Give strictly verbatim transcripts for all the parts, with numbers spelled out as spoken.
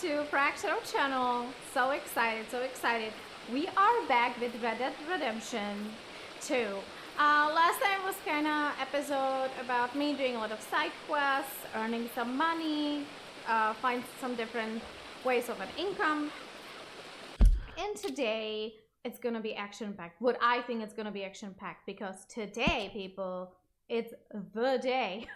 to Fractional Channel. So excited, so excited. We are back with Red Dead Redemption two. Uh, last time was kind of episode about me doing a lot of side quests, earning some money, uh, find some different ways of an income. And today it's going to be action-packed. What I think it's going to be action-packed, because today, people, it's the day.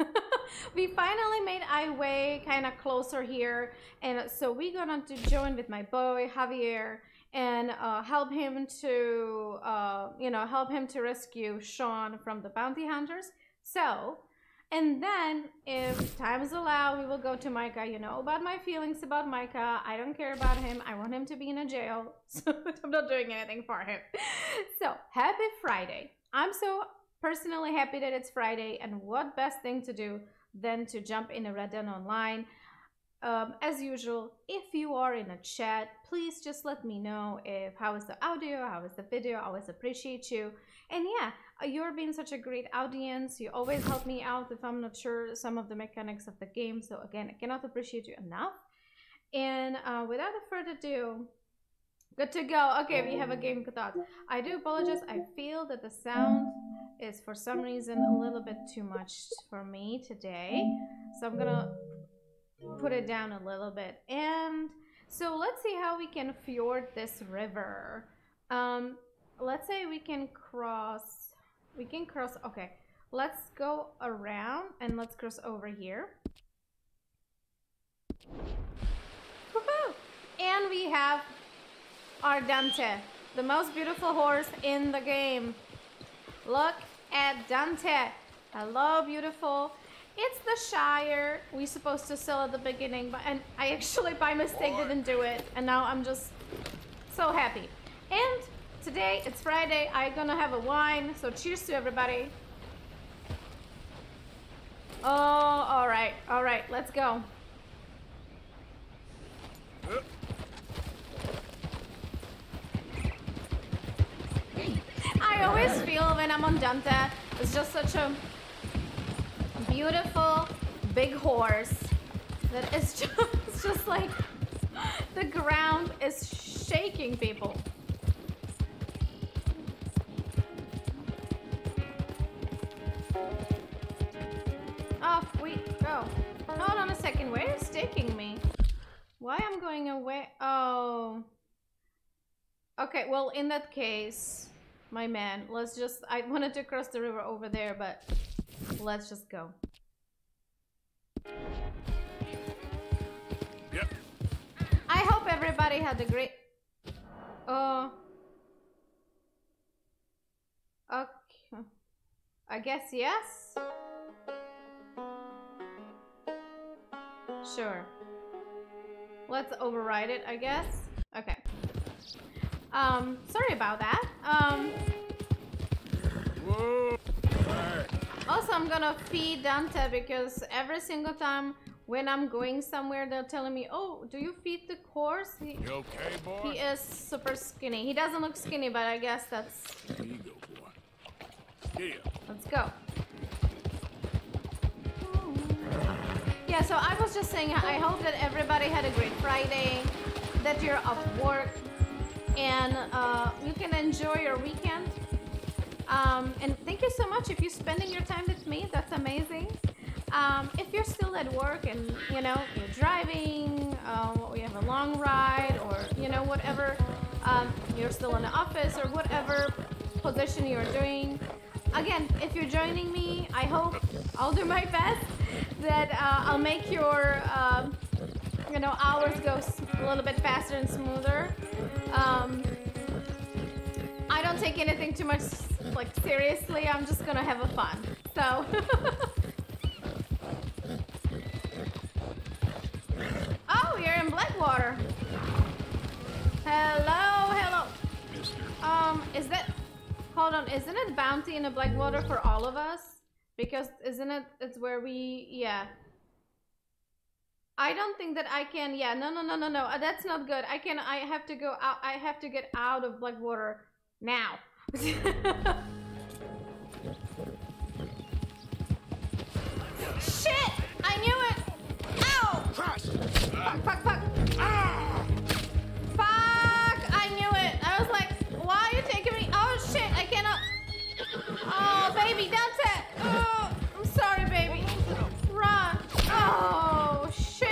We finally made our way kind of closer here, and so we're gonna to join with my boy Javier and uh, help him to uh, you know help him to rescue Sean from the Bounty Hunters. So, and then if time is allowed, we will go to Micah. You know about my feelings about Micah. I don't care about him. I want him to be in a jail, so I'm not doing anything for him. So happy Friday. I'm so personally happy that it's Friday, and what best thing to do than to jump in a Red Dead Online. Um, as usual, if you are in a chat, please just let me know if how is the audio, how is the video. I always appreciate you. And yeah, you're being such a great audience. You always help me out if I'm not sure some of the mechanics of the game. So again, I cannot appreciate you enough. And uh, without further ado, good to go. Okay, we have a game thought. I do apologize. I feel that the sound is for some reason a little bit too much for me today, so I'm gonna put it down a little bit. And so let's see how we can ford this river. Um, let's say we can cross. We can cross. Okay, let's go around and let's cross over here. Woohoo! And we have our Dante, the most beautiful horse in the game. Look at Dante. Hello, beautiful. It's the Shire. We're supposed to sell at the beginning, but and I actually by mistake didn't do it, and now I'm just so happy. And today it's Friday. I'm gonna have a wine, so cheers to everybody. Oh, all right, all right, let's go. I always feel when I'm on Dante, it's just such a beautiful big horse that it's just, it's just like the ground is shaking, people. Off we go. Hold on a second, where is taking me? Why I'm going away? Oh. Okay, well, in that case, my man, let's just, I wanted to cross the river over there, but let's just go. Yep. I hope everybody had a great, oh, uh, okay, I guess yes? Sure. Let's override it, I guess? Okay. Um, sorry about that. Um, also, I'm gonna feed Dante, because every single time when I'm going somewhere, they're telling me, oh, do you feed the horse? He, you okay, boy? He is super skinny. He doesn't look skinny, but I guess that's... There you go, boy. Yeah. Let's go. Oh. Yeah, so I was just saying, I hope that everybody had a great Friday, that you're off work, and uh, you can enjoy your weekend. Um, and thank you so much if you're spending your time with me. That's amazing. Um, if you're still at work and, you know, you're driving, uh, you have a long ride, or, you know, whatever, um, you're still in the office or whatever position you're doing. Again, if you're joining me, I hope I'll do my best that uh, I'll make your... Uh, You know, hours go a little bit faster and smoother. Um, I don't take anything too much like seriously. I'm just gonna have a fun. So, oh, you're in Blackwater. Hello, hello. Um, is that? Hold on, isn't it Bounty in a Blackwater for all of us? Because isn't it? It's where we, yeah. I don't think that I can, yeah, no, no, no, no, no, that's not good. I can, I have to go out, I have to get out of Blackwater now. Shit! I knew it! Ow! Crash. Fuck, fuck, fuck. Ah! Fuck! I knew it. I was like, why are you taking me? Oh, shit, I cannot. Oh, baby, that's it. Oh, I'm sorry, baby. Run. Oh, shit.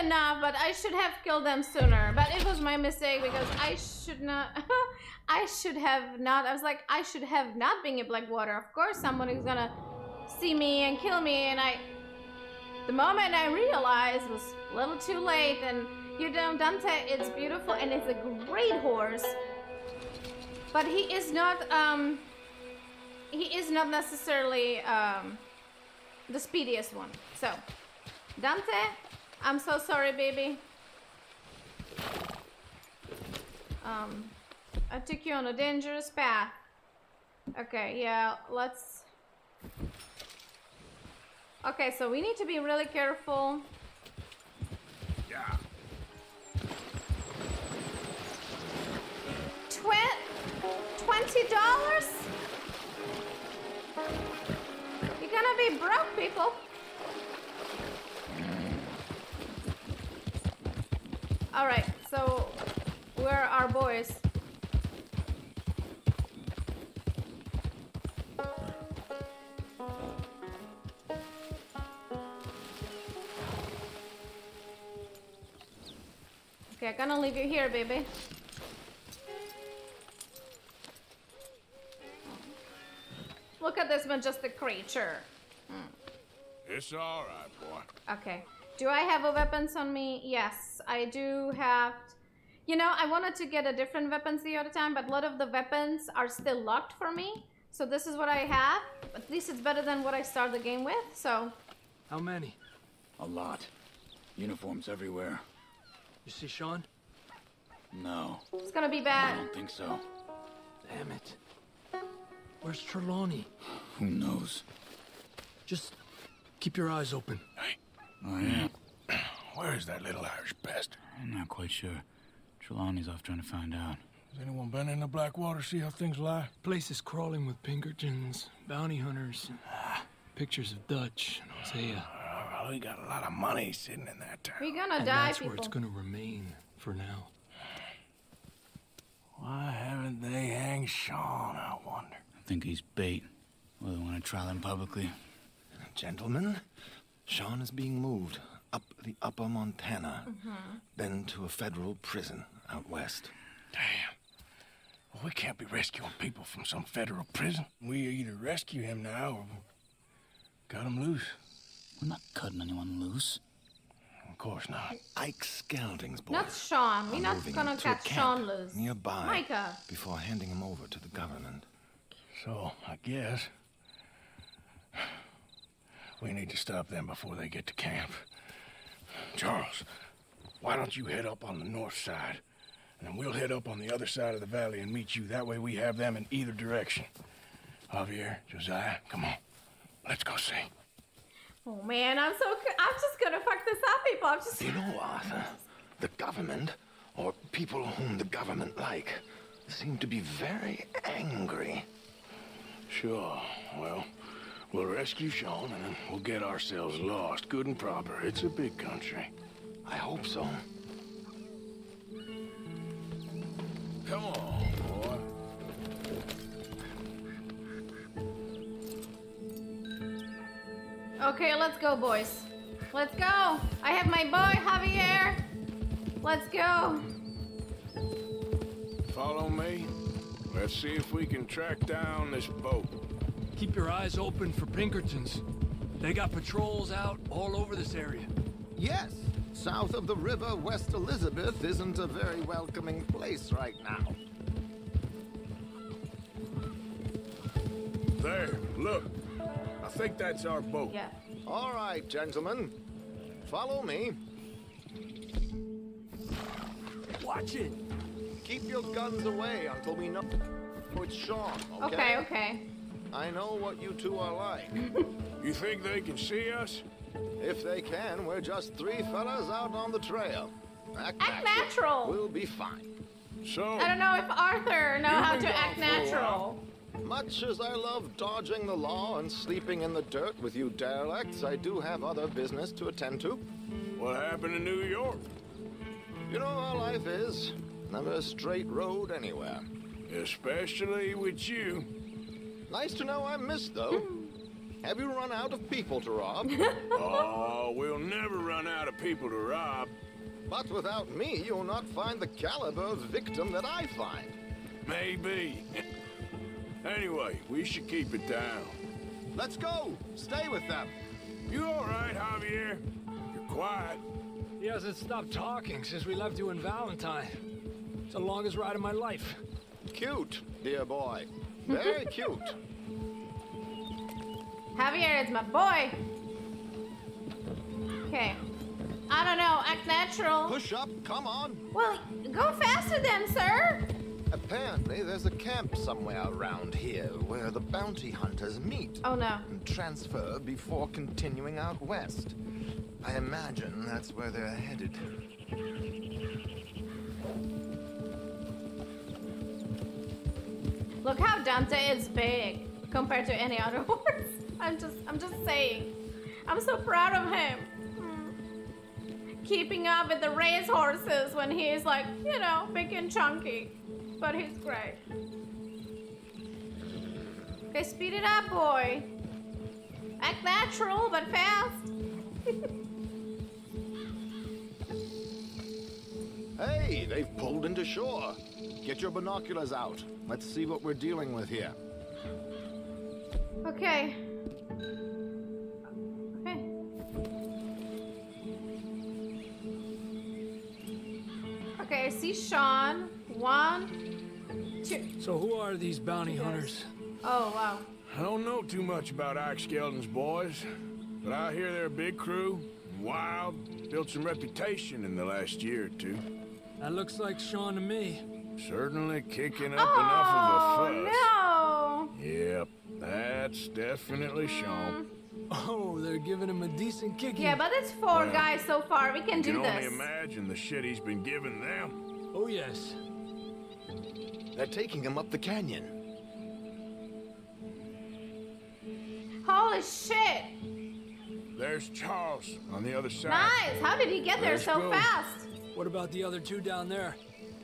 Enough, but I should have killed them sooner, but it was my mistake because I should not I should have not I was like I should have not been in Blackwater. Of course someone is gonna see me and kill me, and I the moment I realized was a little too late. And you know, Dante, it's beautiful and it's a great horse, but he is not um he is not necessarily um the speediest one. So Dante, I'm so sorry, baby. Um, I took you on a dangerous path. Okay, yeah, let's... Okay, so we need to be really careful. Yeah. twenty dollars? You're gonna be broke, people. All right, so where are our boys? Okay, I'm gonna leave you here, baby. Look at this majestic creature. Mm. It's all right, boy. Okay. Do I have a weapons on me? Yes, I do have. You know, I wanted to get a different weapons the other time, but a lot of the weapons are still locked for me. So this is what I have. At least it's better than what I started the game with, so. How many? A lot. Uniforms everywhere. You see Sean? No. It's gonna be bad. I don't think so. Damn it. Where's Trelawney? Who knows? Just keep your eyes open. Hey. Oh, yeah. Where is that little Irish bastard? I'm not quite sure. Trelawney's off trying to find out. Has anyone been in the Blackwater to see how things lie? Place is crawling with Pinkertons, Bounty Hunters, and pictures of Dutch and Hosea. Uh, we got a lot of money sitting in that town. We're gonna and die, that's people. Where it's gonna remain for now. Why haven't they hanged Sean, I wonder? I think he's bait. Well, they want to trial him publicly. Gentlemen? Sean is being moved up the upper Montana, mm-hmm. then to a federal prison out west. Damn. Well, we can't be rescuing people from some federal prison. We either rescue him now or cut him loose. We're not cutting anyone loose. Of course not. Ike Skelding's boy. Not Sean. We're not gonna cut Sean loose. Nearby, Micah. Before handing him over to the government. So, I guess... we need to stop them before they get to camp. Charles, why don't you head up on the north side? And then we'll head up on the other side of the valley and meet you. That way we have them in either direction. Javier, Josiah, come on. Let's go see. Oh, man, I'm so... I'm just gonna fuck this up, people. I'm just... You know, Arthur, the government, or people whom the government like, seem to be very angry. Sure, well... we'll rescue Sean, and then we'll get ourselves lost, good and proper. It's a big country. I hope so. Come on, boy. Okay, let's go, boys. Let's go. I have my boy, Javier. Let's go. Follow me. Let's see if we can track down this boat. Keep your eyes open for Pinkertons. They got patrols out all over this area. Yes. South of the river, West Elizabeth isn't a very welcoming place right now. There, look. I think that's our boat. Yeah. All right, gentlemen. Follow me. Watch it. Keep your guns away until we know... with Sean, okay? Okay, okay. I know what you two are like. You think they can see us? If they can, we're just three fellas out on the trail. Act, act natural. natural. We'll be fine. So I don't know if Arthur knows how to act natural. Much as I love dodging the law and sleeping in the dirt with you derelicts, I do have other business to attend to. What happened in New York? You know how life is. Not a straight road anywhere. Especially with you. Nice to know I'm missed, though. Have you run out of people to rob? Oh, we'll never run out of people to rob. But without me, you'll not find the caliber of victim that I find. Maybe. Anyway, we should keep it down. Let's go. Stay with them. You all right, Javier? You're quiet. He hasn't stopped talking since we left you in Valentine. It's the longest ride of my life. Cute, dear boy. Very cute. Javier is my boy. Okay. I don't know. Act natural. Push up. Come on. Well, go faster then, sir. Apparently, there's a camp somewhere around here where the bounty hunters meet. Oh, no. And transfer before continuing out west. I imagine that's where they're headed. Look how Dante is big compared to any other horse. I'm just, I'm just saying. I'm so proud of him. Keeping up with the race horses when he's like, you know, big and chunky. But he's great. Okay, speed it up, boy. Act natural, but fast. Hey, they've pulled into shore. Get your binoculars out. Let's see what we're dealing with here. Okay. Okay. Okay, I see Sean. One, two. So who are these bounty hunters? Oh, wow. I don't know too much about Ike Skeldon's boys, but I hear they're a big crew, wild, built some reputation in the last year or two. That looks like Sean to me. Certainly kicking up oh, enough of a fuss. Oh, no! Yep, that's definitely mm. Sean. Oh, they're giving him a decent kicking. Yeah, but it's four well, guys so far. We can do this. You can only imagine the shit he's been giving them. Oh, yes. They're taking him up the canyon. Holy shit! There's Charles on the other side. Nice! How did he get there Let's so go. fast? What about the other two down there?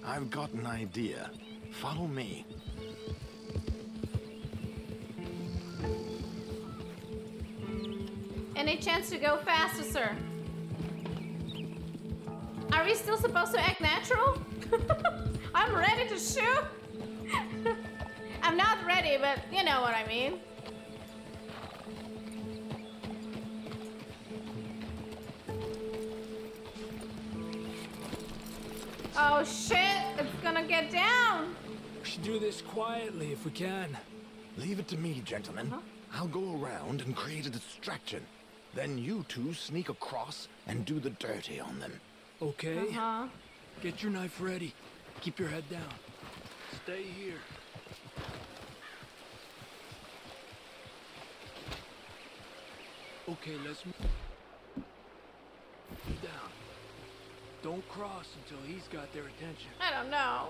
I've got an idea. Follow me. Any chance to go faster, sir? Are we still supposed to act natural? I'm ready to shoot. I'm not ready, but you know what I mean. Oh shit, it's gonna get down. We should do this quietly if we can. Leave it to me, gentlemen. Huh? I'll go around and create a distraction. Then you two sneak across and do the dirty on them. Okay. Uh-huh. Get your knife ready. Keep your head down. Stay here. Okay, let's move down. Don't cross until he's got their attention. I don't know.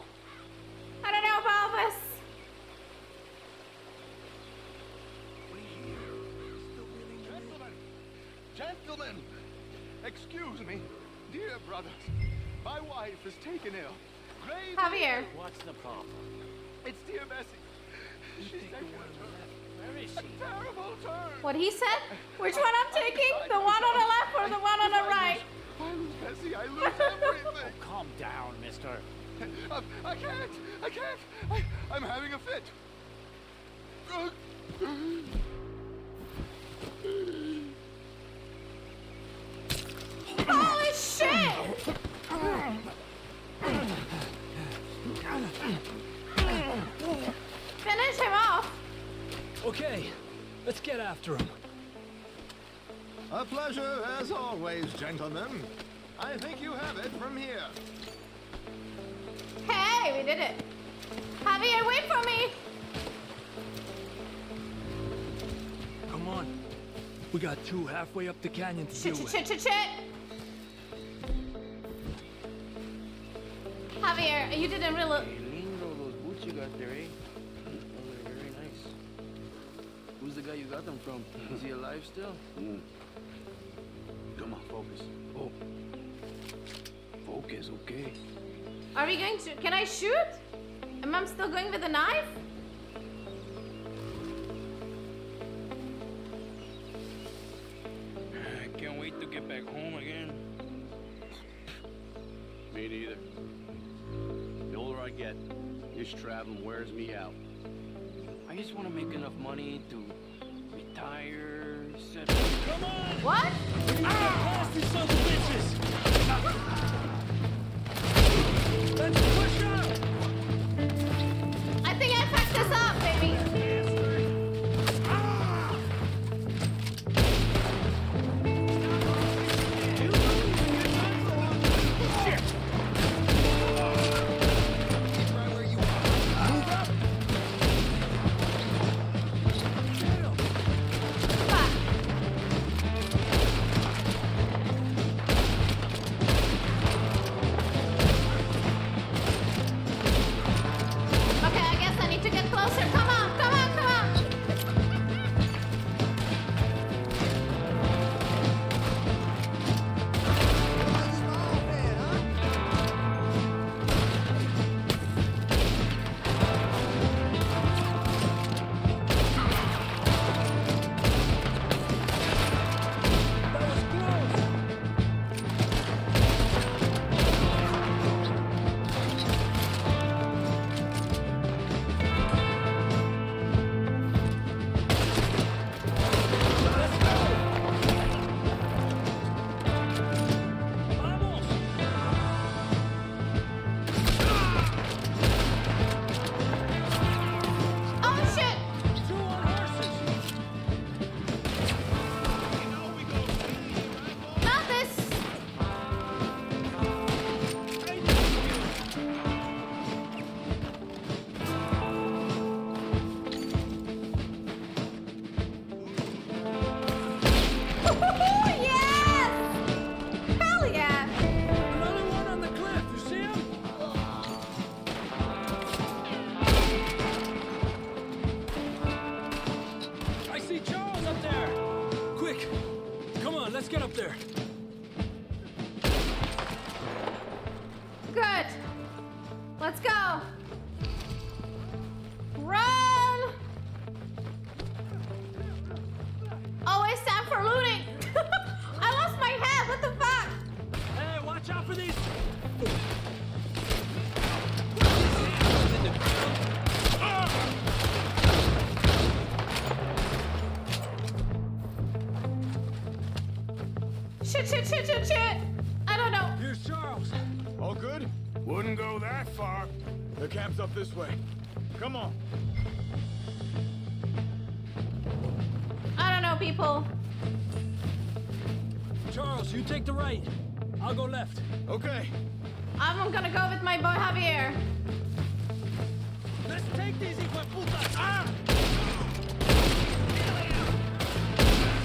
I don't know about this. Gentlemen, gentlemen, excuse me, dear brother. My wife is taken ill. Grave Javier. What's the problem? It's dear Bessie. She's taken a Where is she? A terrible turn. What he said? Which one I'm taking? The one on the left or the one on the right? I lose Bessie. I lose everything. Oh, calm down, mister. I, I can't. I can't. I, I'm having a fit. Holy shit! Finish him off. Okay, let's get after him. A pleasure, as always, gentlemen. I think you have it from here. Hey, we did it. Javier, wait for me! Come on. We got two halfway up the canyon to do it. Shit, shit, shit, Javier, you didn't really... Lindo, those boots you got there, eh? Those are very nice. Who's the guy you got them from? Is he alive still? Mm. Come on, focus. Oh. Focus, okay. Are we going to... Can I shoot? Am I still going with the knife? I can't wait to get back home again. Me neither. The older I get, this traveling wears me out. I just want to make enough money to retire, settle... Come on! What? We're gonna get past these sons of bitches! Let's push up! I think I fucked this up, baby. Ah! Shit! Keep right where you are. Move up! Shit, shit, shit, shit! I don't know. Here's Charles. All good? Wouldn't go that far. The camp's up this way. Come on. I don't know, people. Charles, you take the right. I'll go left. Okay. I'm gonna go with my boy Javier. Let's take these hijueputas. Ah!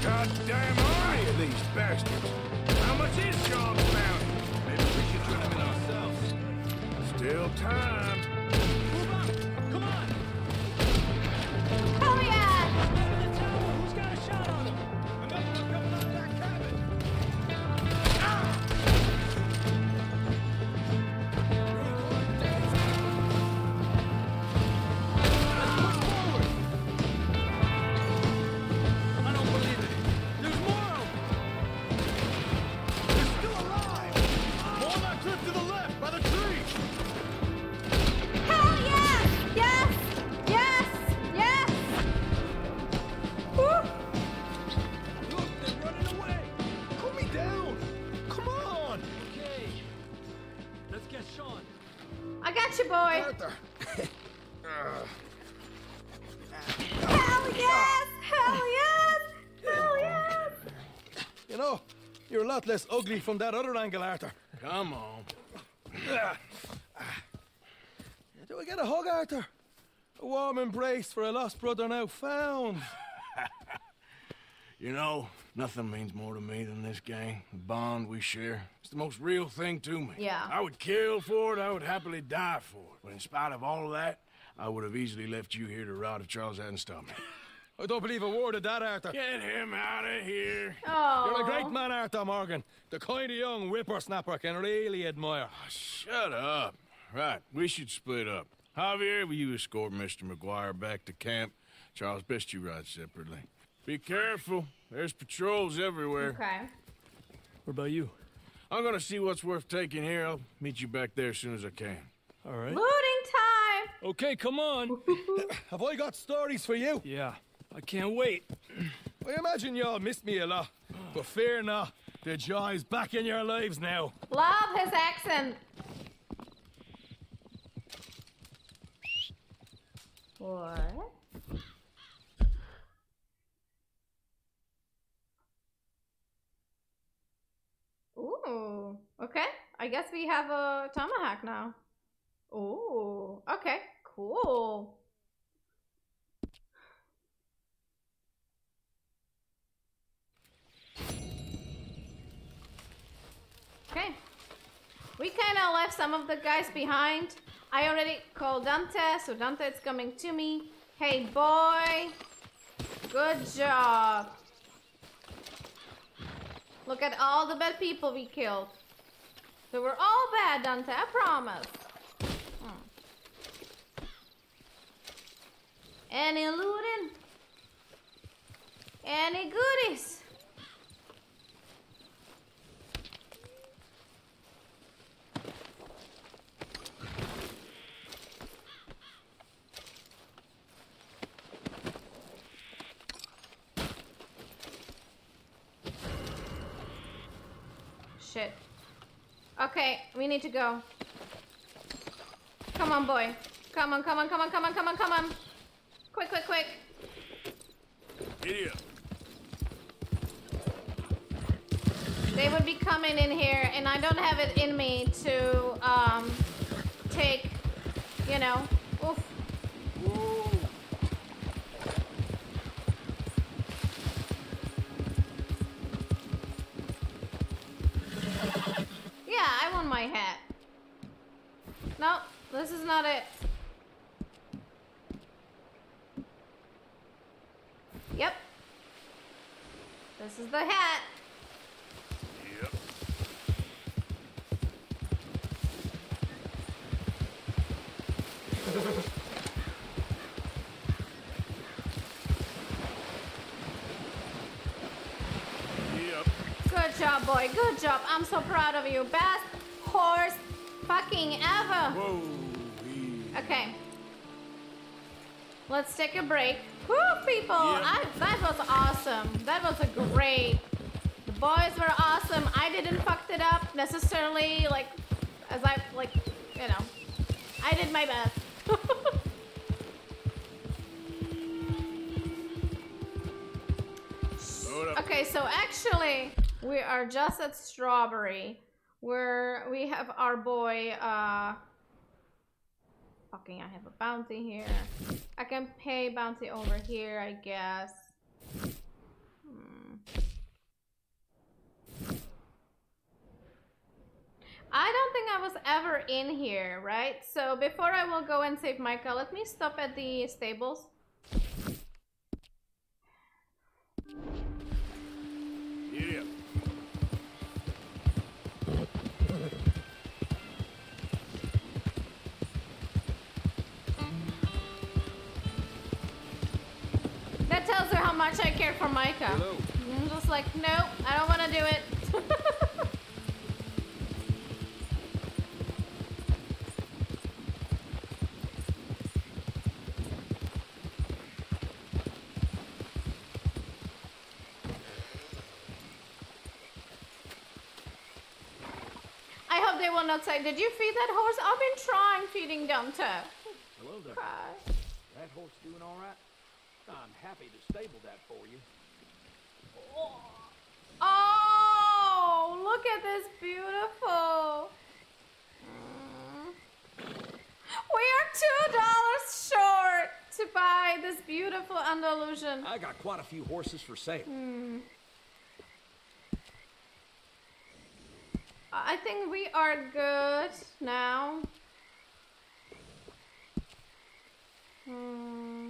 God damn eye of these bastards. How much is Sean's bounty? Maybe we should trim him in ourselves. Still time. Move up! Come on! Hell yeah! Who's got a shot on him? Another one coming out of that cabin. Ah! I don't believe it. There's more of them. They're still alive. Hold that cliff to the left by the tree. Hell yes! Yes! Yes! Yes! Woo! Look, they're running away. Cool me down. Come on. Okay. Let's get Sean. I got you, boy. Arthur. Hell yes! Hell yes! Hell yes! You know, you're a lot less ugly from that other angle, Arthur. Come on. Ah. Do I get a hug, Arthur? A warm embrace for a lost brother now found. You know, nothing means more to me than this gang. The bond we share. It's the most real thing to me. Yeah. I would kill for it, I would happily die for it. But in spite of all of that, I would have easily left you here to rot if Charles hadn't stopped me. I don't believe a word of that, Arthur. Get him out of here. Aww. You're a great man, Arthur Morgan. The kind of young whippersnapper I can really admire. Oh, shut up. Right, we should split up. Javier, will you escort Mister McGuire back to camp? Charles, best you ride separately. Be careful. There's patrols everywhere. Okay. What about you? I'm gonna see what's worth taking here. I'll meet you back there as soon as I can. All right. Looting time! Okay, come on. Have I got stories for you? Yeah. I can't wait. I imagine y'all missed me a lot, but fear not. The joy's back in your lives now. Love his accent. What? Ooh. Okay. I guess we have a tomahawk now. Ooh. Okay. Cool. Okay, we kind of left some of the guys behind. I already called Dante, so Dante is coming to me. Hey boy, good job. Look at all the bad people we killed. They were all bad, Dante, I promise. Hmm. Any looting? Any goodies? Shit. Okay, we need to go. Come on, boy. Come on, come on, come on, come on, come on, come on. Quick, quick, quick. Idiot. They would be coming in here, and I don't have it in me to um, take, you know, oof. Ooh. Yeah, I want my hat. No, this is not it. Yep. This is the hat. Yep. Good job, boy. Good job. I'm so proud of you. Best horse fucking ever. Whoa. Okay. Let's take a break. Woo, people. Yeah. I, that was awesome. That was a great. The boys were awesome. I didn't fuck it up necessarily. Like, as I, like, you know, I did my best. Okay, so actually, we are just at Strawberry, where we have our boy, uh, fucking I have a bounty here. I can pay bounty over here, I guess. Hmm. I don't think I was ever in here, right? So before I will go and save Micah, let me stop at the stables. Yeah. That tells her how much I care for Micah. Hello. I'm just like, nope, I don't want to do it. I hope they will not say, did you feed that horse? I've been trying feeding Dante. Hello there. Cry. That horse doing all right? I'm happy to stable that for you. Oh, oh look at this beautiful. Mm. We are two dollars short. to buy this beautiful Andalusian. I got quite a few horses for sale. Hmm. I think we are good now. Hmm.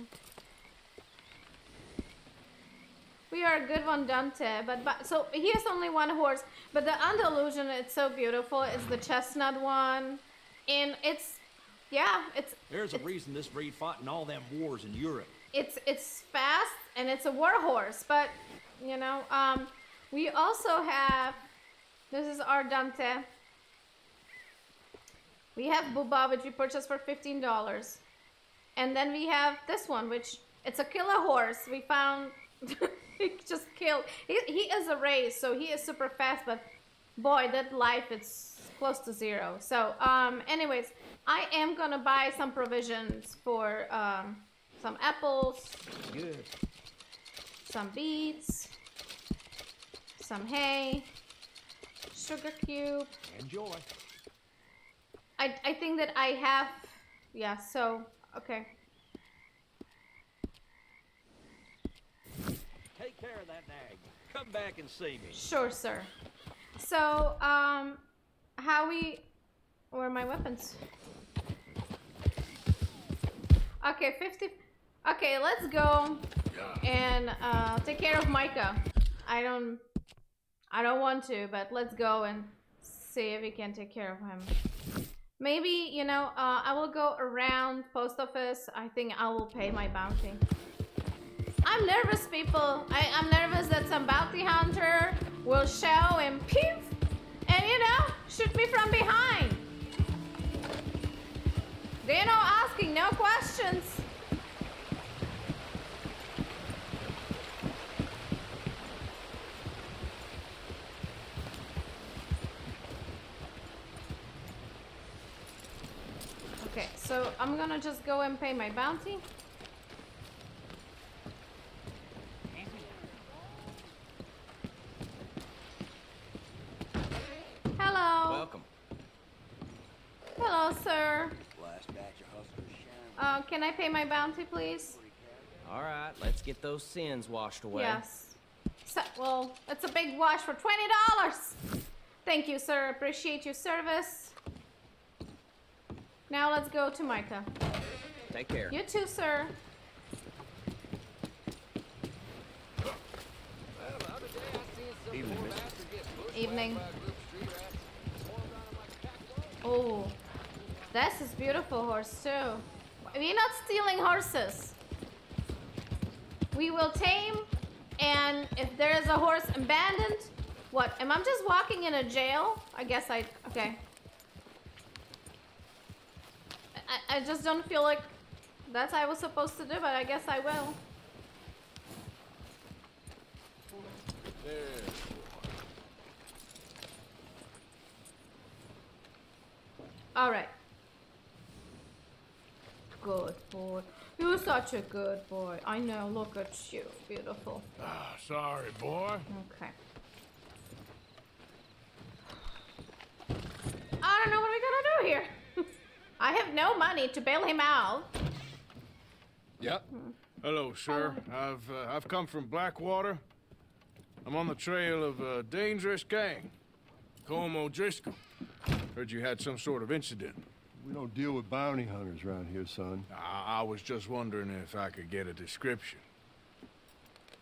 We are good on Dante, but, but so here's only one horse. But the Andalusian, it's so beautiful. It's the chestnut one, and it's yeah, it's. There's it's, a reason this breed fought in all them wars in Europe. It's it's fast and it's a war horse, but you know, um, we also have. This is our Dante. We have Bubba, which we purchased for fifteen dollars, and then we have this one, which it's a killer horse. We found. He just killed. He, he is a race, so he is super fast, but boy, that life is close to zero. So, um, anyways, I am gonna buy some provisions for um, some apples, good. Some beets, some hay, sugar cube. Enjoy. I, I think that I have, yeah, so, okay. Take care of that nag. Come back and see me. Sure, sir. So, um, how we... Where are my weapons? Okay, fifty... Okay, let's go and uh, take care of Micah. I don't... I don't want to, but let's go and see if we can take care of him. Maybe, you know, uh, I will go around post office. I think I will pay my bounty. I'm nervous, people. I, I'm nervous that some bounty hunter will show and peep and, you know, shoot me from behind. They're not asking no questions. Okay, so I'm gonna just go and pay my bounty. Hello. Welcome. Hello, sir. Last batch of hustlers. Uh, can I pay my bounty, please? All right, let's get those sins washed away. Yes. So, well, it's a big wash for twenty dollars. Thank you, sir. Appreciate your service. Now let's go to Micah. Take care. You too, sir. Evening. Evening. Oh, this is beautiful horse too. We're not stealing horses. We will tame, and if there is a horse abandoned, what? Am I just walking in a jail? I guess I, okay. I, I just don't feel like that's what I was supposed to do, but I guess I will. Yeah. All right. Good boy. You're such a good boy. I know. Look at you. Beautiful. Ah, sorry, boy. Okay. I don't know what we're gonna do here. I have no money to bail him out. Yep. Hmm. Hello, sir. Hello. I've uh, I've come from Blackwater. I'm on the trail of a dangerous gang. Como O'Driscoll. Heard you had some sort of incident. We don't deal with bounty hunters around here, son. I, I was just wondering if I could get a description.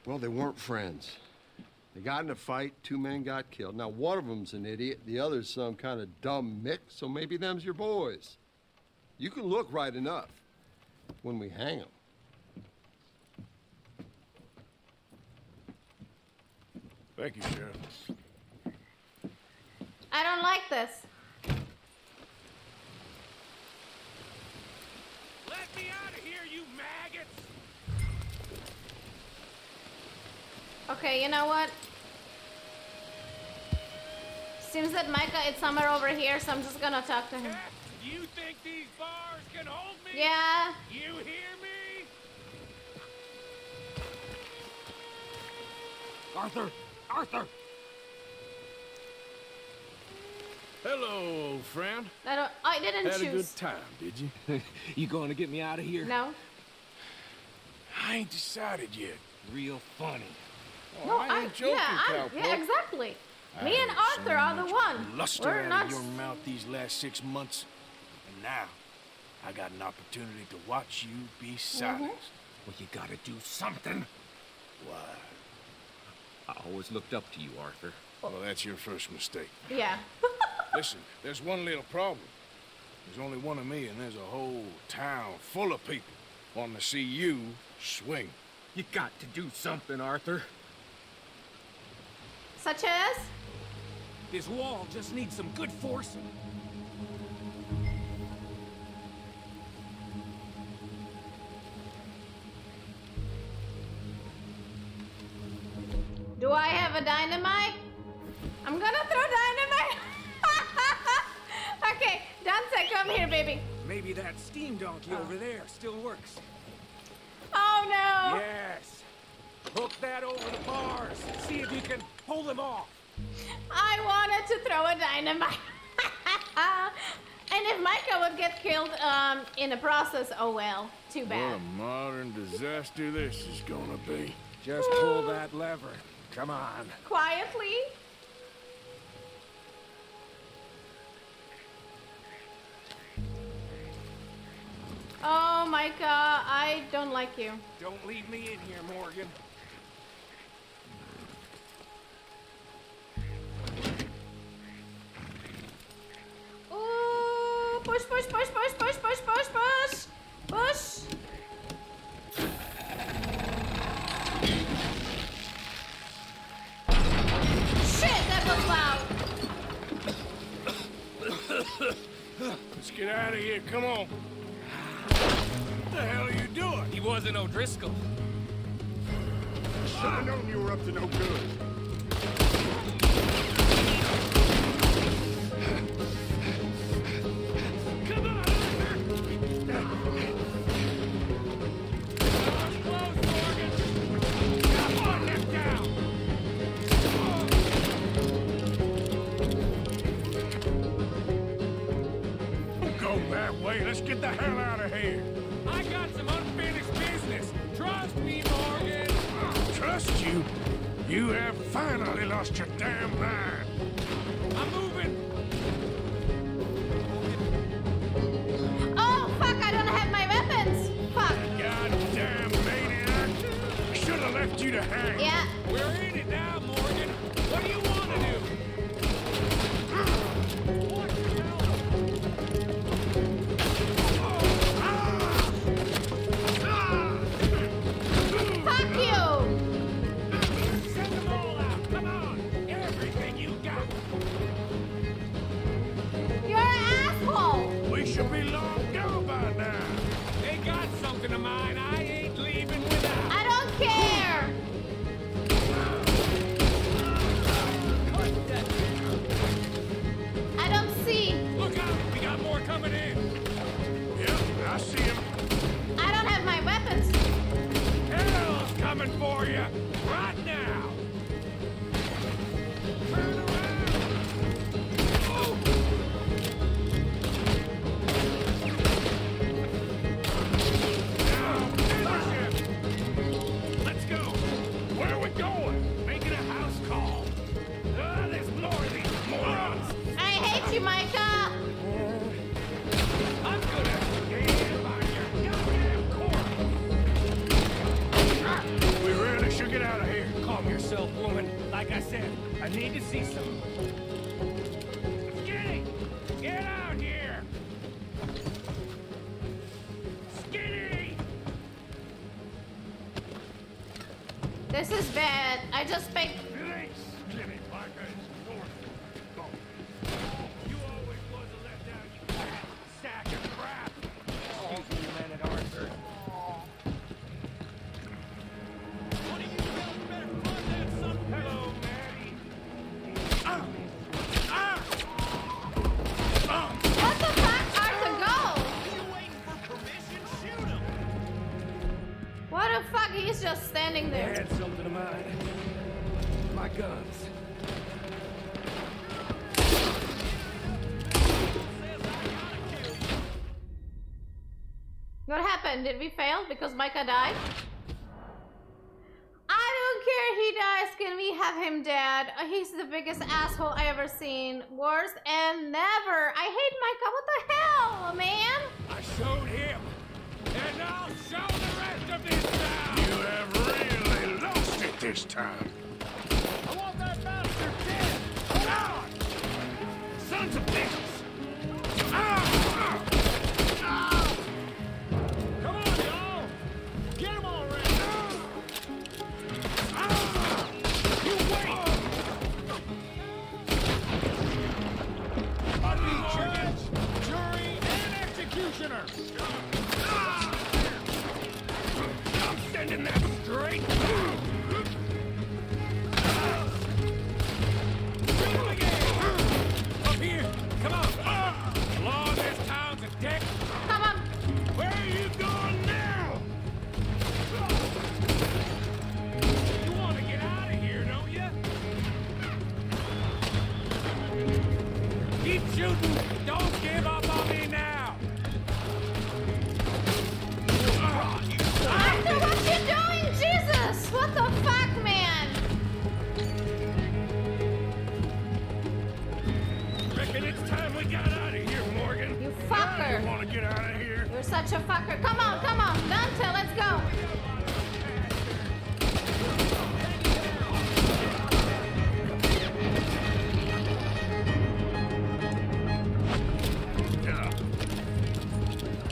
Well, they weren't friends. They got in a fight, two men got killed. Now, one of them's an idiot, the other's some kind of dumb mick, so maybe them's your boys. You can look right enough when we hang them. Thank you, Sheriff. I don't like this. Let me out of here, you maggots! Okay, you know what? Seems that Micah is somewhere over here, so I'm just gonna talk to him. You think these bars can hold me? Yeah. You hear me? Arthur! Arthur! Hello, old friend. I, don't, I didn't Had choose. Had a good time, did you? You going to get me out of here? No. I ain't decided yet. Real funny. Oh, no, I ain't I, joking, yeah, I, yeah, exactly. I Me and Arthur so are the one. Luster We're out not... of your mouth these last six months, and now I got an opportunity to watch you be silenced. Mm-hmm. Well, you gotta do something. Why? I always looked up to you, Arthur. Well, that's your first mistake. Yeah. Listen, there's one little problem. There's only one of me, and there's a whole town full of people wanting to see you swing. You got to do something, Arthur. Such as? This wall just needs some good forcing. Do I have a dynamite? I'm gonna throw dynamite. Okay, Dante, come here, baby. Maybe that steam donkey oh. over there still works. Oh no! Yes! Hook that over the bars. See if you can pull them off. I wanted to throw a dynamite. And if Micah would get killed um, in the process, oh well. Too bad. What a modern disaster this is gonna be. Just pull that lever. Come on. Quietly. Oh, Micah, I don't like you. Don't leave me in here, Morgan. Ooh, push, push, push, push, push, push, push, push, push. Shit, that was loud. Let's get out of here, come on. What the hell are you doing? He wasn't O'Driscoll. Should have known you were up to no good. Come on! Don't go that way. Let's get the hell out of here. I got some unfinished business. Trust me, Morgan. Trust you? You have finally lost your damn mind. I'm moving. Oh, fuck, I don't have my weapons. Fuck. Goddamn maniac. I should have left you to hang. Yeah. We're in it now, Morgan. What do you want to do? Did we fail because Micah died? can we have him dead? He's the biggest asshole I ever seen. Worse and never. I hate Micah. What the hell, man? I showed him, and I'll show the rest of this town. You have really lost it this time. I want that bastard dead. Ah! Sons of bitches! Ah! Ah! Come on, y'all! Get him all right! Ah! You wait! I need judge, jury, and executioner! Ah! I'm sending that straight! Here, come on! Uh, Law, this town's a dick! Come on! Where are you going now? You want to get out of here, don't you? Keep shooting! Don't give up on me now! Arthur, what you doing? Jesus! What the fuck, man? And it's time we got out of here, Morgan. You fucker. You want to get out of here? You're such a fucker. Come on, come on. Dante, let's go.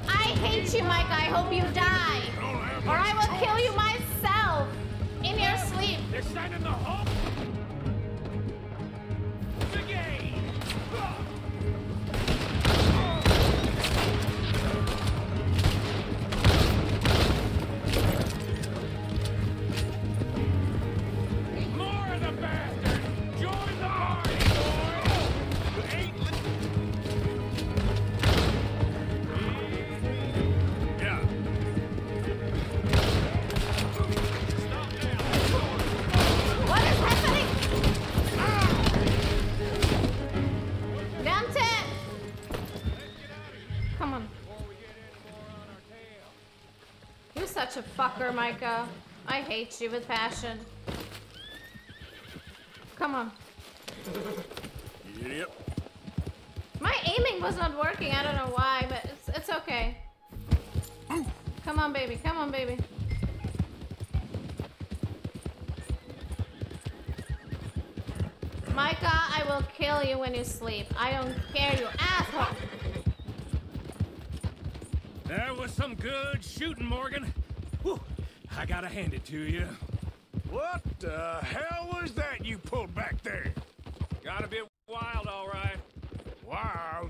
I hate you, Mike. I hope you die. Or I will kill you myself in your sleep. They're shining the hole. Such a fucker, Micah. I hate you with passion. Come on. Yep. My aiming was not working. I don't know why, but it's it's okay. Come on, baby. Come on, baby. Micah, I will kill you when you sleep. I don't care, you asshole. That was some good shooting, Morgan. Whew. I gotta hand it to you. What the hell was that you pulled back there? Got a bit wild, all right. Wild?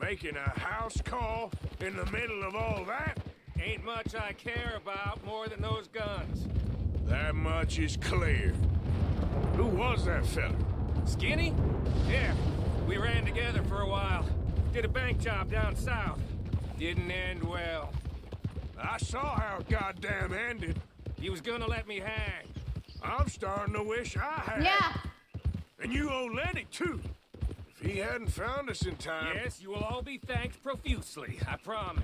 Making a house call in the middle of all that? Ain't much I care about more than those guns. That much is clear. Who was that fella? Skinny? Yeah, we ran together for a while. Did a bank job down south. Didn't end well. I saw how it goddamn ended. He was gonna let me hang. I'm starting to wish I had. Yeah. And you owe Lenny, too. If he hadn't found us in time... Yes, you will all be thanked profusely, I promise.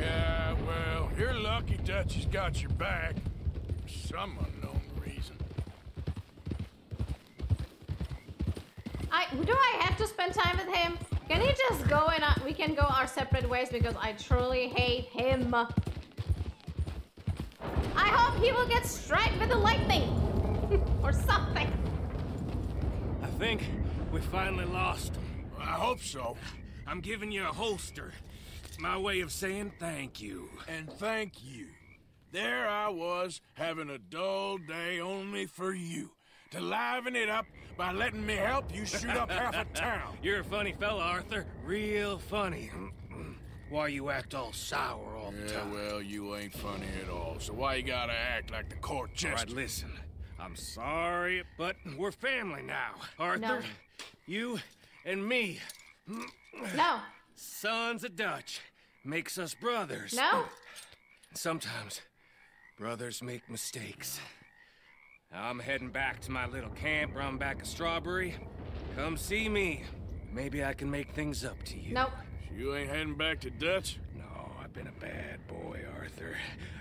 Yeah, well, you're lucky Dutch has got your back. For some unknown reason. I... Do I have to spend time with him? Can he just go and uh, we can go our separate ways because I truly hate him. I hope he will get struck with the lightning or something. I think we finally lost him. I hope so. I'm giving you a holster. It's my way of saying thank you. And thank you. There I was having a dull day only for you. To liven it up by letting me help you shoot up half a town. You're a funny fella, Arthur. Real funny. Why you act all sour all the yeah, time? Well, you ain't funny at all, so why you gotta act like the court jester? All right, listen. I'm sorry, but we're family now. Arthur, no. You and me. No. Sons of Dutch. Makes us brothers. No. Sometimes brothers make mistakes. I'm heading back to my little camp round back of Strawberry. Come see me. Maybe I can make things up to you. Nope. You ain't heading back to Dutch? No, I've been a bad boy, Arthur. Arthur.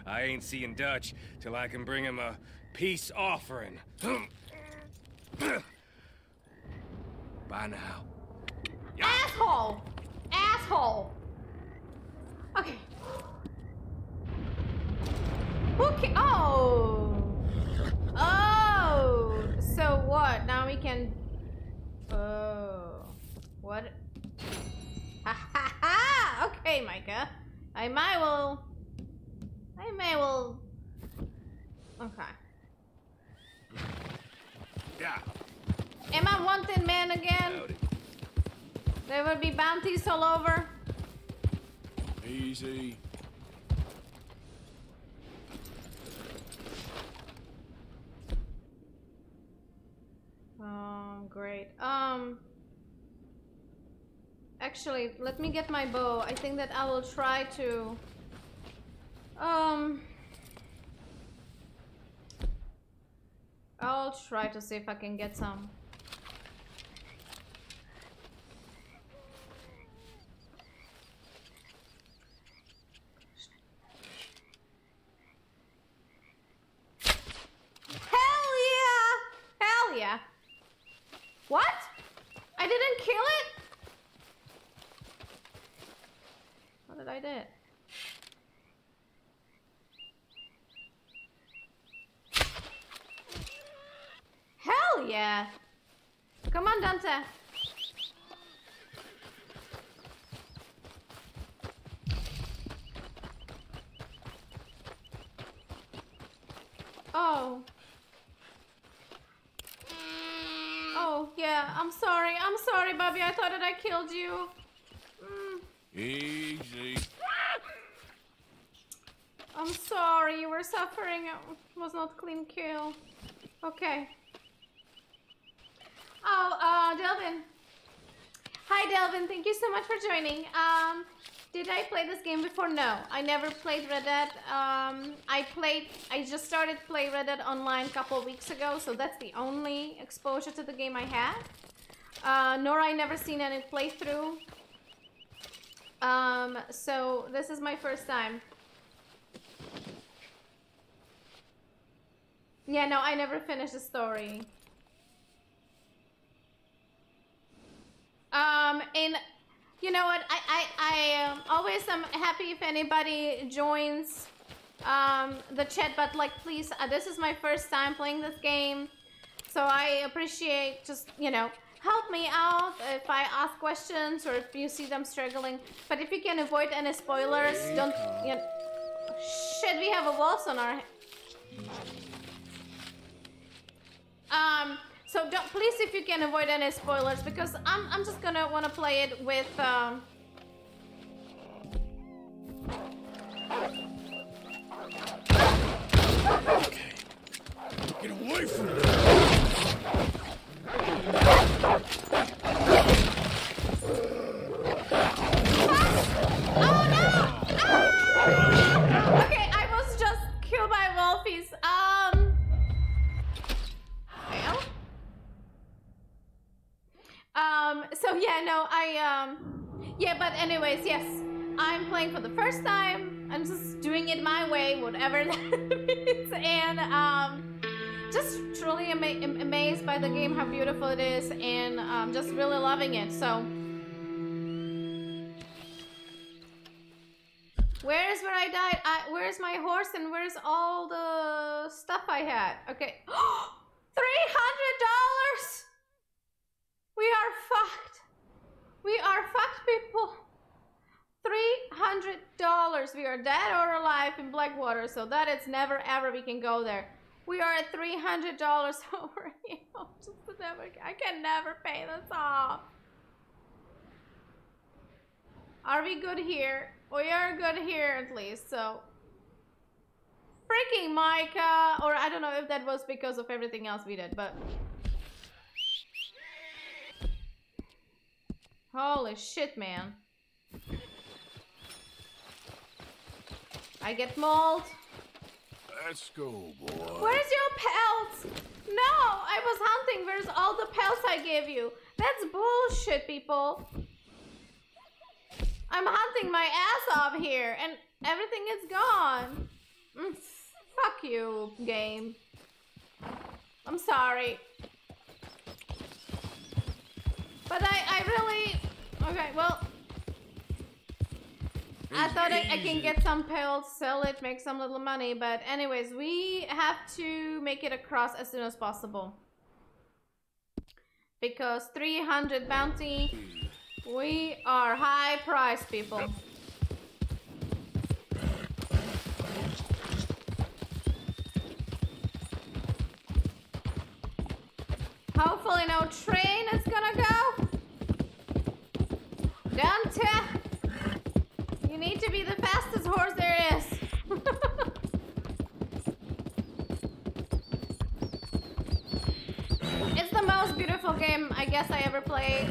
I ain't seeing Dutch till I can bring him a peace offering. Bye now. Asshole! Asshole! Okay. Okay. Oh! Oh! So what? Now we can... Oh. What? Ha ha ha! Okay, Micah. I may well... I may well... Okay. Yeah. Am I wanted man again? Howdy. There will be bounties all over. Easy. Oh, great. Um... Actually, let me get my bow. I think that I will try to... Um... I'll try to see if I can get some. What? I didn't kill it? What did I do? Hell yeah! Come on, Dante. Oh. Oh, yeah, I'm sorry. I'm sorry, Bobby. I thought that I killed you. Mm. Easy. I'm sorry. You were suffering. It was not clean kill. Okay. Oh, uh, Delvin. Hi, Delvin. Thank you so much for joining. Um, did I play this game before? No, I never played Red Dead. Um, I played. I just started playing Red Dead Online a couple of weeks ago, so that's the only exposure to the game I had. Uh, nor I never seen any playthrough. Um, so this is my first time. Yeah, no, I never finished the story. Um, and you know what? I, I, I um, always am happy if anybody joins um, the chat, but like, please, uh, this is my first time playing this game. So I appreciate just, you know, help me out if I ask questions or if you see them struggling. But if you can avoid any spoilers, don't, you know, shit, we have a wolf on our... Um... So don't, please, if you can avoid any spoilers, because I'm, I'm just gonna wanna play it with, um... Okay. Get away from me! What? Oh no! Ah! Okay, I was just killed by wolfies. Um... Well... Um, so yeah, no, I, um, yeah, but anyways, yes, I'm playing for the first time. I'm just doing it my way, whatever that means, and, um, just truly ama amazed by the game, how beautiful it is, and, um, just really loving it, so. Where is where I died? I, where's my horse, and where's all the stuff I had? Okay. three hundred dollars! We are fucked. We are fucked, people. three hundred dollars. We are dead or alive in Blackwater, so that it's never ever we can go there. We are at three hundred dollars over here. Just never, I can never pay this off. Are we good here? We are good here at least, so. Freaking Micah, or I don't know if that was because of everything else we did, but. Holy shit, man. I get mauled. Let's go, boy. Where's your pelts? No, I was hunting. Where's all the pelts I gave you? That's bullshit, people. I'm hunting my ass off here, and Everything is gone. Mm, fuck you, game. I'm sorry. But I, I really... Okay, well... I thought I, I can get some pills, sell it, make some little money. But anyways, we have to make it across as soon as possible. Because three hundred bounty, we are high price people. Yep. Hopefully no train is gonna go. Dante! You need to be the fastest horse there is. It's the most beautiful game I guess I ever played.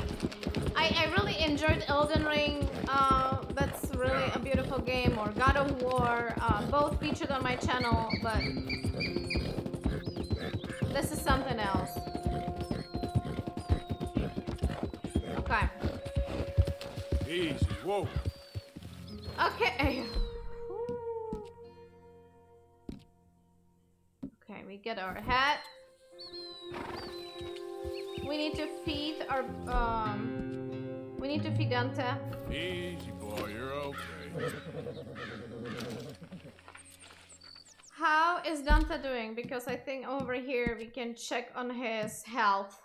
I, I really enjoyed Elden Ring. Uh, that's really a beautiful game. Or God of War. Uh, both featured on my channel, but this is something else. Okay. Easy. Whoa. Okay. Okay, we get our hat. We need to feed our um we need to feed Dante. Easy boy, you're okay. How is Dante doing? Because I think over here we can check on his health.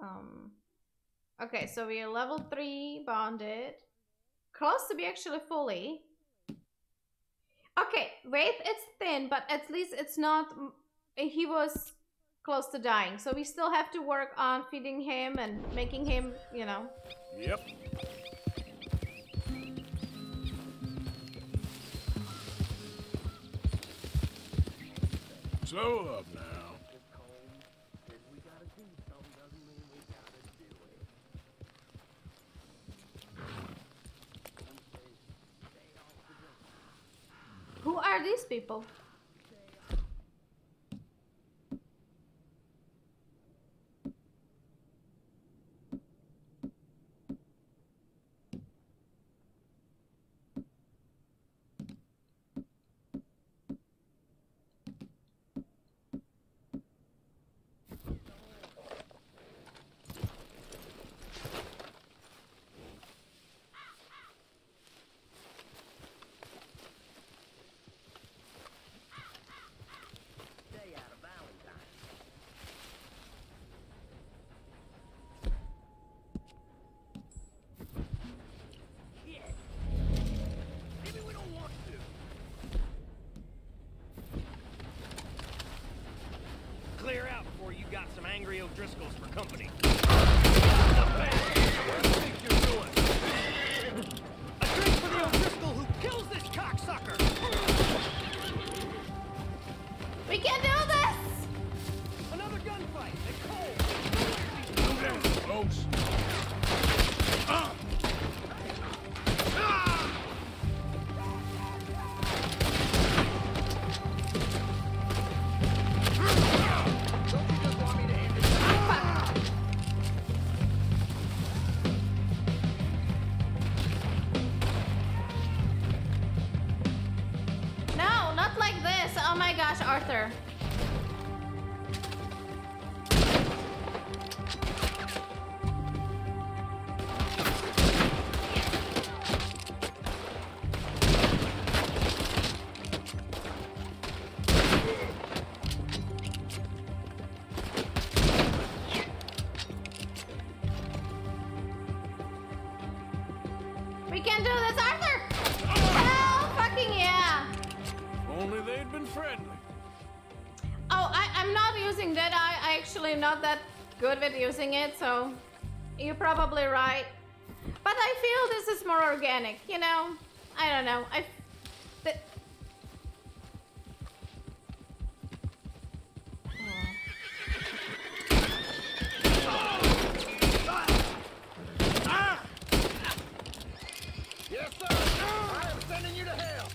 Um Okay, so we are level three bonded. Close to be actually fully. Okay, wait, it's thin, but at least it's not... He was close to dying, so we still have to work on feeding him and making him, you know. Yep. Slow up now. Who are these people? Angry O'Driscoll's for company. With using it, so you're probably right, but I feel this is more organic, you know. I don't know. I th Yes, sir. I am sending you to hell.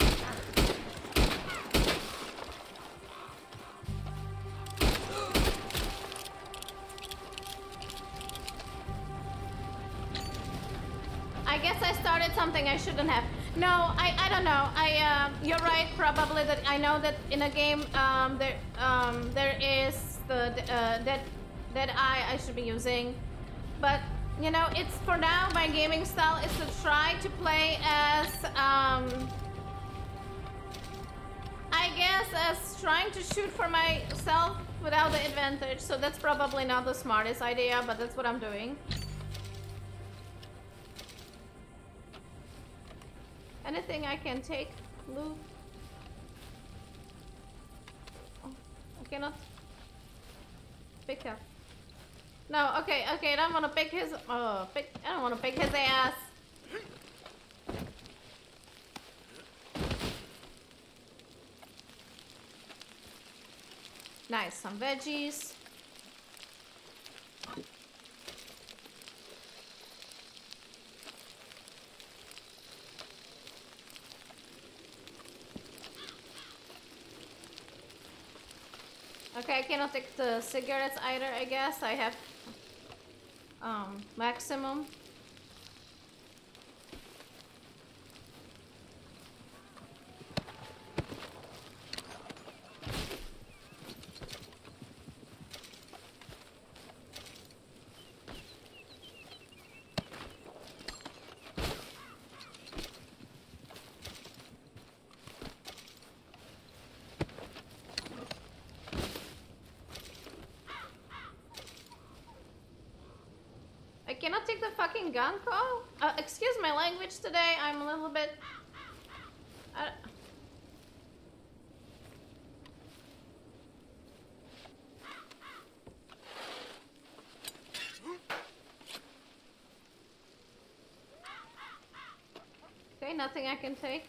I guess I started something I shouldn't have. No, I, I don't know. I uh, you're right. Probably that I know that in a game um, there um, there is the uh, that that eye I should be using, but you know it's for now. My gaming style is to try to play as um, I guess as trying to shoot for myself without the advantage. So that's probably not the smartest idea, but that's what I'm doing. Anything I can take, Lou? Oh, I cannot pick up. No, okay, okay, I don't want to pick his. Oh, pick, I don't want to pick his ass. Nice, some veggies. Okay, I cannot take the cigarettes either, I guess. I have um, maximum. Fucking gun call? Uh, excuse my language today. I'm a little bit. I... Okay, nothing I can take.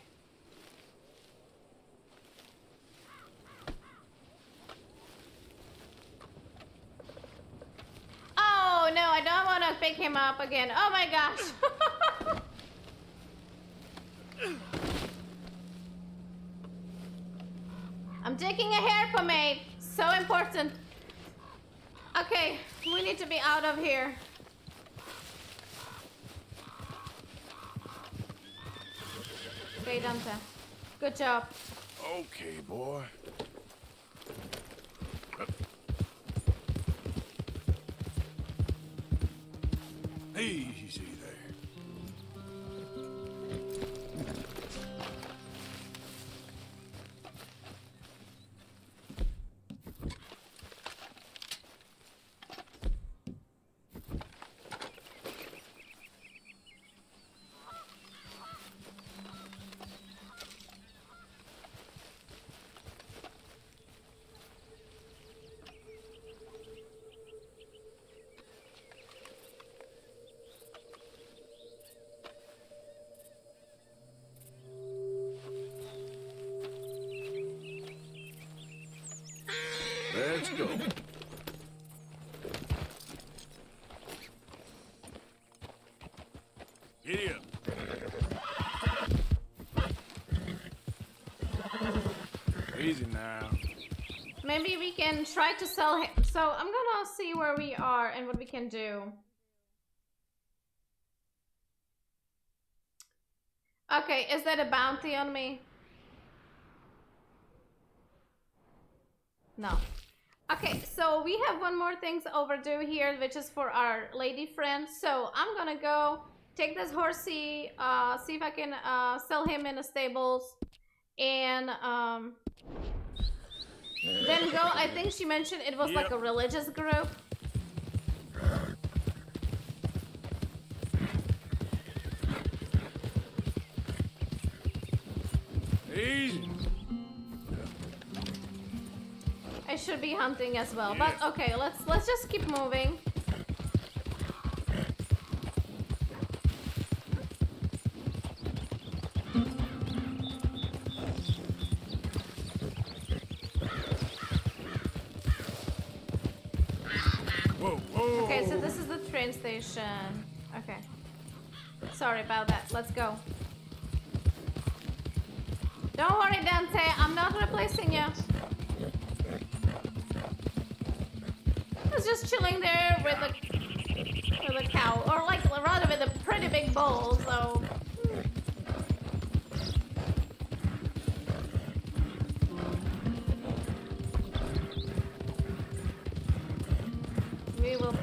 Him up again. Oh my gosh. I'm taking a hair pomade. So important. Okay, we need to be out of here. Okay, Dante. Good job. Okay, boy. Easy there. Maybe we can try to sell him. So I'm gonna see where we are and what we can do. Okay, is that a bounty on me? No. Okay, so we have one more thing overdue here, which is for our lady friend. So I'm gonna go take this horsey, uh, see if I can uh, sell him in the stables, and um, then go. I think she mentioned it was yep. like a religious group. Easy. I should be hunting as well, yeah. But okay, let's let's just keep moving. Station. Okay. Sorry about that. Let's go. Don't worry, Dante. I'm not replacing you. I was just chilling there with a with a cow, or like rather with a pretty big bull. So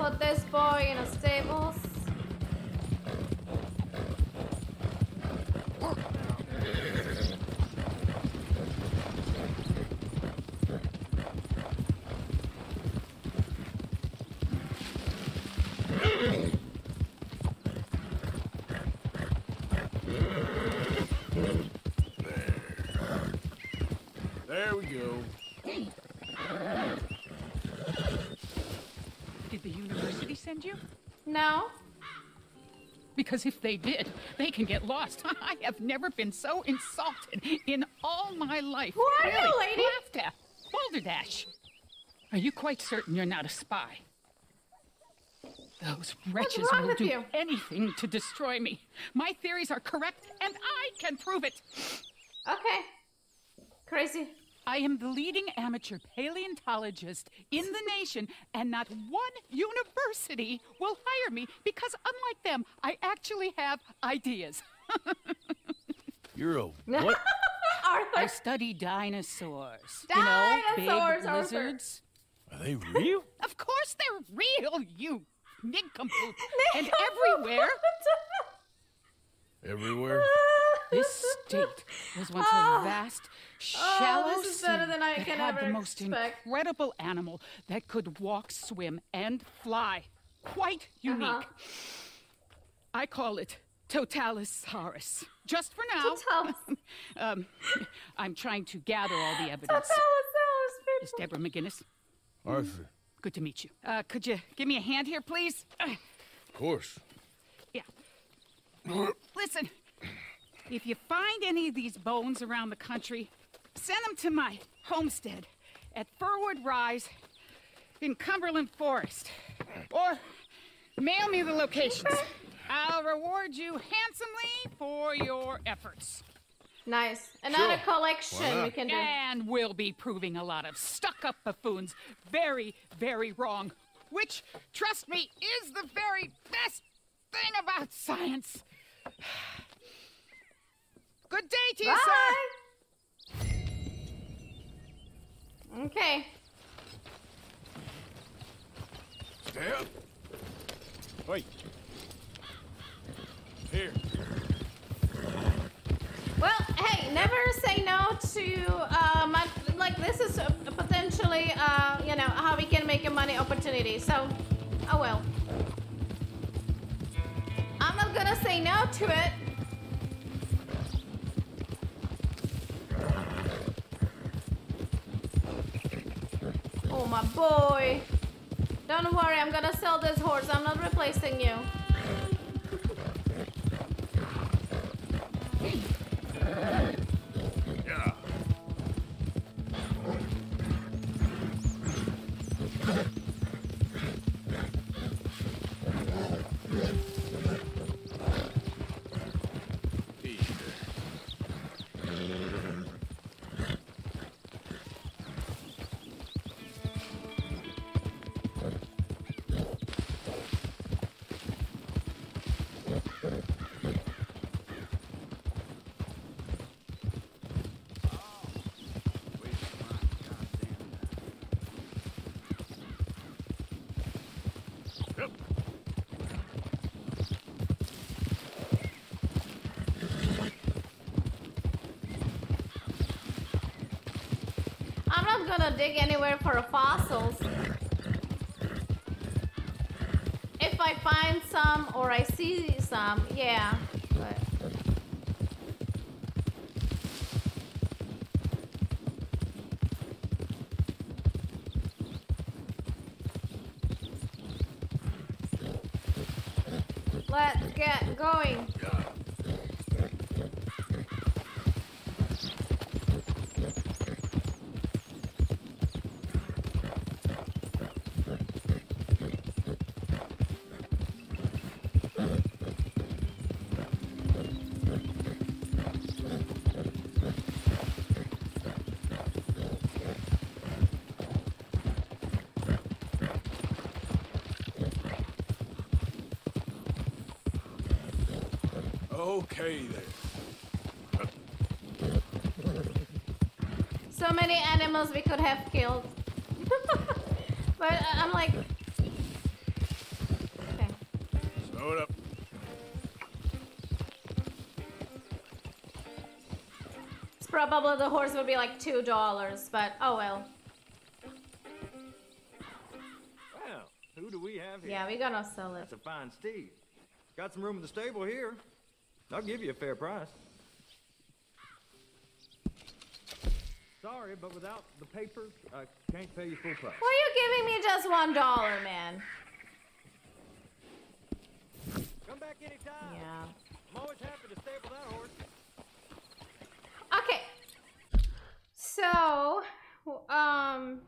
put this boy in a stables. There we go. Did the university send you? No. Because if they did, they can get lost. I have never been so insulted in all my life. Who are really? you, lady? Laughed at. Balderdash. Are you quite certain you're not a spy? Those wretches will do you? anything to destroy me. My theories are correct, and I can prove it. Okay. Crazy. I am the leading amateur paleontologist in the nation, and not one university will hire me because, unlike them, I actually have ideas. You're a what? Arthur. I study dinosaurs. Dinosaurs, you know, big Arthur. lizards. Are they real? Of course they're real, you nincompoop. And everywhere. Everywhere? This state was once oh. a vast, shallow oh, sea that can had ever the most expect. incredible animal that could walk, swim, and fly. Quite unique. Uh-huh. I call it Totalisaurus. Just for now. Totalis. um, I'm trying to gather all the evidence. Totalisaurus. It's Deborah McGinnis. Arthur. Good to meet you. Uh, could you give me a hand here, please? Of course. Yeah. Listen. If you find any of these bones around the country, send them to my homestead at Furwood Rise in Cumberland Forest. Or mail me the locations. I'll reward you handsomely for your efforts. Nice. Another sure. collection we can do. And we'll be proving a lot of stuck-up buffoons very, very wrong. Which, trust me, is the very best thing about science. Good day to you, Bye. sir! Okay. Stay up. Wait. Here. Well, hey, never say no to, uh, my, like, this is a, a potentially, uh, you know, how we can make a money opportunity, so, oh well. I'm not gonna say no to it. Oh, my boy. Don't worry, I'm gonna sell this horse. I'm not replacing you. Yeah. Gonna dig anywhere for fossils. If I find some or I see some, yeah. But. Let's get going. Okay there. So many animals we could have killed. But I'm like, Probably the horse would be like two dollars, but oh well. Wow, who do we have here? Yeah, we're gonna sell it. That's a fine steed. Got some room in the stable here. I'll give you a fair price. Sorry, but without the papers, I can't pay you full price. Why are you giving me just one dollar, man? Come back anytime. Yeah. I'm always happy to stable that horse. Okay. So, um...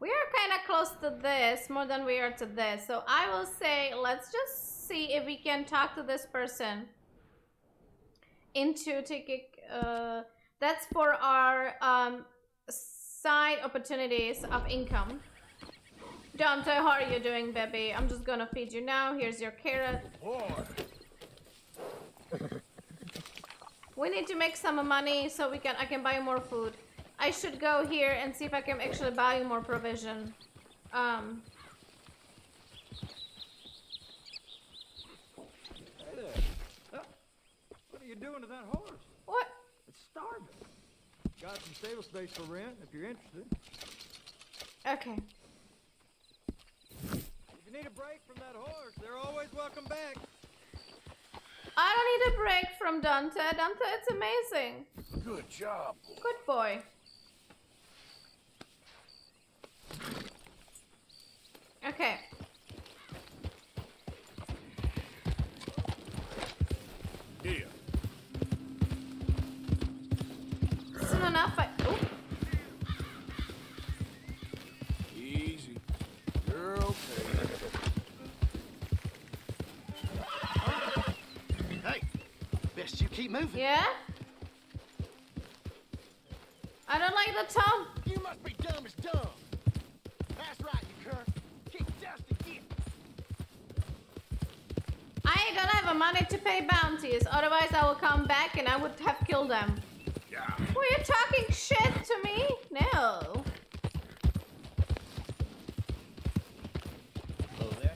we are kind of close to this, more than we are to this. So I will say, let's just see if we can talk to this person into taking, uh, that's for our um, side opportunities of income. Dante, how are you doing, baby? I'm just gonna feed you now. Here's your carrot. We need to make some money so we can, I can buy more food. I should go here and see if I can actually buy more provision. Um. Hey there. Oh, what are you doing to that horse? What? It's starving. Got some stable space for rent if you're interested. Okay. If you need a break from that horse, they're always welcome back. I don't need a break from Dante. Dante, it's amazing. Good job. Good boy. Okay. Yeah. Soon enough, I... Oh. Easy. You're okay. Hey, best you keep moving. Yeah? I don't like the tone. You must be dumb as dumb. That's right, you cur. Keep just again. I ain't gonna have the money to pay bounties. Otherwise, I will come back and I would have killed them. Yeah. Were you talking shit to me? No. Hello there.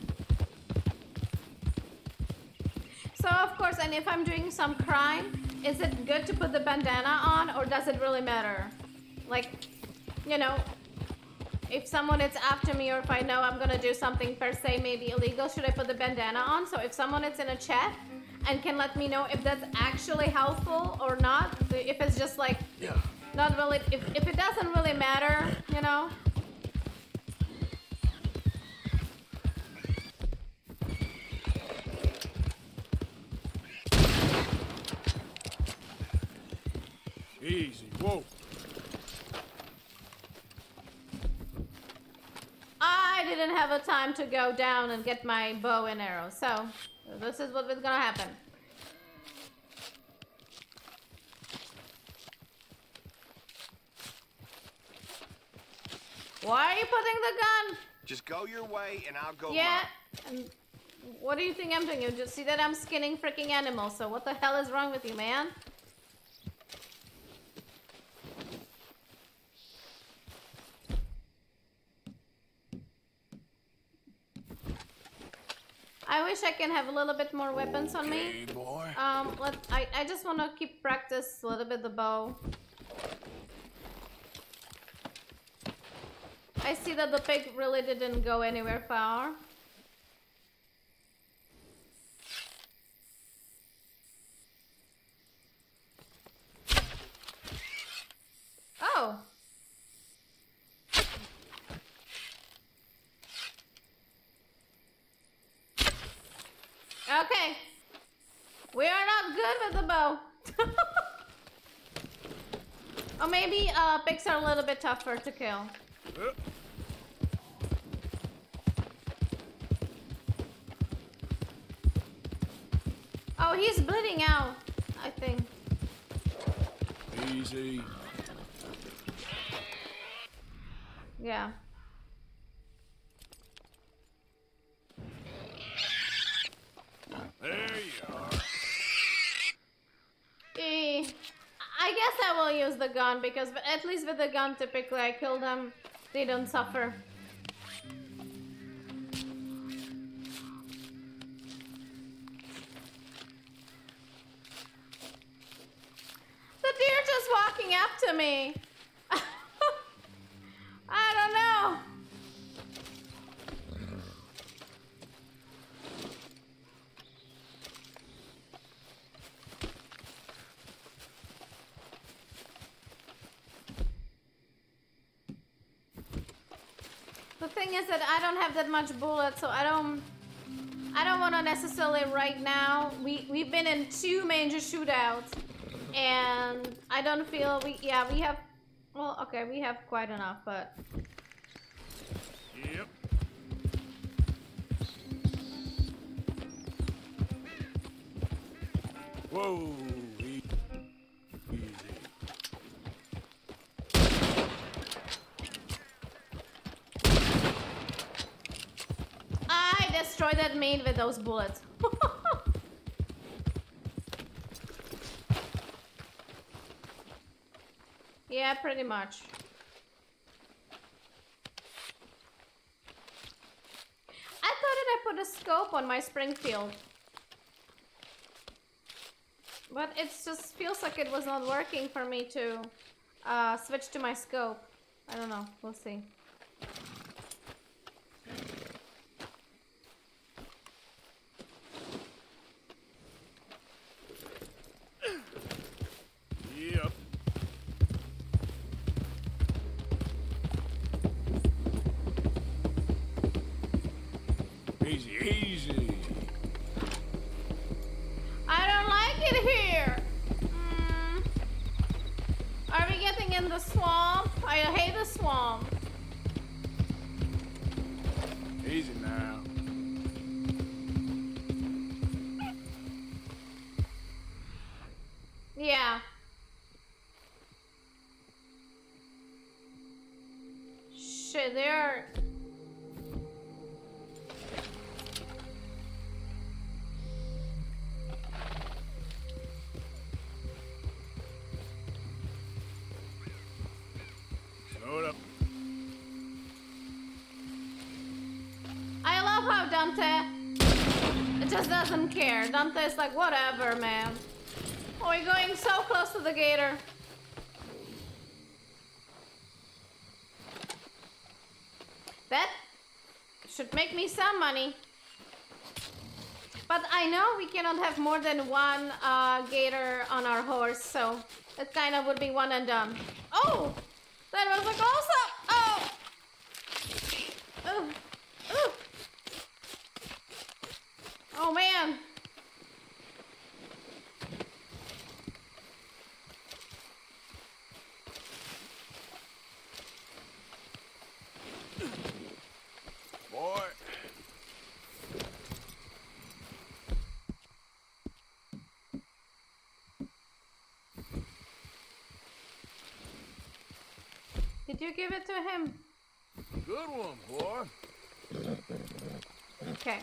So of course, and if I'm doing some crime, is it good to put the bandana on, or does it really matter? Like, you know, if someone is after me or if I know I'm gonna do something per se maybe illegal, should I put the bandana on? So if someone is in a chat and can let me know if that's actually helpful or not, if it's just like, yeah, not really, if, if it doesn't really matter, you know? Easy, whoa. I didn't have a time to go down and get my bow and arrow, so this is what is gonna happen. Why are you putting the gun? Just go your way and I'll go. Yeah. Mine. What do you think I'm doing? You just see that I'm skinning freaking animals, so what the hell is wrong with you, man? I wish I can have a little bit more weapons on me. Okay, boy. Um, let I I just want to keep practice a little bit the bow. I see that the pig really didn't go anywhere far. Oh. Okay, we are not good with the bow. Or maybe uh, pigs are a little bit tougher to kill. Uh. Oh, he's bleeding out, I think. Easy. Yeah. There you are. Eh, I guess I will use the gun because at least with the gun typically I kill them. They don't suffer. to me. I don't know. The thing is that I don't have that much bullets, so I don't I don't want to necessarily right now. We, we've been in two major shootouts, and I don't feel we, yeah, we have, well, okay, we have quite enough, but. Yep. Whoa. Easy. I destroyed that maid with those bullets. Yeah, pretty much. I thought that I put a scope on my Springfield. But it just feels like it was not working for me to uh, switch to my scope. I don't know, we'll see. Doesn't care. Dante's like, whatever, man. Oh, we're going so close to the gator. That should make me some money. But I know we cannot have more than one uh, gator on our horse, so it kind of would be one and done. Oh! That was like also... Oh! Ugh. Oh man! Boy! Did you give it to him? Good one, boy! Okay.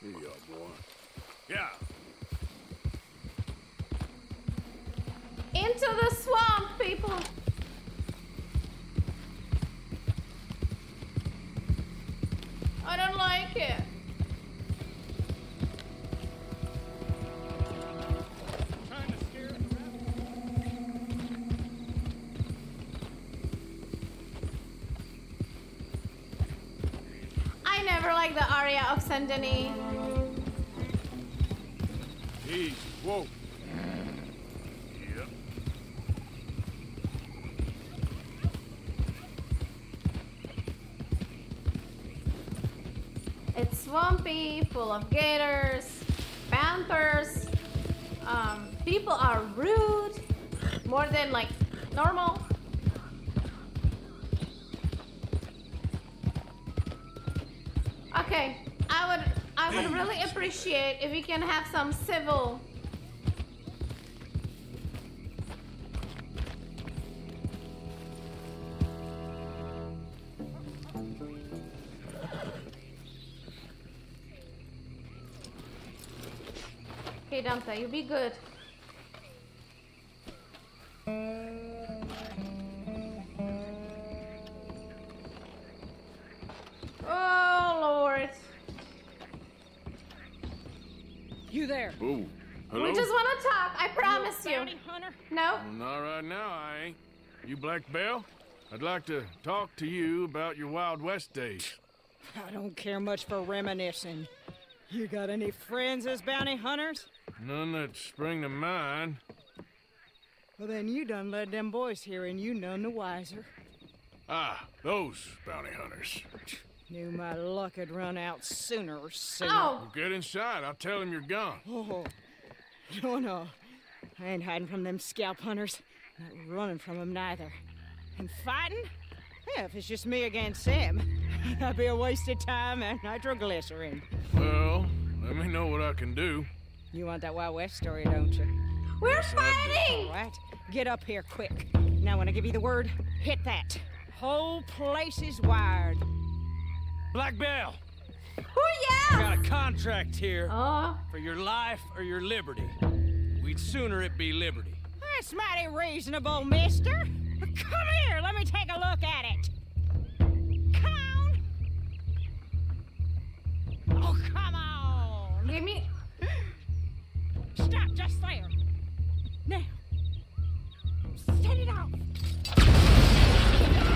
Here you go, boy. Yeah. Into the swamp, people. I don't like it. Like the aria of Saint Denis. Easy. Whoa. Yep. It's swampy, full of gators, panthers. Um, people are rude, more than like normal. Okay, I would I would really appreciate if we can have some civil. Okay, Dante, you be good. Oh, Lord. You there? Ooh, hello? We just want to talk, I promise you. Bounty hunter? No. Well, not right now, I ain't. You Black Bell? I'd like to talk to you about your Wild West days. I don't care much for reminiscing. You got any friends as bounty hunters? None that spring to mind. Well, then you done led them boys here and you none the wiser. Ah, those bounty hunters. Knew my luck had run out sooner or sooner. Oh. Well, get inside. I'll tell them you're gone. Oh, no, no. I ain't hiding from them scalp hunters. Not running from them neither. And fighting? Yeah, if it's just me against them, that'd be a waste of time and nitroglycerin. Well, let me know what I can do. You want that Wild West story, don't you? We're fighting! All right, get up here quick. Now when I give you the word, hit that. Whole place is wired. Black Bell! Oh yeah! I got a contract here uh. for your life or your liberty. We'd sooner it be liberty. That's mighty reasonable, mister. Come here, let me take a look at it. Come on! Oh, come on! Give me... Stop just there. Now, set it off.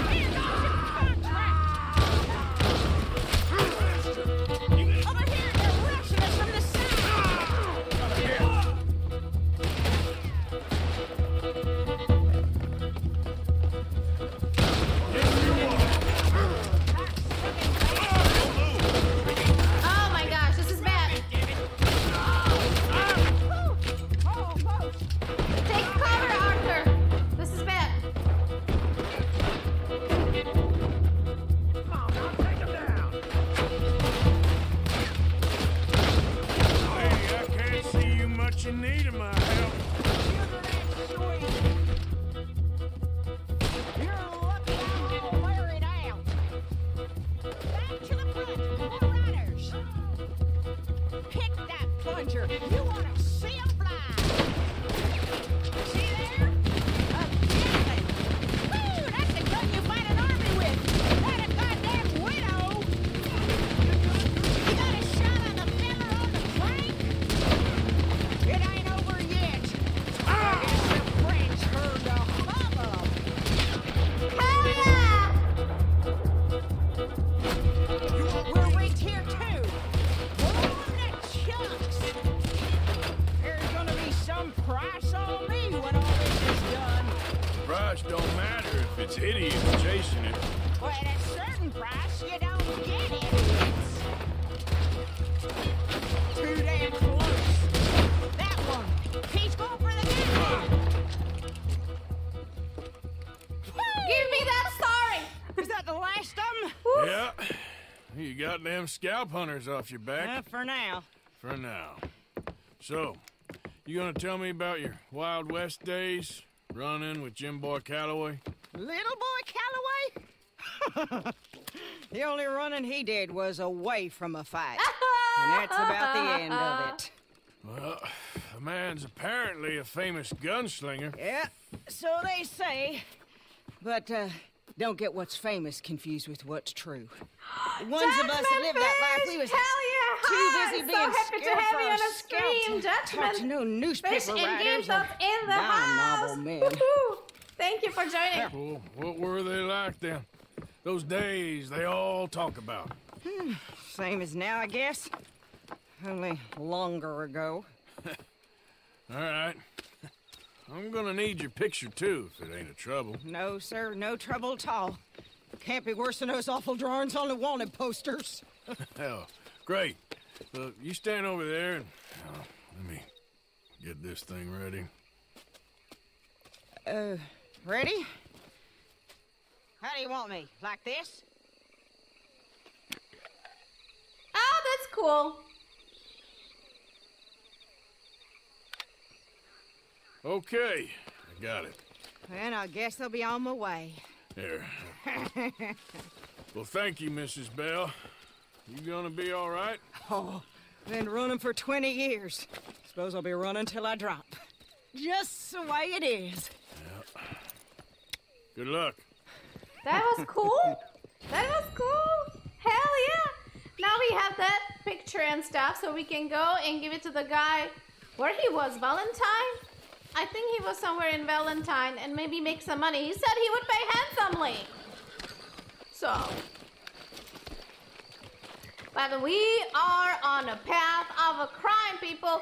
Here goes your contract. Over here, they're rushing us from the side. Over here. Oh my gosh, this is bad. Take cover, Arthur. This is bad. Hey, I can't see you much in need of my help. Plunger, you want to see them fly. See there? Exactly. Woo, that's the gun you fight an army with. Not a goddamn widow. You got a shot on the filler on the flank? It ain't over yet. I guess the French heard the hum of them. Hell yeah! We're right here too. There's gonna be some price on me when all this is done. Price don't matter if it's idiot chasing it. Well, at a certain price, you don't get idiots. Too damn close. That one. He's going for the head. Give me that story. Is that the last of them? Yeah. You got them scalp hunters off your back. Uh, for now. For now. So, you gonna tell me about your Wild West days, running with Jim Boy Calloway? Little Boy Calloway? The only running he did was away from a fight. And that's about the end of it. Well, the man's apparently a famous gunslinger. Yeah, so they say. But, uh... don't get what's famous confused with what's true. The ones Judgment of us that lived that life, we was yeah, too busy being so happy to have you on a screen. Judgment. To no newspaper writers and in the house. Men. Thank you for joining. Well, what were they like then? Those days they all talk about. Hmm, same as now, I guess. Only longer ago. All right. I'm gonna need your picture, too, if it ain't a trouble. No, sir, no trouble at all. Can't be worse than those awful drawings on the wanted posters. Hell, great. Look, you stand over there and... Oh, let me get this thing ready. Uh, ready? How do you want me? Like this? Oh, that's cool. Okay, I got it. And I guess I'll be on my way. There. Well, thank you, Missus Bell. You gonna be all right? Oh, been running for twenty years. Suppose I'll be running till I drop. Just the way it is. Yep. Good luck. That was cool. That was cool. Hell yeah. Now we have that picture and stuff, so we can go and give it to the guy where he was, Valentine. I think he was somewhere in Valentine and maybe make some money. He said he would pay handsomely. So, but we are on a path of a crime, people.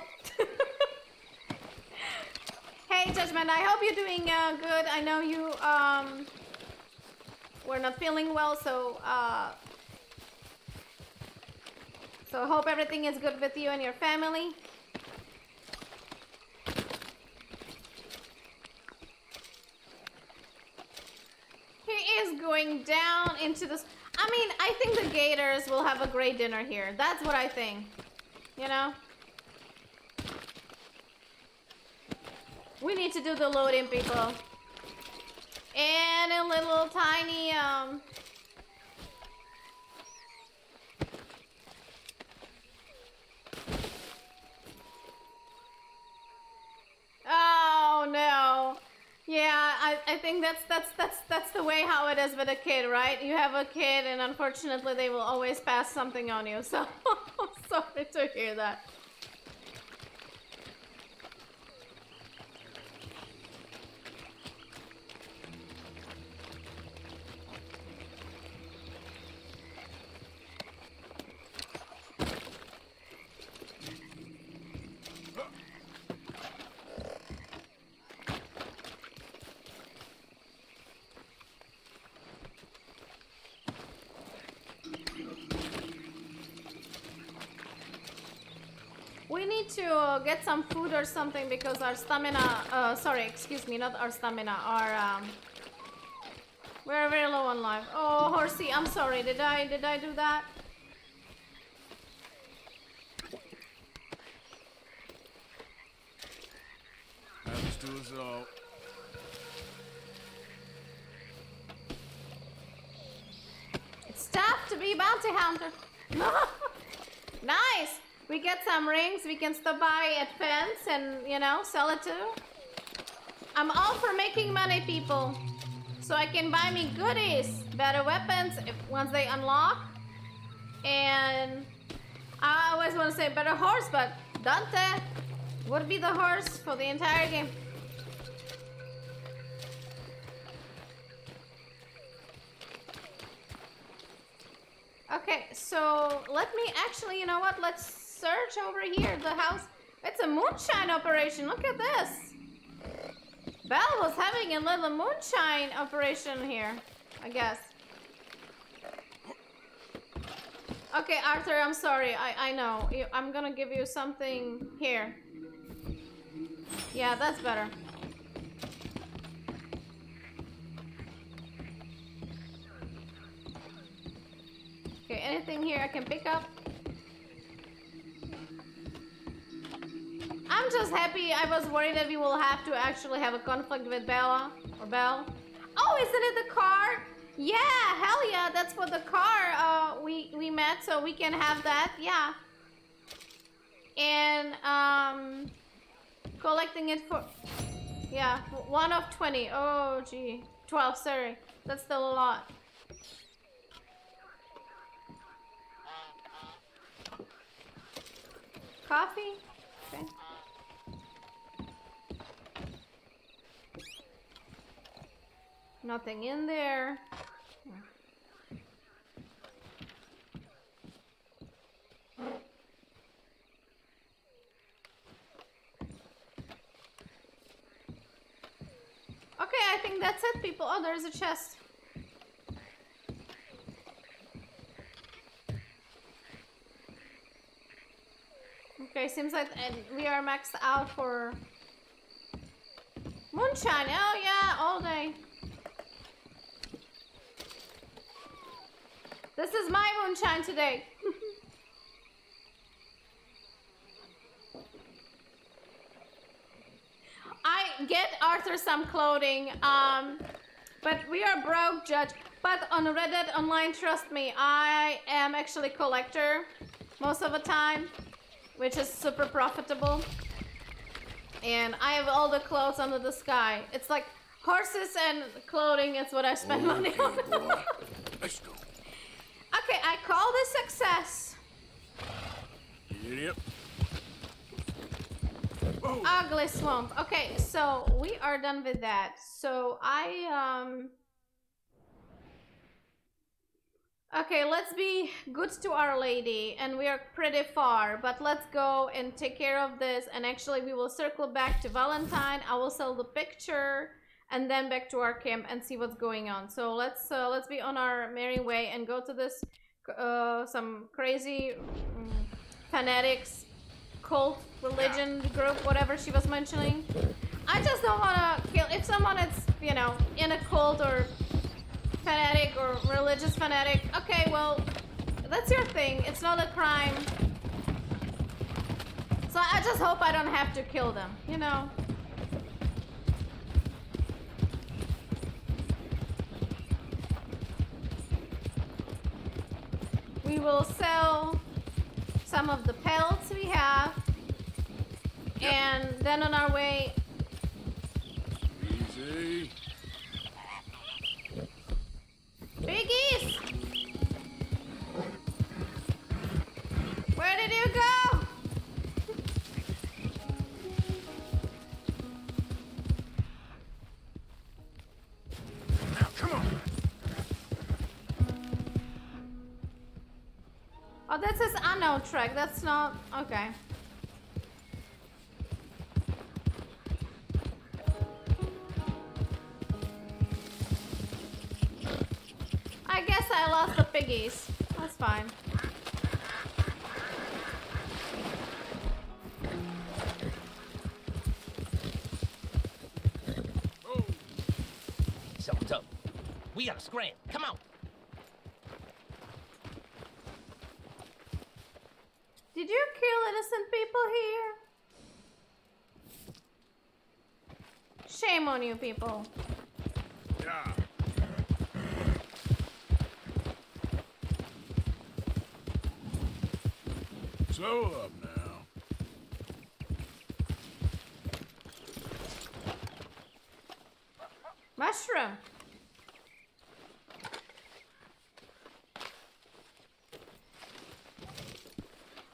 Hey, Judgment, I hope you're doing uh, good. I know you um, were not feeling well, so uh, so I hope everything is good with you and your family. He is going down into this. I mean, I think the Gators will have a great dinner here. That's what I think, you know? We need to do the loading, people. And a little tiny, um... Oh, no. Yeah, I, I think that's, that's, that's, that's the way how it is with a kid, right? You have a kid, and unfortunately, they will always pass something on you. So, sorry to hear that. To get some food or something because our stamina, uh, sorry, excuse me, not our stamina, our, um, we're very low on life. Oh, horsey, I'm sorry, did I, did I do that? Happens to us all. It's tough to be a bounty hunter. Nice! We get some rings, we can stop by at Fence and, you know, sell it too. I'm all for making money, people. So I can buy me goodies, better weapons if, once they unlock. And I always want to say better horse, but Dante would be the horse for the entire game. Okay, so let me actually, you know what, let's search over here, the house. It's a moonshine operation. Look at this. Belle was having a little moonshine operation here, I guess. Okay, Arthur, I'm sorry. I, I know. You, I'm gonna give you something here. Yeah, that's better. Okay, anything here I can pick up? I'm just happy. I was worried that we will have to actually have a conflict with Bella or Belle. Oh, isn't it the car? Yeah, hell yeah, that's for the car uh, we, we met, so we can have that, yeah. And um, collecting it for, yeah, one of twenty. Oh, gee, twelve, sorry. That's still a lot. Coffee? Okay. Nothing in there. Okay, I think that's it, people. Oh, there's a chest. Okay, seems like we are maxed out for moonshine. Oh yeah, all day. This is my moonshine today. I get Arthur some clothing, um, but we are broke, Judge. But on Red Dead Online, trust me, I am actually a collector most of the time, which is super profitable. And I have all the clothes under the sky. It's like horses and clothing is what I spend money on. Let's go. Okay, I call this success. Yep. Oh. Whoa. Ugly swamp. Okay, so we are done with that. So I, um... okay, let's be good to Our Lady, and we are pretty far, but let's go and take care of this, and actually we will circle back to Valentine. I will sell the picture, and then back to our camp and see what's going on. So let's uh, let's be on our merry way and go to this, uh, some crazy um, fanatics, cult, religion group, whatever she was mentioning. I just don't wanna kill, if someone is, you know, in a cult or fanatic or religious fanatic. Okay, well, that's your thing. It's not a crime. So I just hope I don't have to kill them, you know. We will sell some of the pelts we have. Yep. And then on our way... Easy. Big East! Where did you go? Now, come on! Oh, that says unknown track. That's not... okay. I guess I lost the piggies. That's fine. Oh. Something's up. We gotta scram. Come on. Did you kill innocent people here? Shame on you people. Yeah. Slow up now. Mushroom.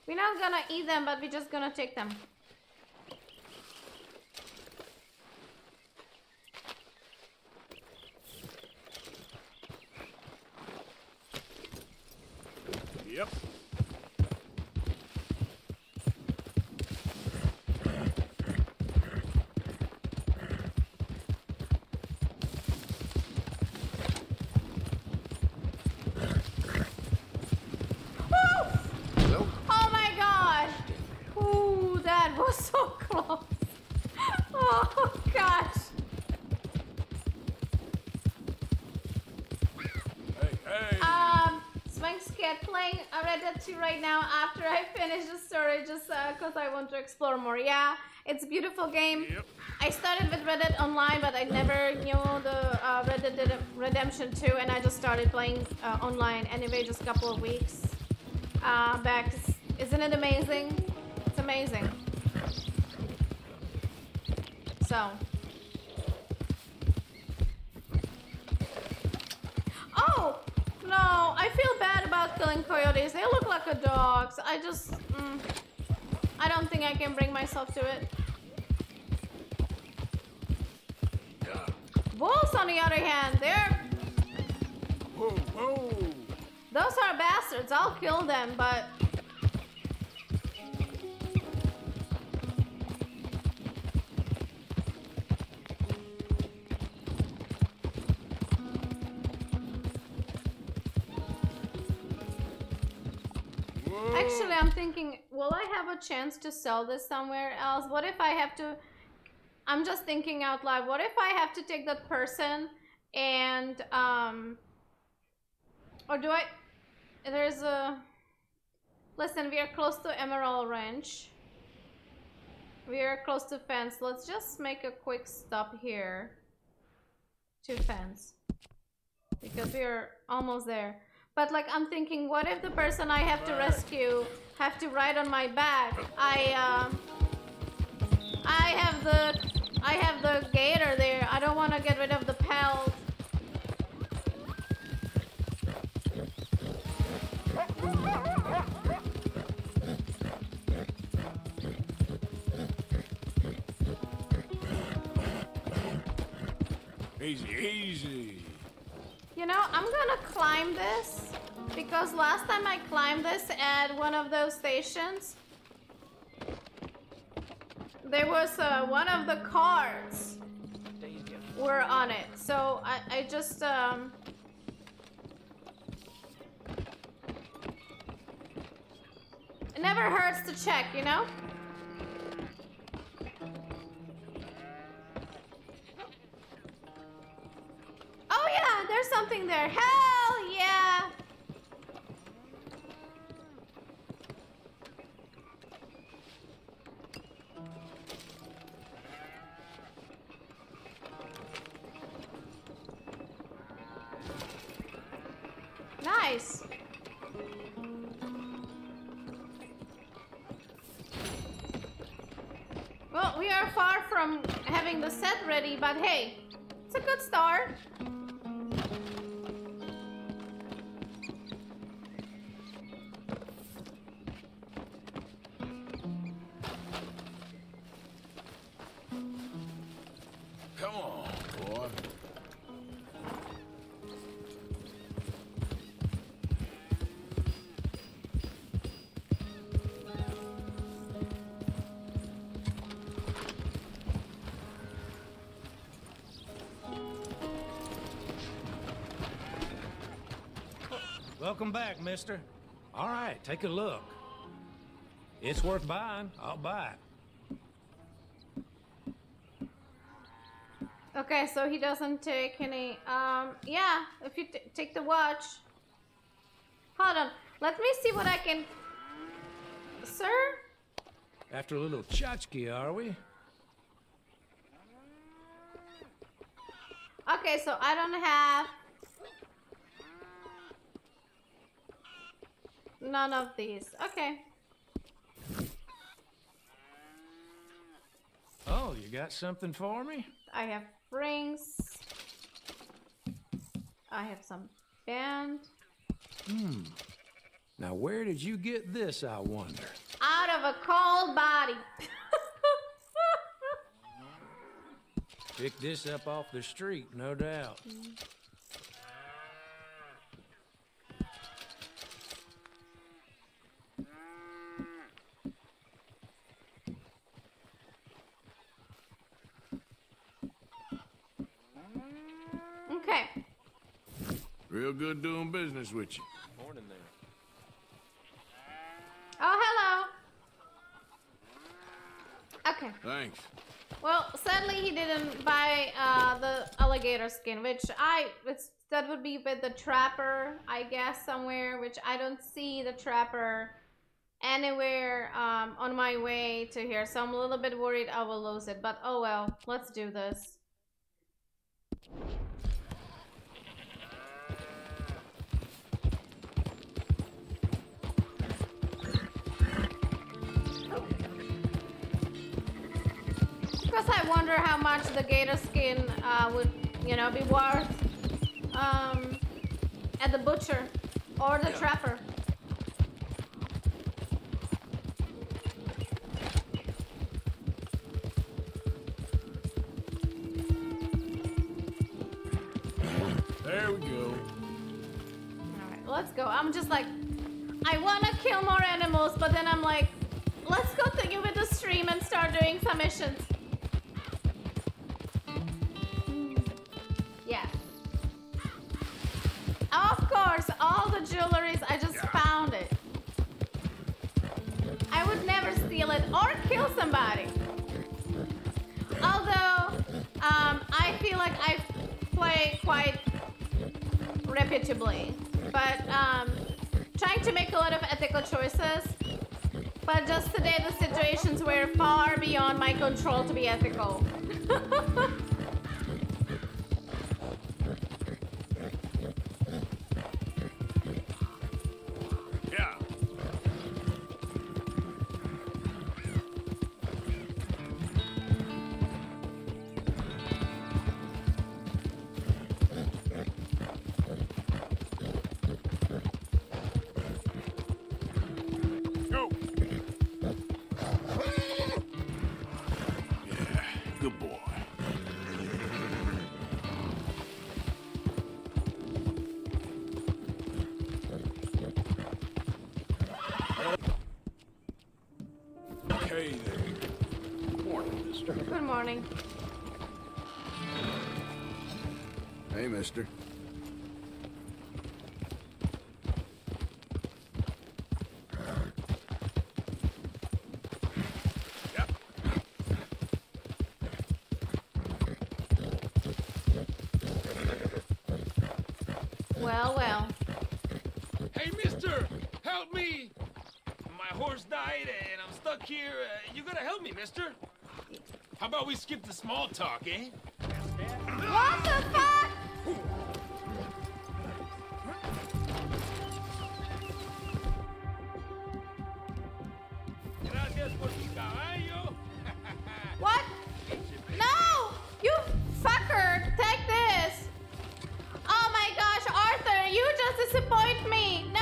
We're not gonna eat them, but we're just gonna take them. Yep. Right now, after I finish the story, just because uh, I want to explore more. Yeah, it's a beautiful game. Yep. I started with Red Dead Online, but I never knew the uh, Red Dead Redemption two, and I just started playing uh, online anyway, just a couple of weeks uh, back. Isn't it amazing? It's amazing. So. Oh! No, I feel bad about killing coyotes. They look like a dog. So I just... Mm, I don't think I can bring myself to it. Wolves, on the other hand, they're... Whoa, whoa. Those are bastards. I'll kill them, but... Actually, I'm thinking, will I have a chance to sell this somewhere else? What if I have to... I'm just thinking out loud. What if I have to take that person and... Um, or do I... There's a... Listen, we are close to Emerald Ranch. We are close to fence. Let's just make a quick stop here. To fence. Because we are almost there. But like I'm thinking, what if the person I have to rescue have to ride on my back? I um, I have the I have the gator there. I don't want to get rid of the pelt. Easy, easy. You know, I'm gonna climb this because last time I climbed this at one of those stations, there was uh, one of the cards were on it. So I, I just, um... it never hurts to check, you know? Oh yeah, there's something there. Hell yeah! Nice. Well, we are far from having the set ready, but hey, it's a good start. Welcome back, mister. All right, take a look. It's worth buying. I'll buy it. Okay, so he doesn't take any... Um, yeah, if you t take the watch. Hold on. Let me see what I can... Sir? After a little tchotchke, are we? Okay, so I don't have... none of these. Okay. Oh, you got something for me? I have rings. I have some band. Hmm. Now, where did you get this, I wonder? Out of a cold body. Picked this up off the street, no doubt. Mm. Real good doing business with you. Morning there. Oh, hello. Okay. Thanks. Well, sadly he didn't buy uh, the alligator skin, which I, it's, that would be with the trapper, I guess, somewhere, which I don't see the trapper anywhere um, on my way to here. So I'm a little bit worried I will lose it, but oh well, let's do this. Because I wonder how much the gator skin uh, would, you know, be worth um, at the butcher or the yeah. trapper. There we go. All right, let's go. I'm just like, I want to kill more animals, but then I'm like, let's go thinking with the stream and start doing some missions. All the jewelries, I just yeah. found it. I would never steal it or kill somebody. Although, um, I feel like I play quite reputably. But, um, trying to make a lot of ethical choices. But just today, the situations were far beyond my control to be ethical. Good morning. Hey, mister. Well, well. Hey, mister! Help me! My horse died and I'm stuck here. Uh, you gotta help me, mister. How about we skip the small talk, eh? What the fuck? What? No! You fucker! Take this! Oh my gosh, Arthur, you just disappoint me! No!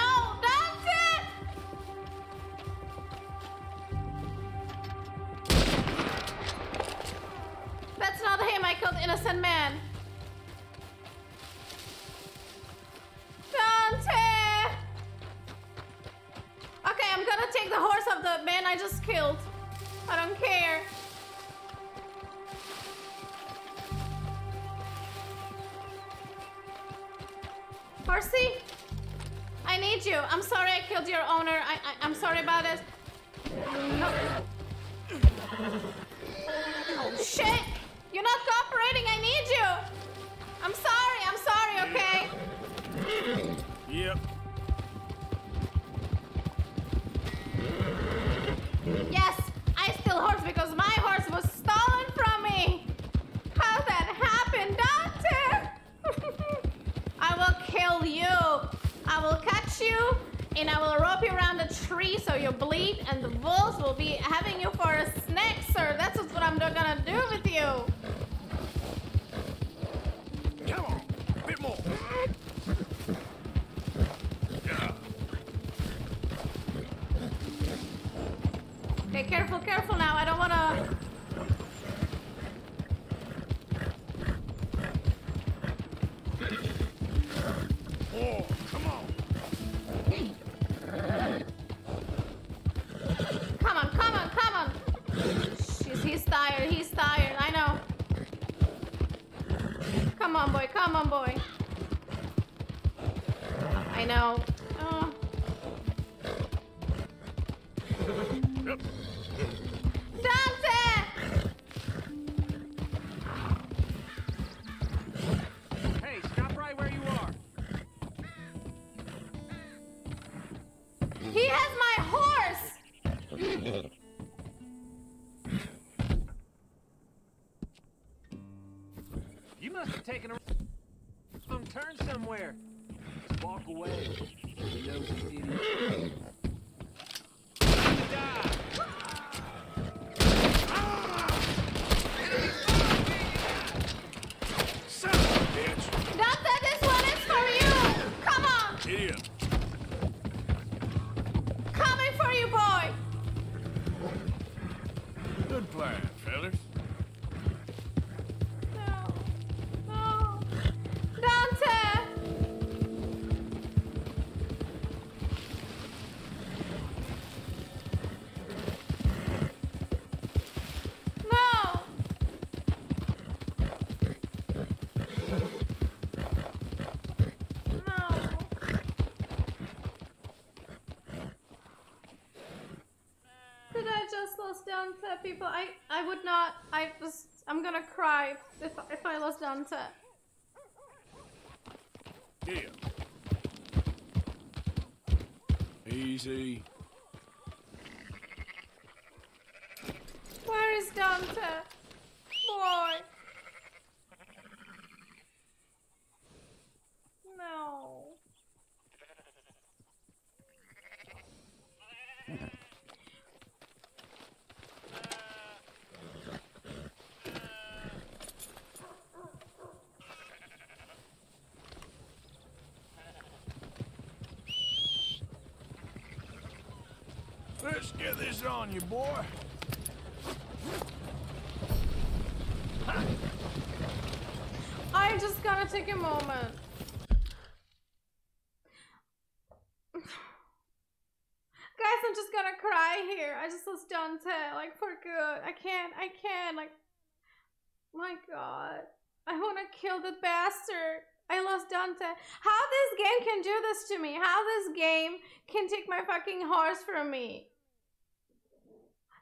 Him, I killed innocent man. Dante! Okay, I'm gonna take the horse of the man I just killed. I don't care. Horsey, I need you. I'm sorry I killed your owner. I, I I'm sorry about it. Oh. Oh shit! You're not cooperating, I need you! I'm sorry, I'm sorry, okay? Yep. Yes, I steal horse because my horse was stolen from me! How that happened, Doctor? I will kill you! I will catch you, and I will rope you around a tree so you bleed, and the wolves will be having you for a snack, sir! That's what I'm gonna do with you! Come on, a bit more. Okay, careful, careful now. I don't wanna. Oh, come on. Come on, come on, come on. Jeez, he's tired. He's tired. I know. Come on, boy. Come on, boy. I know. Oh. Dante! Hey, stop right where you are. He has my horse! You must have taken a wrong turn somewhere. Just walk away. You know we did it. Son of a bitch. Not that this one is for you. Come on. Idiot. Coming for you, boy. Good plan, fellas. People, I I would not. I was. I'm gonna cry if if I lost Dante. Yeah. Easy. Where is Dante, boy? No. Let's get this on you, boy. Huh. I just gotta take a moment. Guys, I'm just gonna gonna cry here. I just lost Dante, like, for good. I can't, I can't, like, my God. I wanna kill the bastard. I lost Dante. How this game can do this to me? How this game can take my fucking horse from me?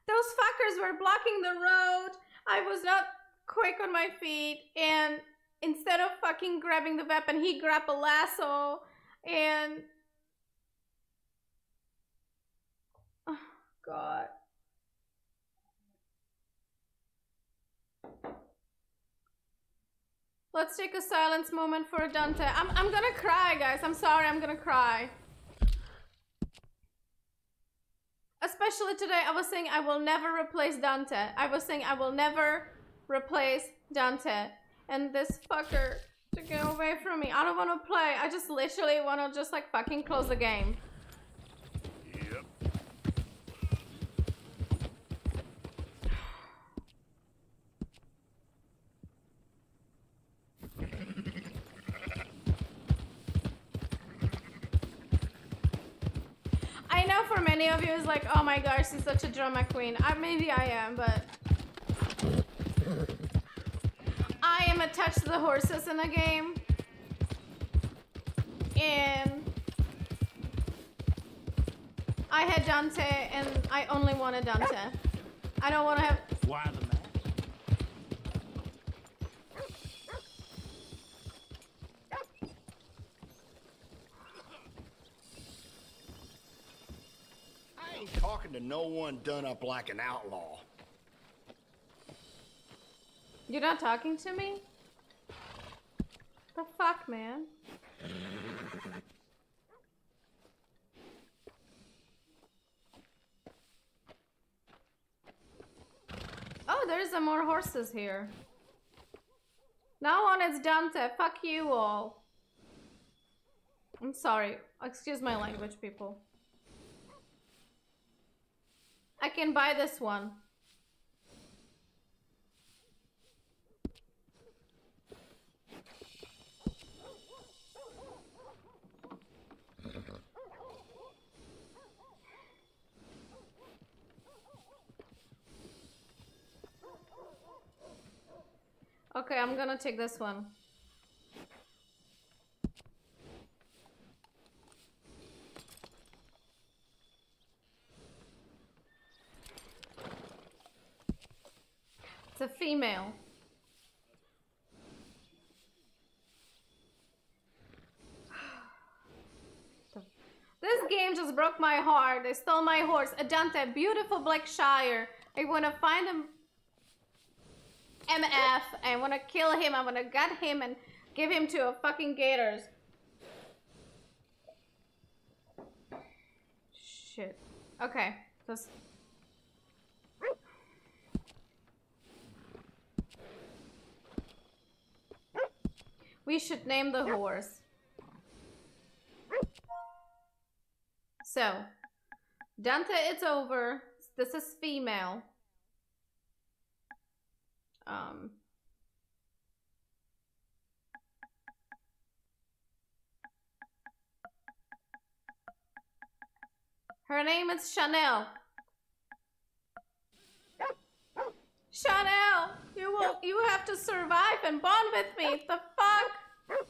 Those fuckers were blocking the road. I was not quick on my feet, and instead of fucking grabbing the weapon, he grabbed a lasso, and... oh, God. Let's take a silence moment for Dante. I'm, I'm gonna cry, guys. I'm sorry, I'm gonna cry. Especially today, I was saying I will never replace Dante. I was saying I will never replace Dante. And this fucker took it away from me. I don't want to play. I just literally want to just like fucking close the game. Yep. I know for many of you it's like, oh my gosh, she's such a drama queen. I, maybe I am, but... I am attached to the horses in the game, and I had Dante, and I only wanted Dante. I don't want to have. Why the match? I ain't talking to no one done up like an outlaw. You're not talking to me? The fuck, man? Oh, there's some more horses here. Now on it's Dante. Fuck you all. I'm sorry. Excuse my language, people. I can buy this one. Okay, I'm gonna take this one. It's a female. This game just broke my heart. They stole my horse. Dante, beautiful black Shire. I wanna find him. M F, I want to kill him, I want to gut him and give him to a fucking gators. Shit. Okay. That's... we should name the horse. So, Dante, it's over. This is female. Um, her name is Chanel. Chanel, you will, you have to survive and bond with me. The fuck?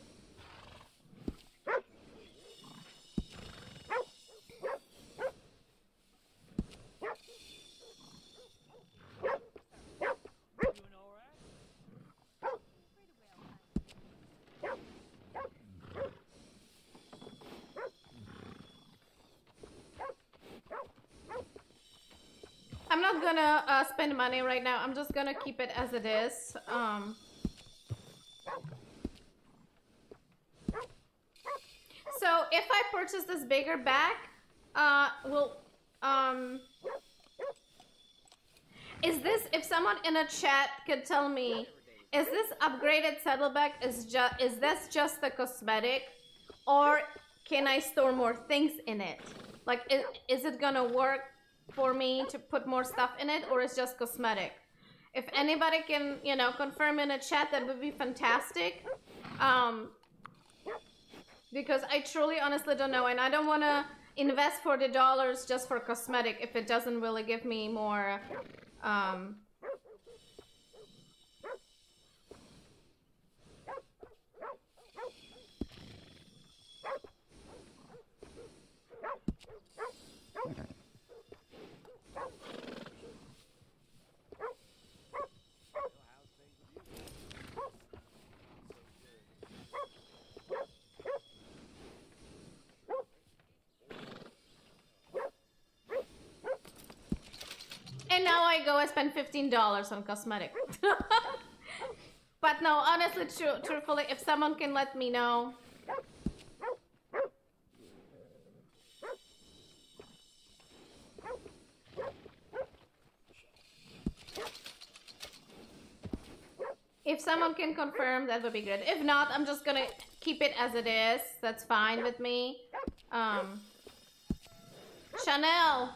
I'm not gonna uh, spend money right now. I'm just gonna keep it as it is. Um, so if I purchase this bigger bag, uh, will um, is this? If someone in a chat could tell me, is this upgraded saddlebag? Is just is this just the cosmetic, or can I store more things in it? Like, is, is it gonna work for me to put more stuff in it, or it's just cosmetic? If anybody can, you know, confirm in a chat, that would be fantastic. Um, because I truly honestly don't know, and I don't want to invest for the dollars just for cosmetic if it doesn't really give me more um And now I go and spend fifteen dollars on cosmetic. But no, honestly, tru truthfully, if someone can let me know. If someone can confirm, that would be good. If not, I'm just gonna keep it as it is. That's fine with me. Um, Chanel.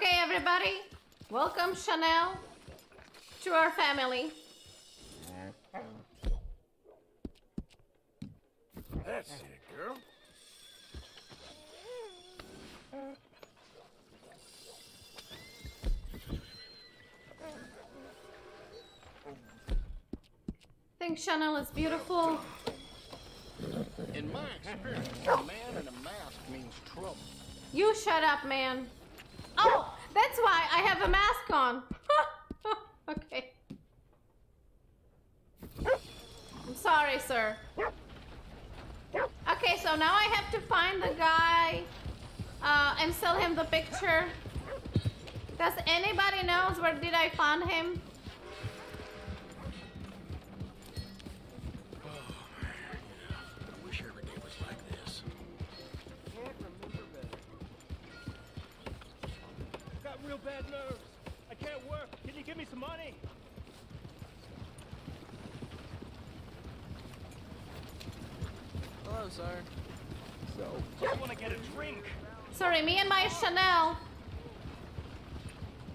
Okay, everybody, welcome Chanel to our family. That's it, girl. I think Chanel is beautiful. In my experience, a man in a mask means trouble. You shut up, man. Oh, that's why I have a mask on. Okay. I'm sorry, sir. Okay, so now I have to find the guy uh, and sell him the picture. Does anybody knows where did I find him? Bad nerves. I can't work. Can you give me some money? Hello, sir. So, I want to get a drink. Sorry, me and my Chanel.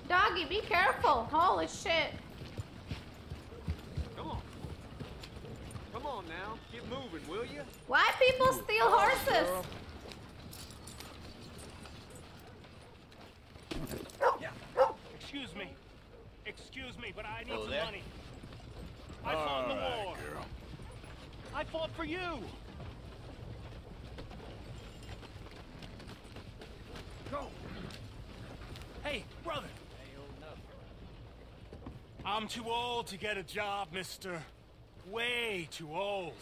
Doggy, be careful. Holy shit. Come on. Come on now. Get moving, will you? Why people steal horses? Girl. Excuse me. Excuse me, but I need Hello some there. money. I All fought in the right, war. Girl. I fought for you. Go. Hey, brother. I'm too old to get a job, mister. Way too old.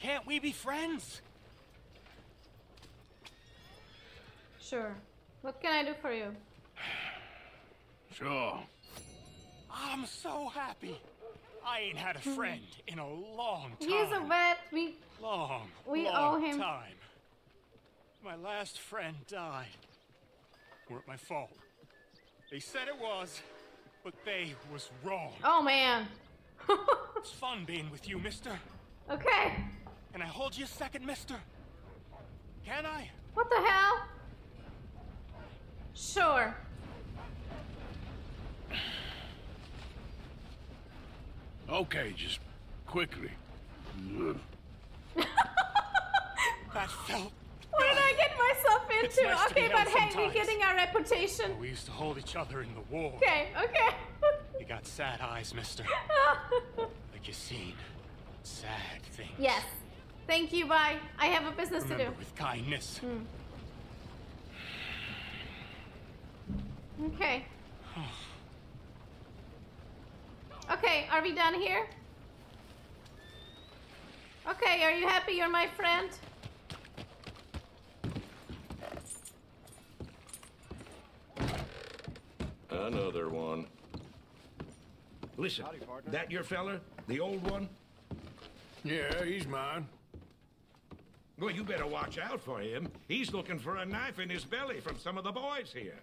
Can't we be friends? Sure. What can I do for you? Sure. I'm so happy. I ain't had a friend in a long time. He's a vet. We long, we long owe him. Time. My last friend died. Weren't my fault. They said it was, but they was wrong. Oh man. It's fun being with you, mister. Okay. Can I hold you a second, mister? Can I? What the hell? Sure. Okay, just quickly. That felt what did I get myself into? It's nice okay, but hey, sometimes. We're getting our reputation. We used to hold each other in the war. Okay, okay. You got sad eyes, mister. Like you've seen sad things. Yes. Thank you, bye. I have a business Remember to do. With kindness. Mm. Okay. Okay, are we done here? Okay, are you happy you're my friend? Another one. Listen, howdy, that your fella? The old one? Yeah, he's mine. Well, you better watch out for him. He's looking for a knife in his belly from some of the boys here.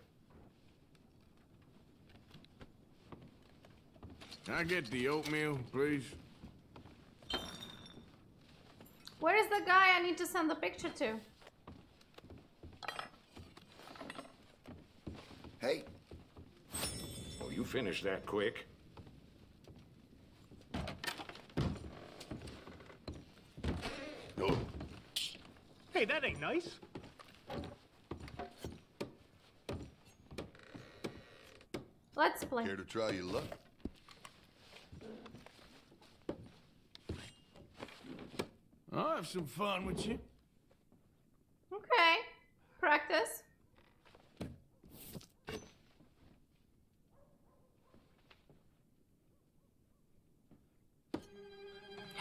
Can I get the oatmeal, please? Where is the guy I need to send the picture to? Hey. Oh, you finished that quick. Oh. Hey, that ain't nice. Let's play. Care to try your luck? I'll have some fun with you. Okay. Practice.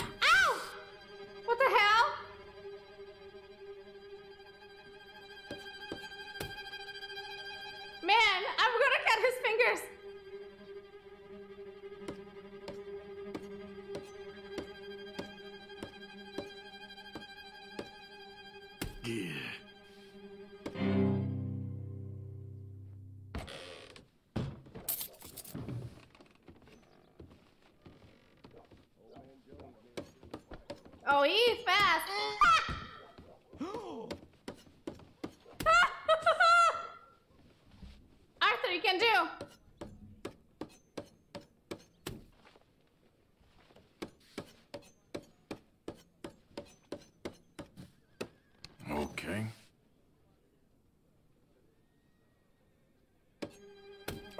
Ow! What the hell? Man, I'm gonna cut his fingers. Oh, eat fast! Arthur, you can do. Okay.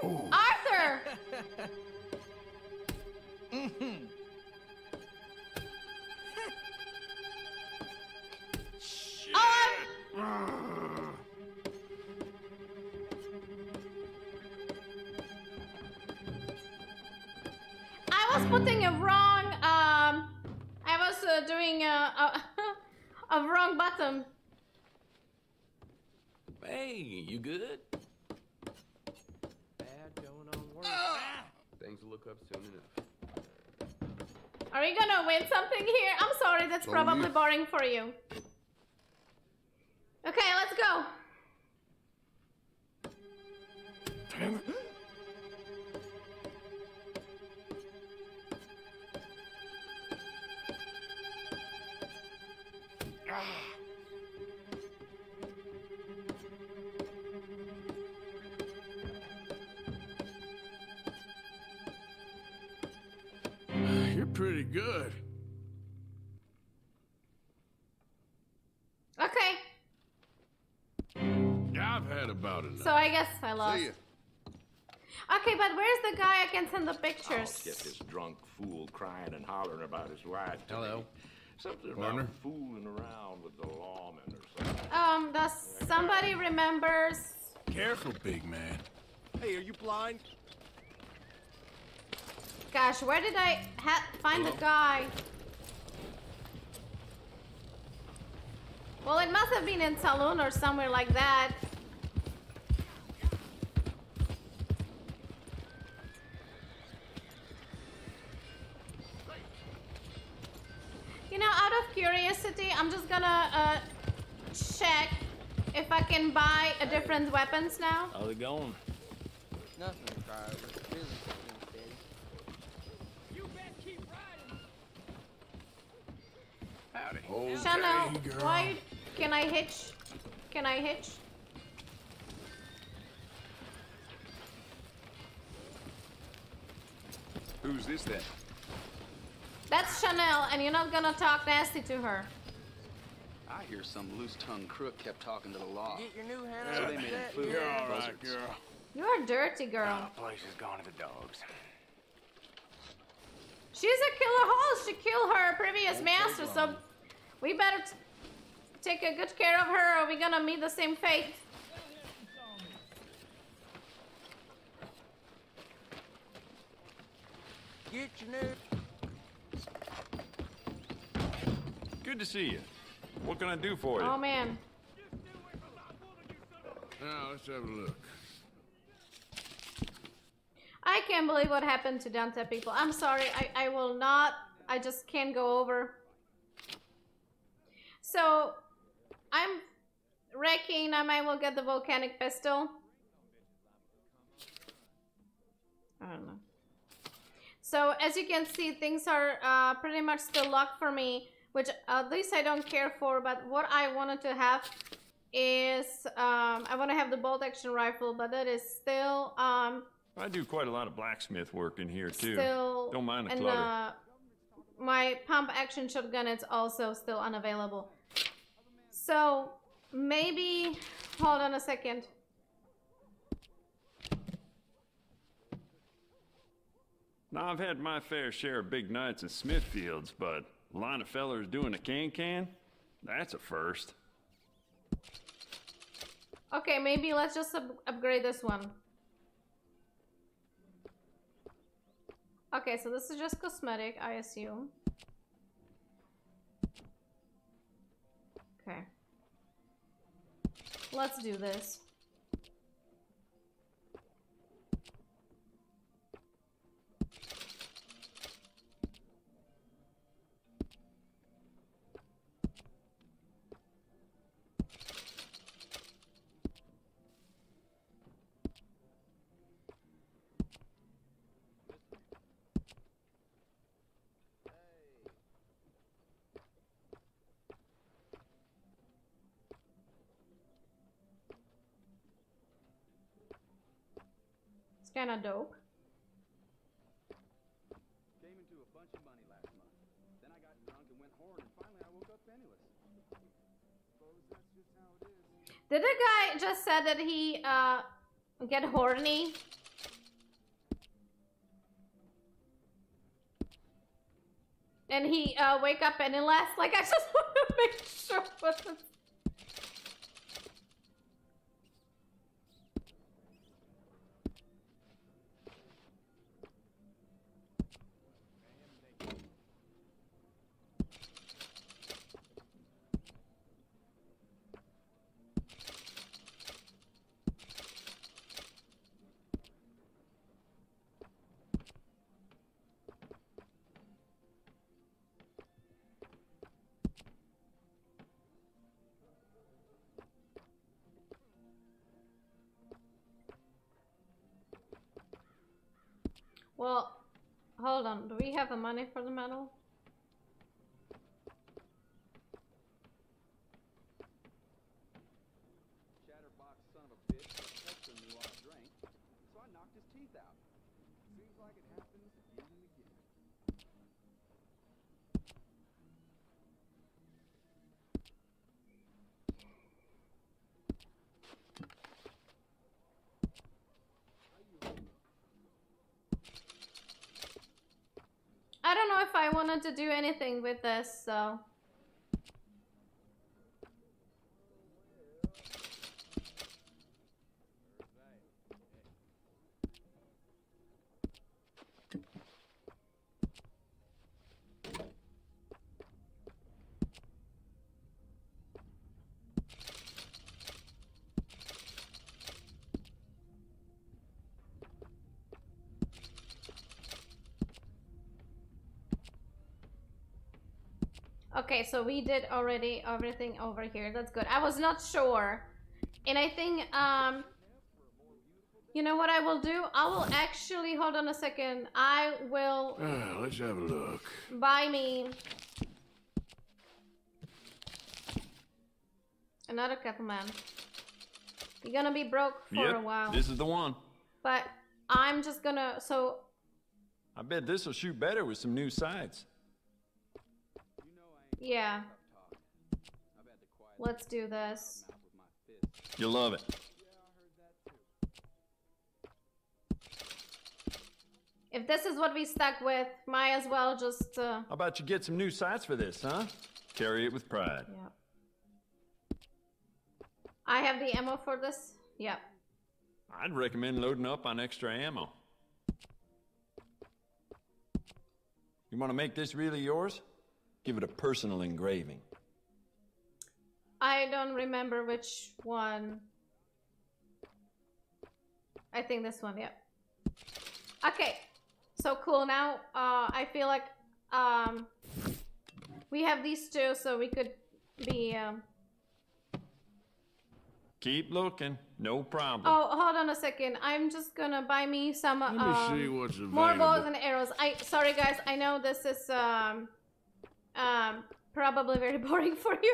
Oh. Arthur! Mm-hmm. Putting a wrong, um, I was uh, doing a, a, a wrong button. Hey, you good? Bad going on work. Ah! Things will look up soon enough. Are you gonna win something here? I'm sorry, that's oh, probably yeah. boring for you. Okay, let's go. Damn it. You're pretty good. Okay. I've had about enough. So I guess I lost. See ya. Okay, but where's the guy I can send the pictures? I'll get this drunk fool crying and hollering about his wife. Hello. Something about fooling around with the lawman or something. Um, does somebody remembers? Careful, big man. Hey, are you blind? Gosh, where did I ha find Hello? the guy? Well, it must have been in Saloon or somewhere like that. Curiosity, I'm just gonna uh, check if I can buy a different weapons now. How's it going? Nothing, really. You better keep riding. Howdy. Okay, Chanel, girl. Why can I hitch? Can I hitch? Who's this then? That's Chanel, and you're not gonna talk nasty to her. I hear some loose-tongued crook kept talking to the law. Get your new hand so they made him food. You're all right, girl. You're a dirty girl. The place has gone to the dogs. She's a killer hole. She killed her previous master, so we better t take a good care of her, or we're gonna meet the same fate. Get your new. Good to see you. What can I do for you? Oh man. Now let's have a look. I can't believe what happened to Dante, people. I'm sorry. I, I will not. I just can't go over. So, I'm wrecking. I might well get the volcanic pistol. I don't know. So, as you can see, things are uh, pretty much still locked for me, which at least I don't care for, but what I wanted to have is, um, I want to have the bolt action rifle, but that is still, um... I do quite a lot of blacksmith work in here, too. Still, don't mind the clutter. And, uh, my pump action shotgun is also still unavailable. So, maybe... Hold on a second. Now, I've had my fair share of big nights in Smithfields, but a line of fellers doing a can-can? That's a first. Okay, maybe let's just up upgrade this one. Okay, so this is just cosmetic, I assume. Okay. Let's do this. Kinda dope. Came into a bunch of money last month. Then I got drunk and went horn, and finally I woke up penniless. Suppose that's just how it is. Did the guy just said that he uh get horny? And he uh wake up penniless? Like I just wanna make sure what the Well, hold on. Do we have the money for the medal? Chatterbox son of a bitch pestered me while I drank, so I knocked his teeth out. Seems like it happens again and again. I don't know if I wanted to do anything with this, so... Okay, so we did already everything over here. That's good. I was not sure. And I think, um, you know what I will do? I will actually, hold on a second. I will... Uh, let's have a look. Buy me... another cattleman. You're gonna be broke for yep, a while. This is the one. But I'm just gonna, so... I bet this will shoot better with some new sights. Yeah. Let's do this. You'll love it. If this is what we stuck with, might as well just... Uh... How about you get some new sights for this, huh? Carry it with pride. Yep. I have the ammo for this? Yep. I'd recommend loading up on extra ammo. You want to make this really yours? Give it a personal engraving. I don't remember which one. I think this one, yep. Okay. So cool, now uh, I feel like um, we have these two, so we could be... Um... Keep looking, no problem. Oh, hold on a second. I'm just gonna buy me some Let me um, see what's more bows and arrows. I Sorry guys, I know this is um, um, probably very boring for you,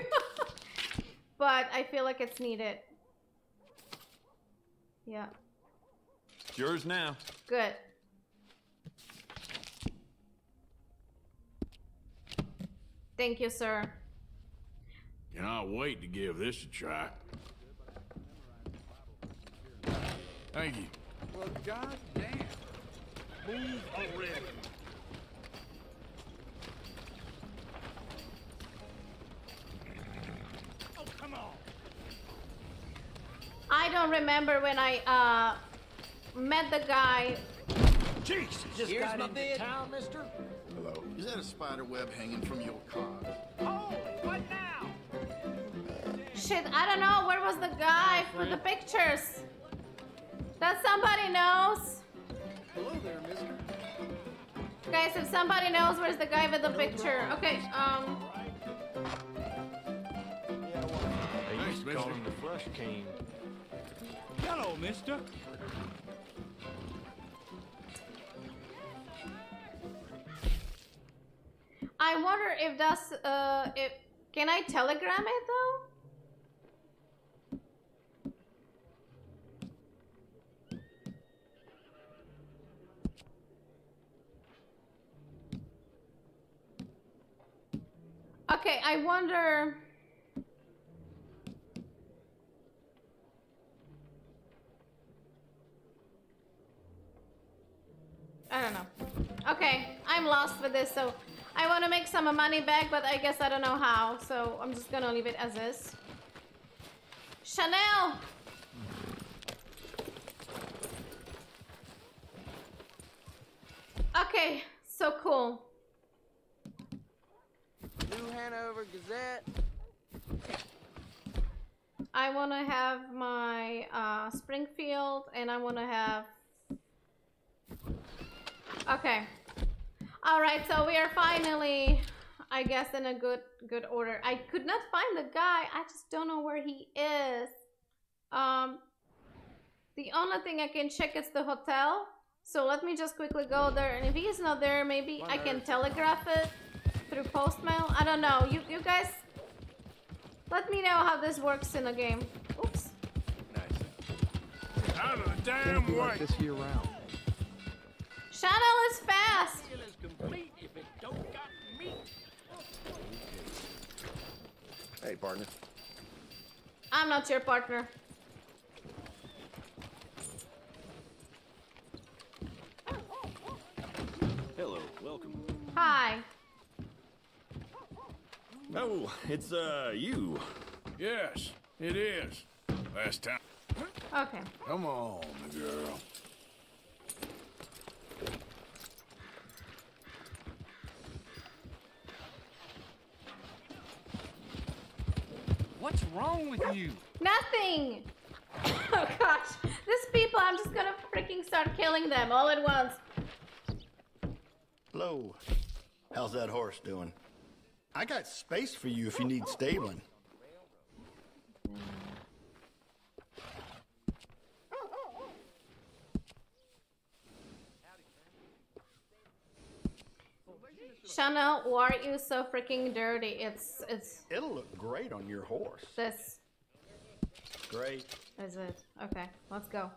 but I feel like it's needed. Yeah. It's yours now. Good. Thank you, sir. Cannot wait to give this a try. Thank you. Well, goddamn. Move already. Oh, come on. I don't remember when I uh met the guy. Jesus, just here's got my into bed. Town, mister. Hello. Is that a spider web hanging from your car? Oh, what now? Shit, I don't know. Where was the guy for the pictures? That somebody knows. Hello there, mister. Guys, if somebody knows, where's the guy with the picture? Okay, um. They used to call him the Flush King. Hello, mister. I wonder if that's uh if can I telegram it though? Okay, I wonder. I don't know. Okay, I'm lost with this, so I want to make some money back, but I guess I don't know how, so I'm just gonna leave it as is. Chanel! Okay, so cool. New Hanover Gazette. I want to have my uh, Springfield, and I want to have... Okay. All right, so we are finally, I guess, in a good good order. I could not find the guy. I just don't know where he is. Um, the only thing I can check is the hotel. So let me just quickly go there. And if he is not there, maybe I can telegraph it through post mail. I don't know. You you guys, let me know how this works in the game. Oops. Nice. Out of the damn way. Like this year round. Chanel is fast. If it don't got meat. Hey, partner. I'm not your partner. Hello, welcome. Hi. Oh, it's uh you. Yes, it is. Last time. Okay. Come on, girl. What's wrong with you? Nothing! Oh gosh, these people, I'm just gonna freaking start killing them all at once. Hello. How's that horse doing? I got space for you if you need stabling. Chanel, why are you so freaking dirty? It's it's. It'll look great on your horse. This. Great. Is it? Okay, let's go.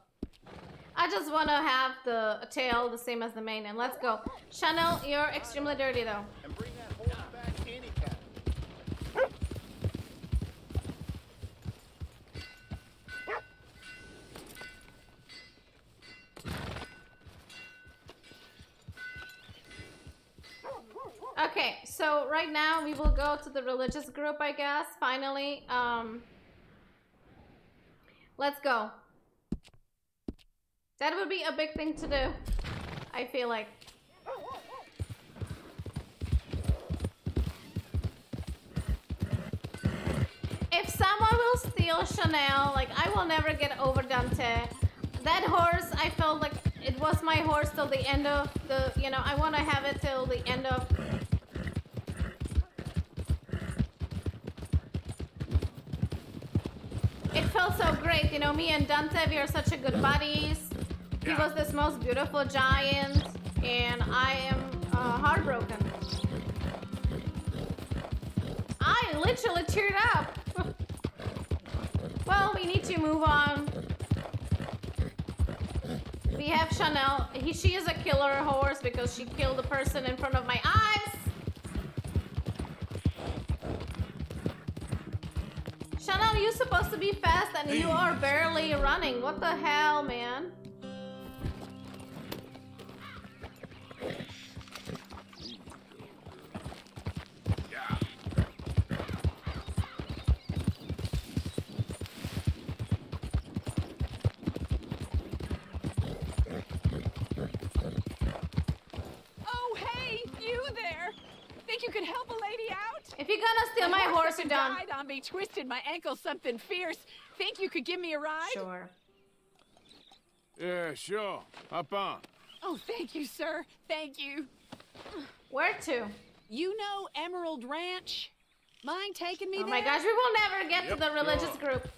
I just want to have the tail the same as the mane, and let's go. Chanel, you're extremely dirty though. And bring that horse back any time. so right now we will go to the religious group, I guess, finally. Um, let's go. That would be a big thing to do, I feel like. If someone will steal Chanel, like, I will never get over Dante. That horse, I felt like it was my horse till the end of the, you know, I want to have it till the end of... It felt so great, you know, me and Dante, we are such a good buddies. He was this most beautiful giant, and I am uh, heartbroken. I literally teared up. Well, we need to move on. We have Chanel. He, she is a killer horse because she killed a person in front of my eyes. Chanel, you're supposed to be fast and you are barely running. What the hell, man? On me, twisted my ankle something fierce. Think you could give me a ride? Sure. Yeah, sure. Hop on. Oh, thank you, sir. Thank you. Where to? You know Emerald Ranch? Mind taking me oh there? Oh my gosh, we will never get yep, to the religious sure. group.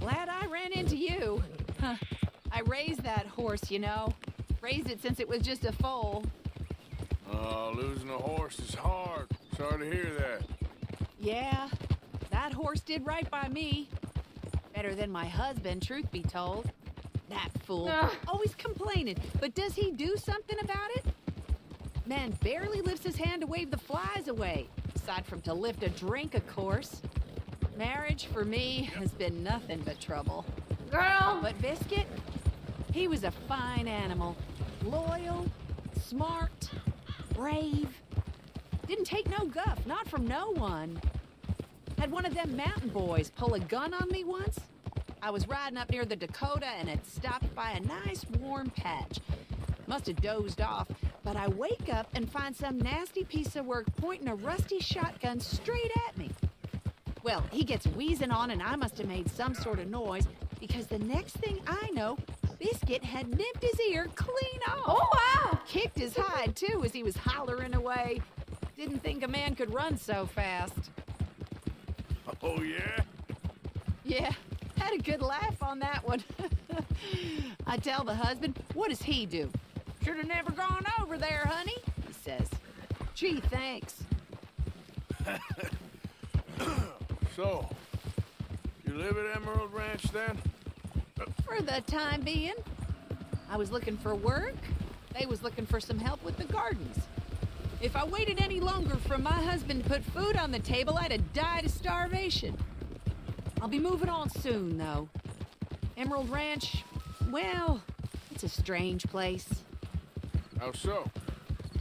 Glad I ran into you. Huh. I raised that horse, you know. Raised it since it was just a foal. Oh, uh, losing a horse is hard. Sorry to hear that. Yeah. That horse did right by me. Better than my husband, truth be told. That fool. Ugh. Always complaining, but does he do something about it? Man barely lifts his hand to wave the flies away, aside from to lift a drink, of course. Marriage for me has been nothing but trouble. Girl! But Biscuit, he was a fine animal. Loyal, smart, brave. Didn't take no guff, not from no one. Had one of them mountain boys pull a gun on me once. I was riding up near the Dakota and had stopped by a nice warm patch. Must have dozed off, but I wake up and find some nasty piece of work pointing a rusty shotgun straight at me. Well, he gets wheezing on and I must have made some sort of noise because the next thing I know, Biscuit had nipped his ear clean off. Oh, wow! Kicked his hide, too, as he was hollering away. Didn't think a man could run so fast. Oh, yeah? Yeah, had a good laugh on that one. I tell the husband, what does he do? Should have never gone over there, honey, he says. Gee, thanks. So, you live at Emerald Ranch, then? For the time being. I was looking for work. They was looking for some help with the gardens. If I waited any longer for my husband to put food on the table, I'd have died of starvation. I'll be moving on soon, though. Emerald Ranch, well, it's a strange place. How so?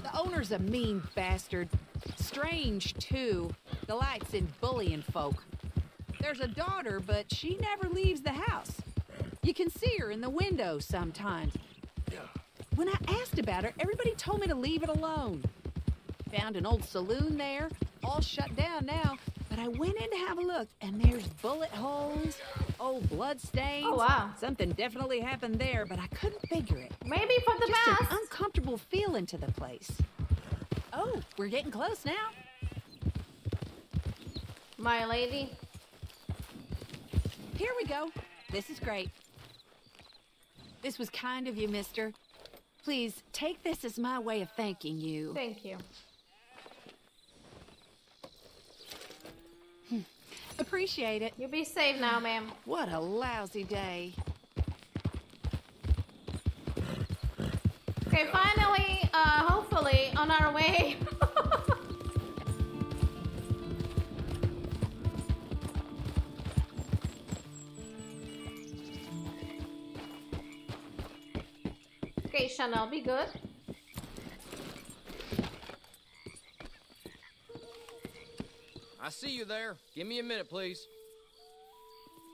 The owner's a mean bastard. Strange, too. Delights in bullying folk. There's a daughter, but she never leaves the house. You can see her in the window sometimes. When I asked about her, everybody told me to leave it alone. Found an old saloon there, all shut down now, but I went in to have a look, and there's bullet holes, old blood stains. Oh, wow. Something definitely happened there, but I couldn't figure it. Maybe for the best. Just an uncomfortable feeling to the place. Oh, we're getting close now. My lady. Here we go. This is great. This was kind of you, mister. Please, take this as my way of thanking you. Thank you. Appreciate it. You'll be safe now, ma'am. What a lousy day. Okay, finally, uh, hopefully, on our way. Okay, Chanel, be good. see you there. Give me a minute, please.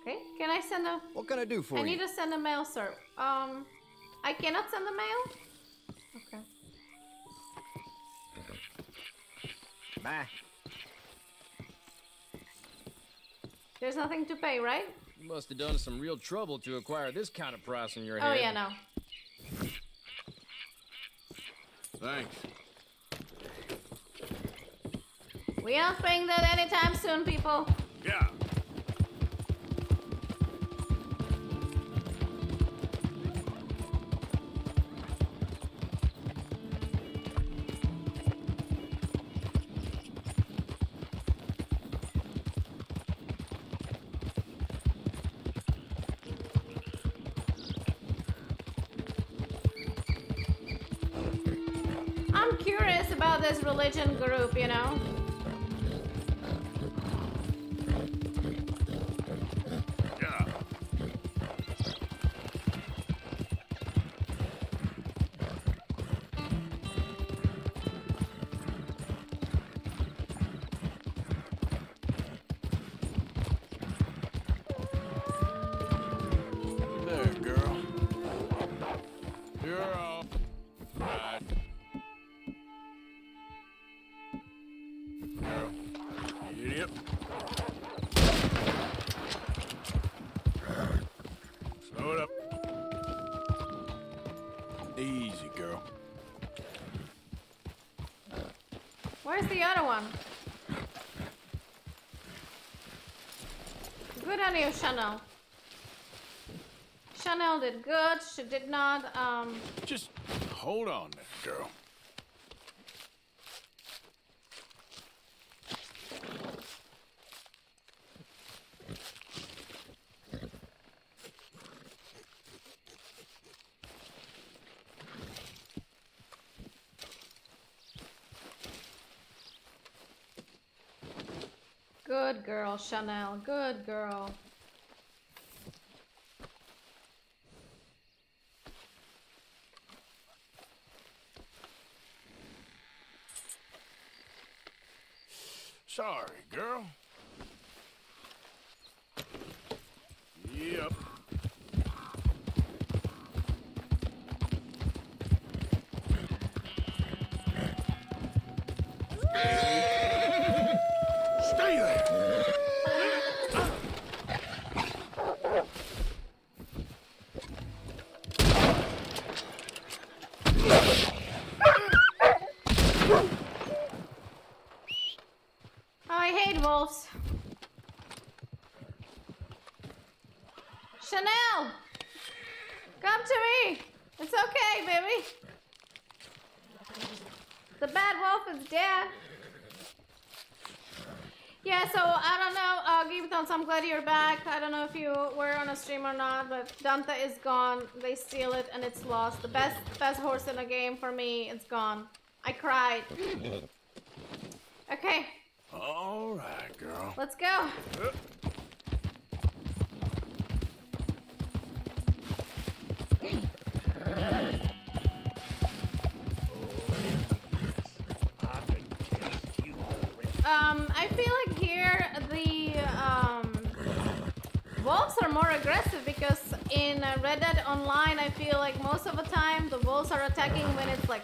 Okay, can I send a... What can I do for I you? I need to send a mail, sir. Um, I cannot send a mail? Okay. Bye. There's nothing to pay, right? You must have done some real trouble to acquire this kind of price in your head. Oh, yeah, no. Thanks. We aren't paying that anytime soon, people. Yeah. This religion group, you know? Yeah. There, girl. You're all right. Where's the other one? Good on you, Chanel. Chanel did good. She did not, um... Just hold on there, girl. Good girl, Chanel. Good girl. Sorry, girl. Yep. Stay there. I'm glad you're back. I don't know if you were on a stream or not, but Dante is gone. They steal it and it's lost. The best best horse in the game for me, it's gone. I cried. Okay. All right, girl. Let's go. Uh. Um, I feel like here the um, wolves are more aggressive because in Red Dead Online, I feel like most of the time the wolves are attacking when it's like,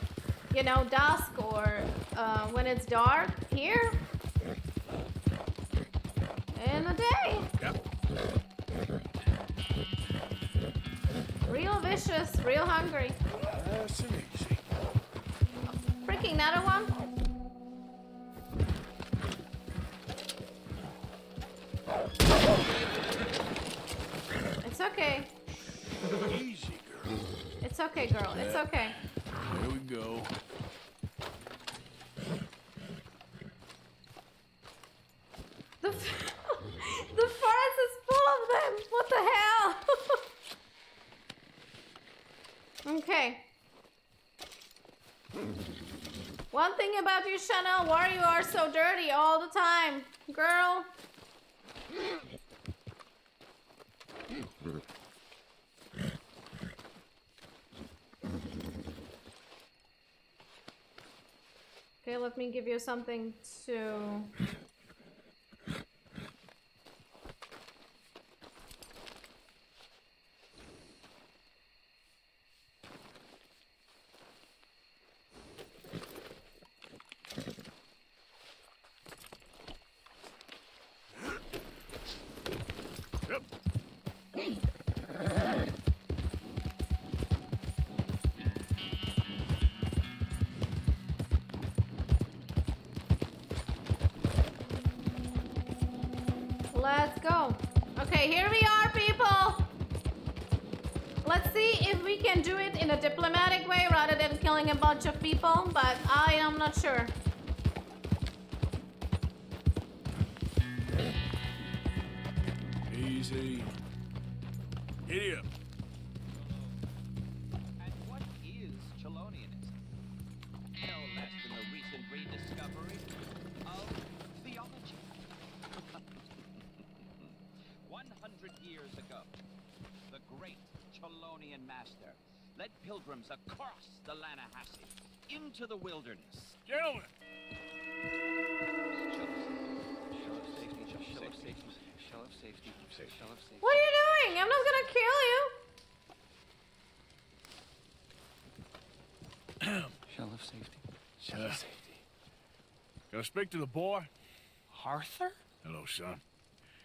you know, dusk or uh, when it's dark. Here, in the day. Yep. Real vicious, real hungry. That's easy. Freaking another one. It's okay. Easy, girl. It's okay, girl. It's okay. There we go. The, f the forest is full of them. What the hell? Okay. One thing about you, Chanel, why you are so dirty all the time, girl. Okay, let me give you something to go. Okay, here we are, people. Let's see if we can do it in a diplomatic way rather than killing a bunch of people, but I am not sure. Easy. Idiot. And what is Chelonianism? No less than a recent rediscovery of theology. One hundred years ago, the great Chelonian master led pilgrims across the Lanahassee into the wilderness. Gentlemen! Shell of safety. Shell of safety. What are you doing? I'm not gonna kill you. Shell of safety. Shell of safety. Can I speak to the boy? Arthur? Hello, son.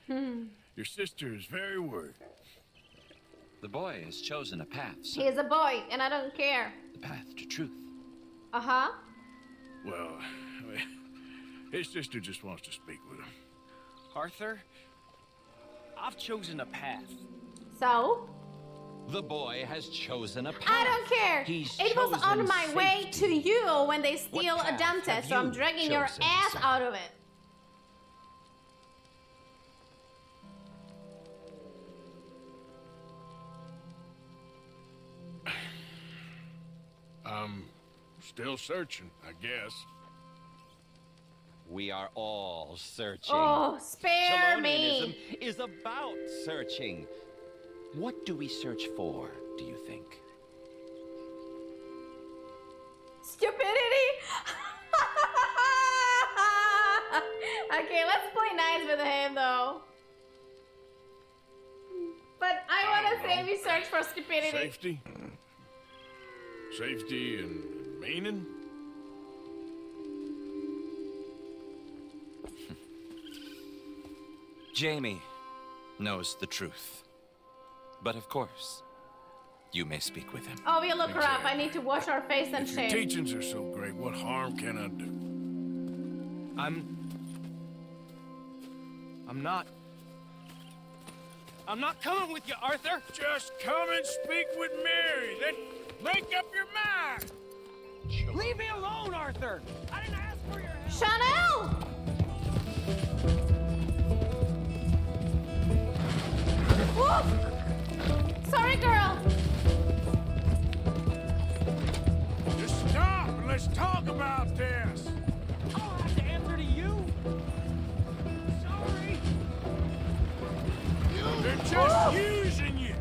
Hmm. Your sister is very worried. The boy has chosen a path, sir. He is a boy, and I don't care. The path to truth. Uh-huh. Well, I mean, his sister just wants to speak with him. Arthur, I've chosen a path. So? The boy has chosen a path. I don't care. He's it was on my safety. Way to you when they steal a Dante, so I'm dragging your ass safety. Out of it. I'm still searching, I guess. We are all searching. Oh, spare Chelonianism me! Is about searching. What do we search for, do you think? Stupidity! Okay, let's play nice with him, though. But I want to say we search for stupidity. Safety? Safety and meaning? Jamie knows the truth. But of course, you may speak with him. Oh, we look her up. I need to wash our face and shave. If your teachings are so great, what harm can I do? I'm... I'm not... I'm not coming with you, Arthur! Just come and speak with Mary, then make up your mind! Sure. Leave me alone, Arthur! I didn't ask for your help! Chanel! Whoop! Sorry, girl! Just stop and let's talk about this! I don't have to answer to you! Sorry! You. They're just Whoop. Using you!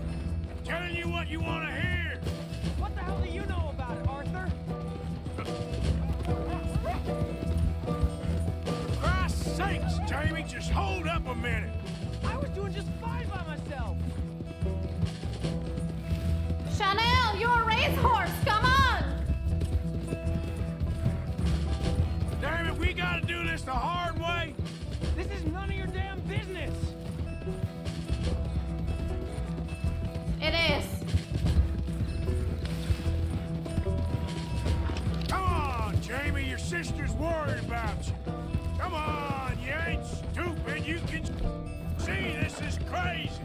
Telling you what you want to hear! What the hell do you know about it, Arthur? For Christ's sakes, Jamie, just hold up a minute! I was doing just fine by myself. Chanel, you're a racehorse. Come on. Damn it, we gotta do this the hard way. This is none of your damn business. It is. Come on, Jamie. Your sister's worried about you. Come on, you ain't stupid. You can. See, this is crazy.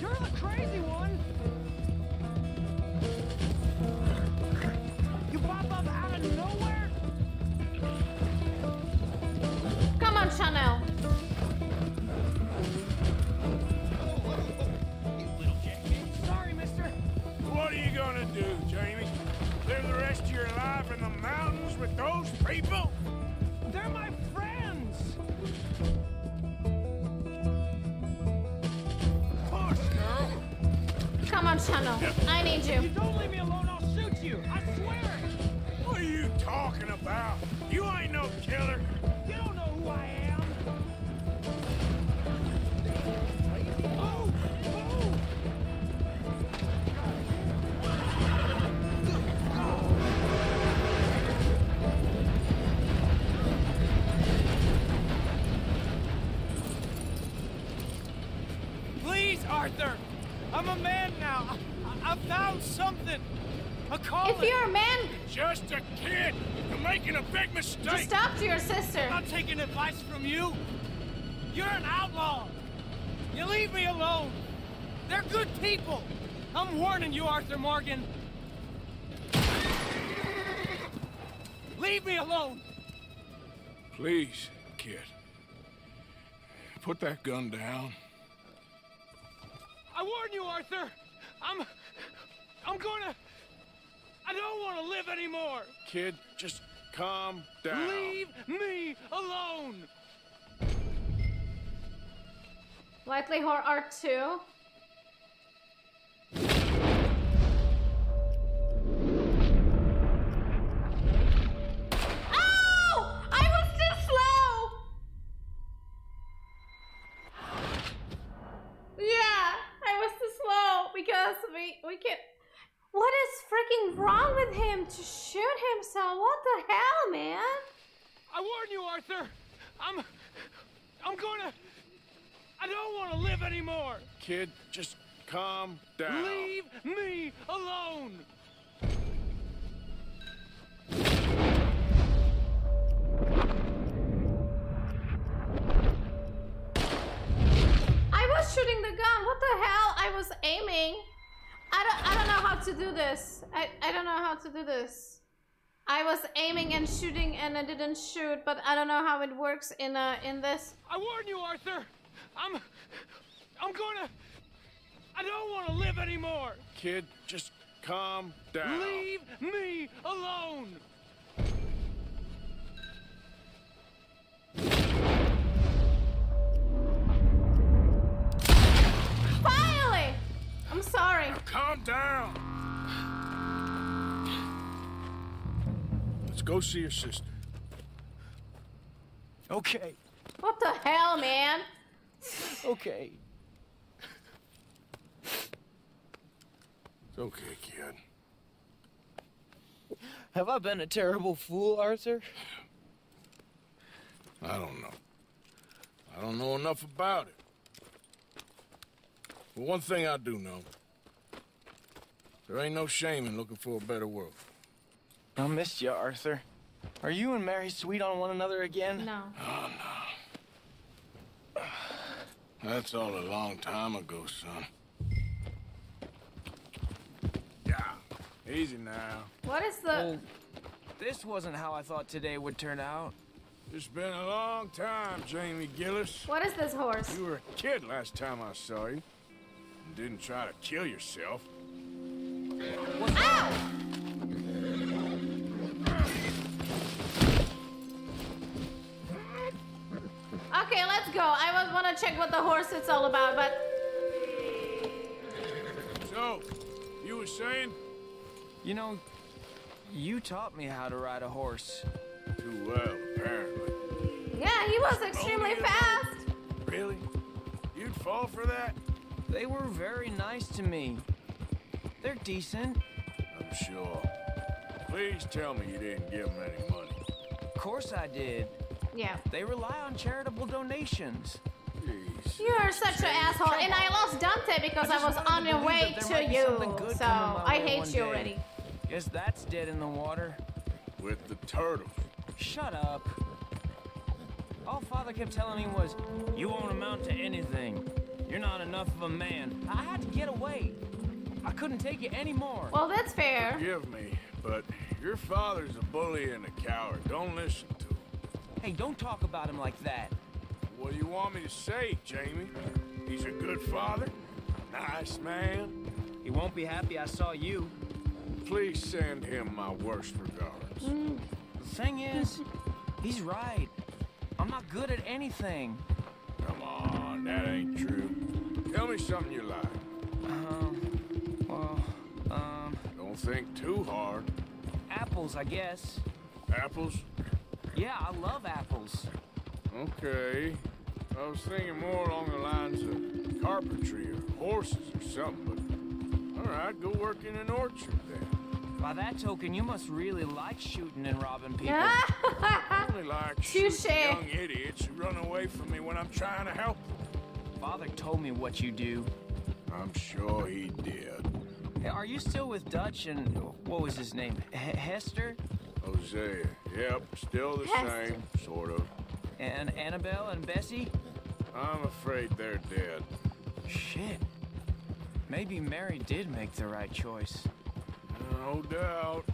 You're the crazy one. You pop up out of nowhere. Come on, Chanel. Oh, oh, oh. You little jackass. Sorry, mister. What are you gonna do, Jamie? Live the rest of your life in the mountains with those people? They're my friends. Come on, Chanel. I need you. If you don't leave me alone, I'll shoot you. I swear. What are you talking about? You ain't no killer. You don't know who I am. Oh, oh. Please, Arthur. I'm a man now. I, I found something. A calling. If you're a man, just a kid. You're making a big mistake. Just talk to your sister. I'm not taking advice from you. You're an outlaw. They're good people! I'm warning you, Arthur Morgan! Leave me alone! Please, kid. Put that gun down. I warn you, Arthur! I'm... I'm gonna... I don't want to live anymore! Kid, just calm down. Leave me alone! Likely horror art too. We, we can't... What is freaking wrong with him to shoot himself? What the hell, man? I warn you, Arthur. I'm... I'm gonna... I don't want to live anymore. Kid, just calm down. Leave me alone. I was shooting the gun. What the hell? I was aiming. I don't, I don't know how to do this. I, I don't know how to do this. I was aiming and shooting and I didn't shoot, but I don't know how it works in uh in this. I warn you, Arthur. I'm I'm gonna I don't want to live anymore. Kid, just calm down. Leave me alone. Finally! I'm sorry. Now calm down. Let's go see your sister. Okay. What the hell, man? Okay. It's okay, kid. Have I been a terrible fool, Arthur? I don't know. I don't know enough about it. But one thing I do know, there ain't no shame in looking for a better world. I missed you, Arthur. Are you and Mary sweet on one another again? No. Oh, no. That's all a long time ago, son. Yeah. Easy now. What is the... Well, this wasn't how I thought today would turn out. It's been a long time, Jamie Gillis. What is this horse? You were a kid last time I saw you. You didn't try to kill yourself. What's that? Ow! Okay, let's go. I want to check what the horse is all about, but... So, you were saying? You know, you taught me how to ride a horse. Too well, apparently. Yeah, he was extremely fast. Really? You'd fall for that? They were very nice to me. They're decent. I'm sure. Please tell me you didn't give them any money. Of course I did. Yeah. They rely on charitable donations. Jeez. You are such an asshole. And I lost Dante because I, I was on the way to you. So I hate you already. Guess that's dead in the water. With the turtle. Shut up. All Father kept telling me was, you won't amount to anything. You're not enough of a man. I had to get away. I couldn't take it anymore. Well, that's fair. Forgive me, but your father's a bully and a coward. Don't listen to him. Hey, don't talk about him like that. What do you want me to say, Jamie? He's a good father, nice man. He won't be happy I saw you. Please send him my worst regards. Mm. The thing is, he's right. I'm not good at anything. Come on, that ain't true. Tell me something you like. Um, well, um... Don't think too hard. Apples, I guess. Apples? Yeah, I love apples. Okay. I was thinking more along the lines of carpentry or horses or something, but... Alright, go work in an orchard then. By that token, you must really like shooting and robbing people. I only like shooting young idiots who run away from me when I'm trying to help them. Father told me what you do. I'm sure he did. Hey, are you still with Dutch and what was his name? H Hester? Hosea. Yep, still the Hester. Same, sort of. And Annabelle and Bessie? I'm afraid they're dead. Shit. Maybe Mary did make the right choice. No doubt.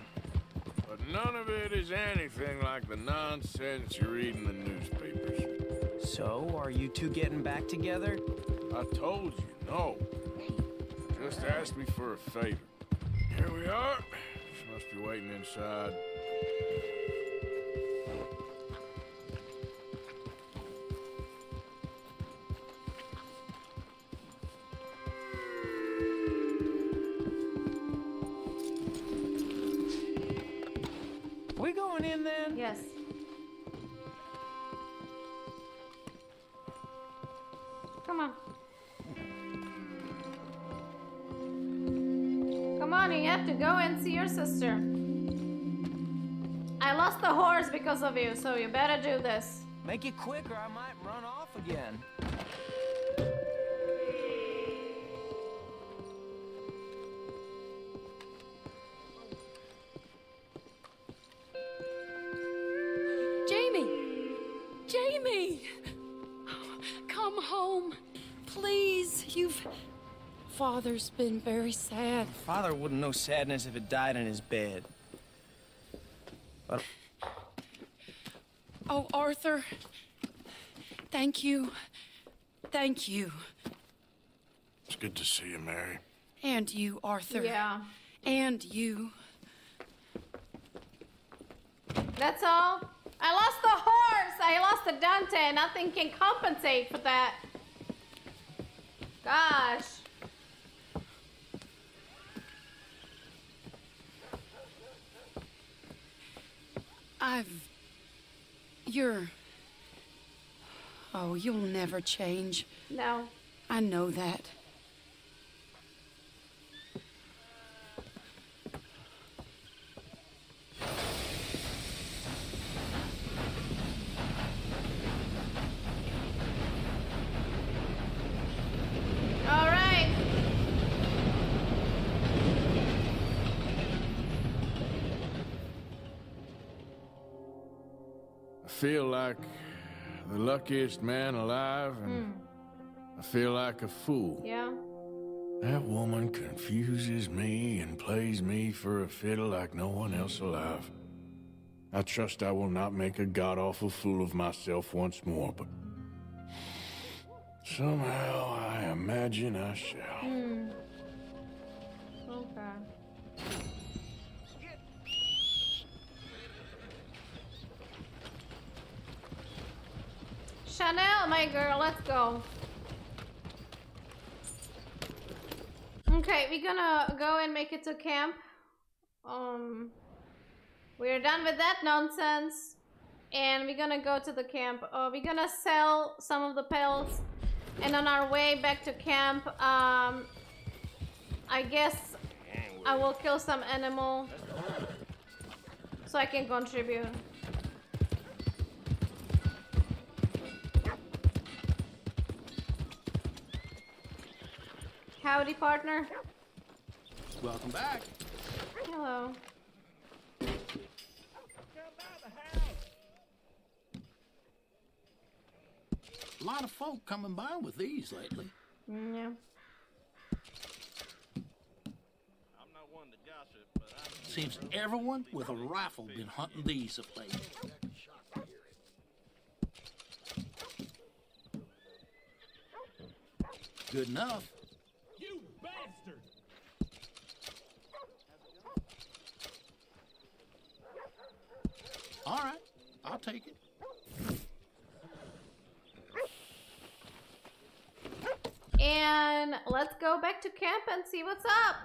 But none of it is anything like the nonsense you read in the newspapers. So, are you two getting back together? I told you, no. Just asked me for a favor. Here we are. She must be waiting inside. We going in then? Yes. Come on. Come on, you have to go and see your sister. I lost the horse because of you, so you better do this. Make it quick or I might run off again. Father's been very sad. Father wouldn't know sadness if it died in his bed. But... Oh, Arthur. Thank you. Thank you. It's good to see you, Mary. And you, Arthur. Yeah. And you. That's all. I lost the horse. I lost the Dante. Nothing can compensate for that. Gosh. I've... You're... Oh, you'll never change. No. I know that. I feel like the luckiest man alive, and mm. I feel like a fool. Yeah. That woman confuses me and plays me for a fiddle like no one else alive. I trust I will not make a god-awful fool of myself once more, but somehow I imagine I shall. Mm. Okay. Chanel, my girl, let's go. Okay, we're gonna go and make it to camp. Um, we're done with that nonsense, and we're gonna go to the camp. Uh, we're gonna sell some of the pelts, and on our way back to camp, um, I guess I will kill some animal so I can contribute. Howdy, partner. Welcome back. Hello. Come by the house. A lot of folk coming by with these lately. Mm, yeah. I'm not one to gossip, but I seems everyone with a rifle been hunting these of late. Good enough. All right, I'll take it. And let's go back to camp and see what's up.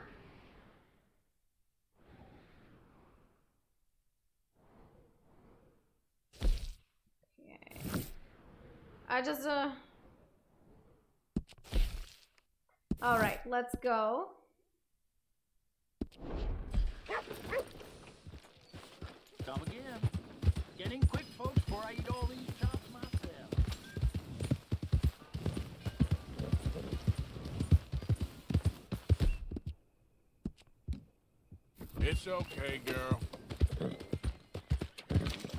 Okay. I just uh All right, let's go. Come again. Get in quick, folks, before I eat all these chops myself. It's okay, girl.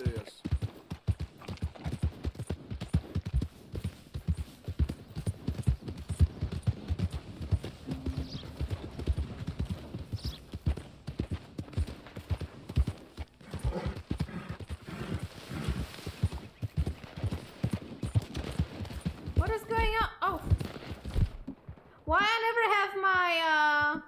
This. Why I never have my, uh...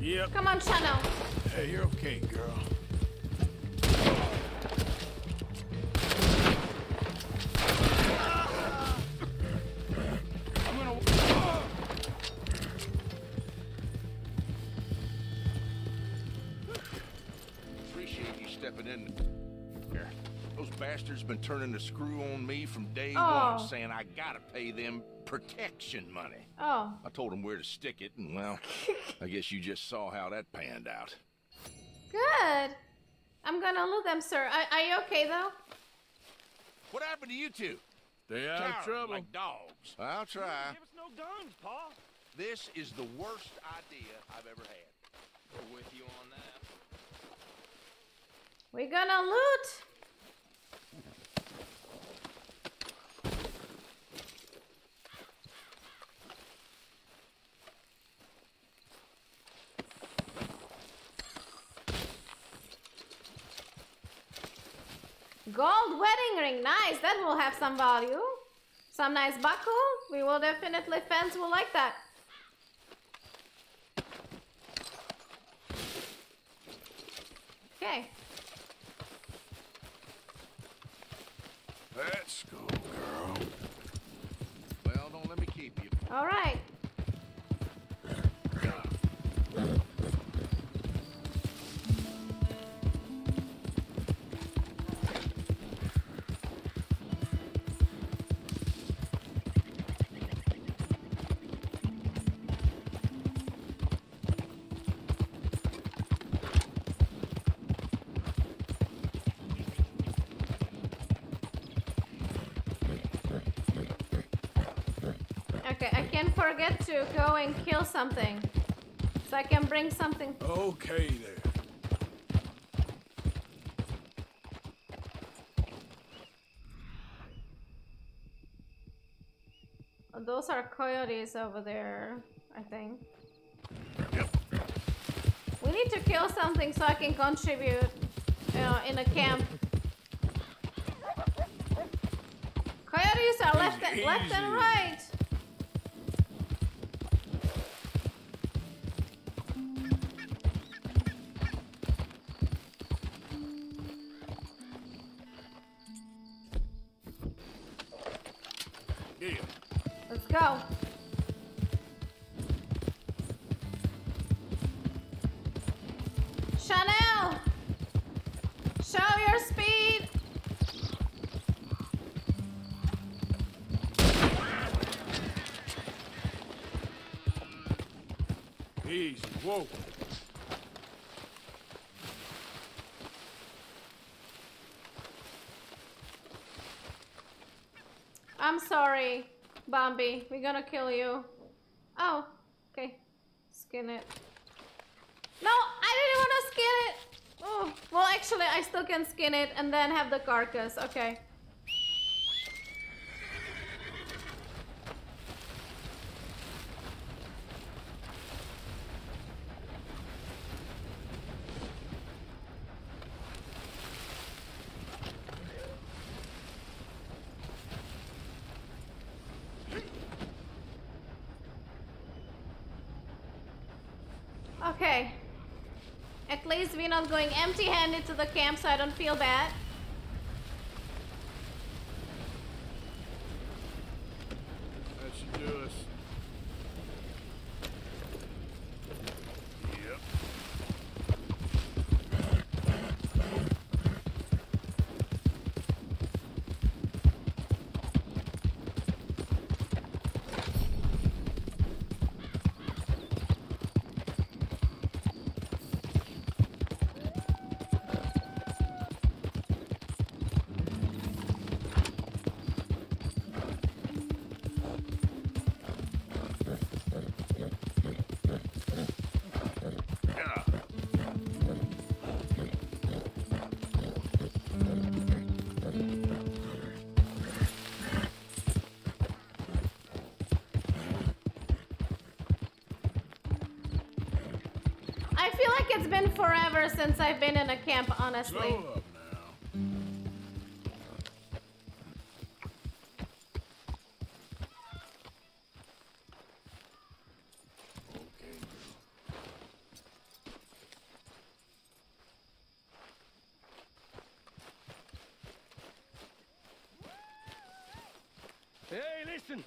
Yep. Come on, Chanel. Hey, you're okay, girl. I'm gonna... Appreciate you stepping in here. Those bastards been turning the screw on me from day oh. one, saying I gotta pay them protection money. Oh. I told him where to stick it, and well, I guess you just saw how that panned out. Good. I'm gonna loot them, sir. Are, are you okay, though? What happened to you two? They out of trouble. Like dogs. I'll try. Give us no guns, Paul. This is the worst idea I've ever had. We're with you on that. We're gonna loot. Gold wedding ring, nice. That will have some value. Some nice buckle. We will definitely, fans will like that. Okay. Let's go, girl. Well, don't let me keep you. All right. Forget to go and kill something so I can bring something. Okay, there. Oh, those are coyotes over there, I think. Yep. We need to kill something so I can contribute, you know, in a camp. Coyotes are left and, left and right. Go. Chanel, show your speed. Easy, whoa. I'm sorry. Bambi, we're gonna kill you. Oh, okay. Skin it. No, I didn't want to skin it. Oh, well, actually, I still can skin it and then have the carcass. Okay. We're not going empty-handed to the camp, so I don't feel bad. That should do us. I feel like it's been forever since I've been in a camp, honestly. Slow up now. Hey, listen.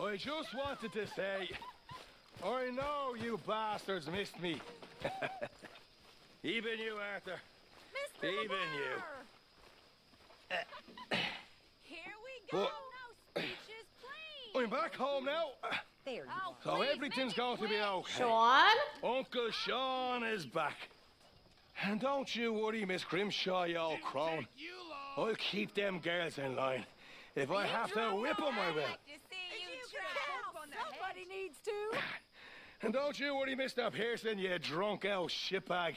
I just wanted to say, I know you bastards missed me. Even you, Arthur. Mister Even Lamar. You. Here we go. Well, no speeches, please. I'm back home now. There you oh, so please, everything's going quick. To be okay. Sean? Uncle Sean is back. And don't you worry, Miss Grimshaw, you old crone. I'll keep them girls in line. If I have to whip them, I will. Somebody needs to. And don't you worry, Mister Pearson, you drunk old shitbag.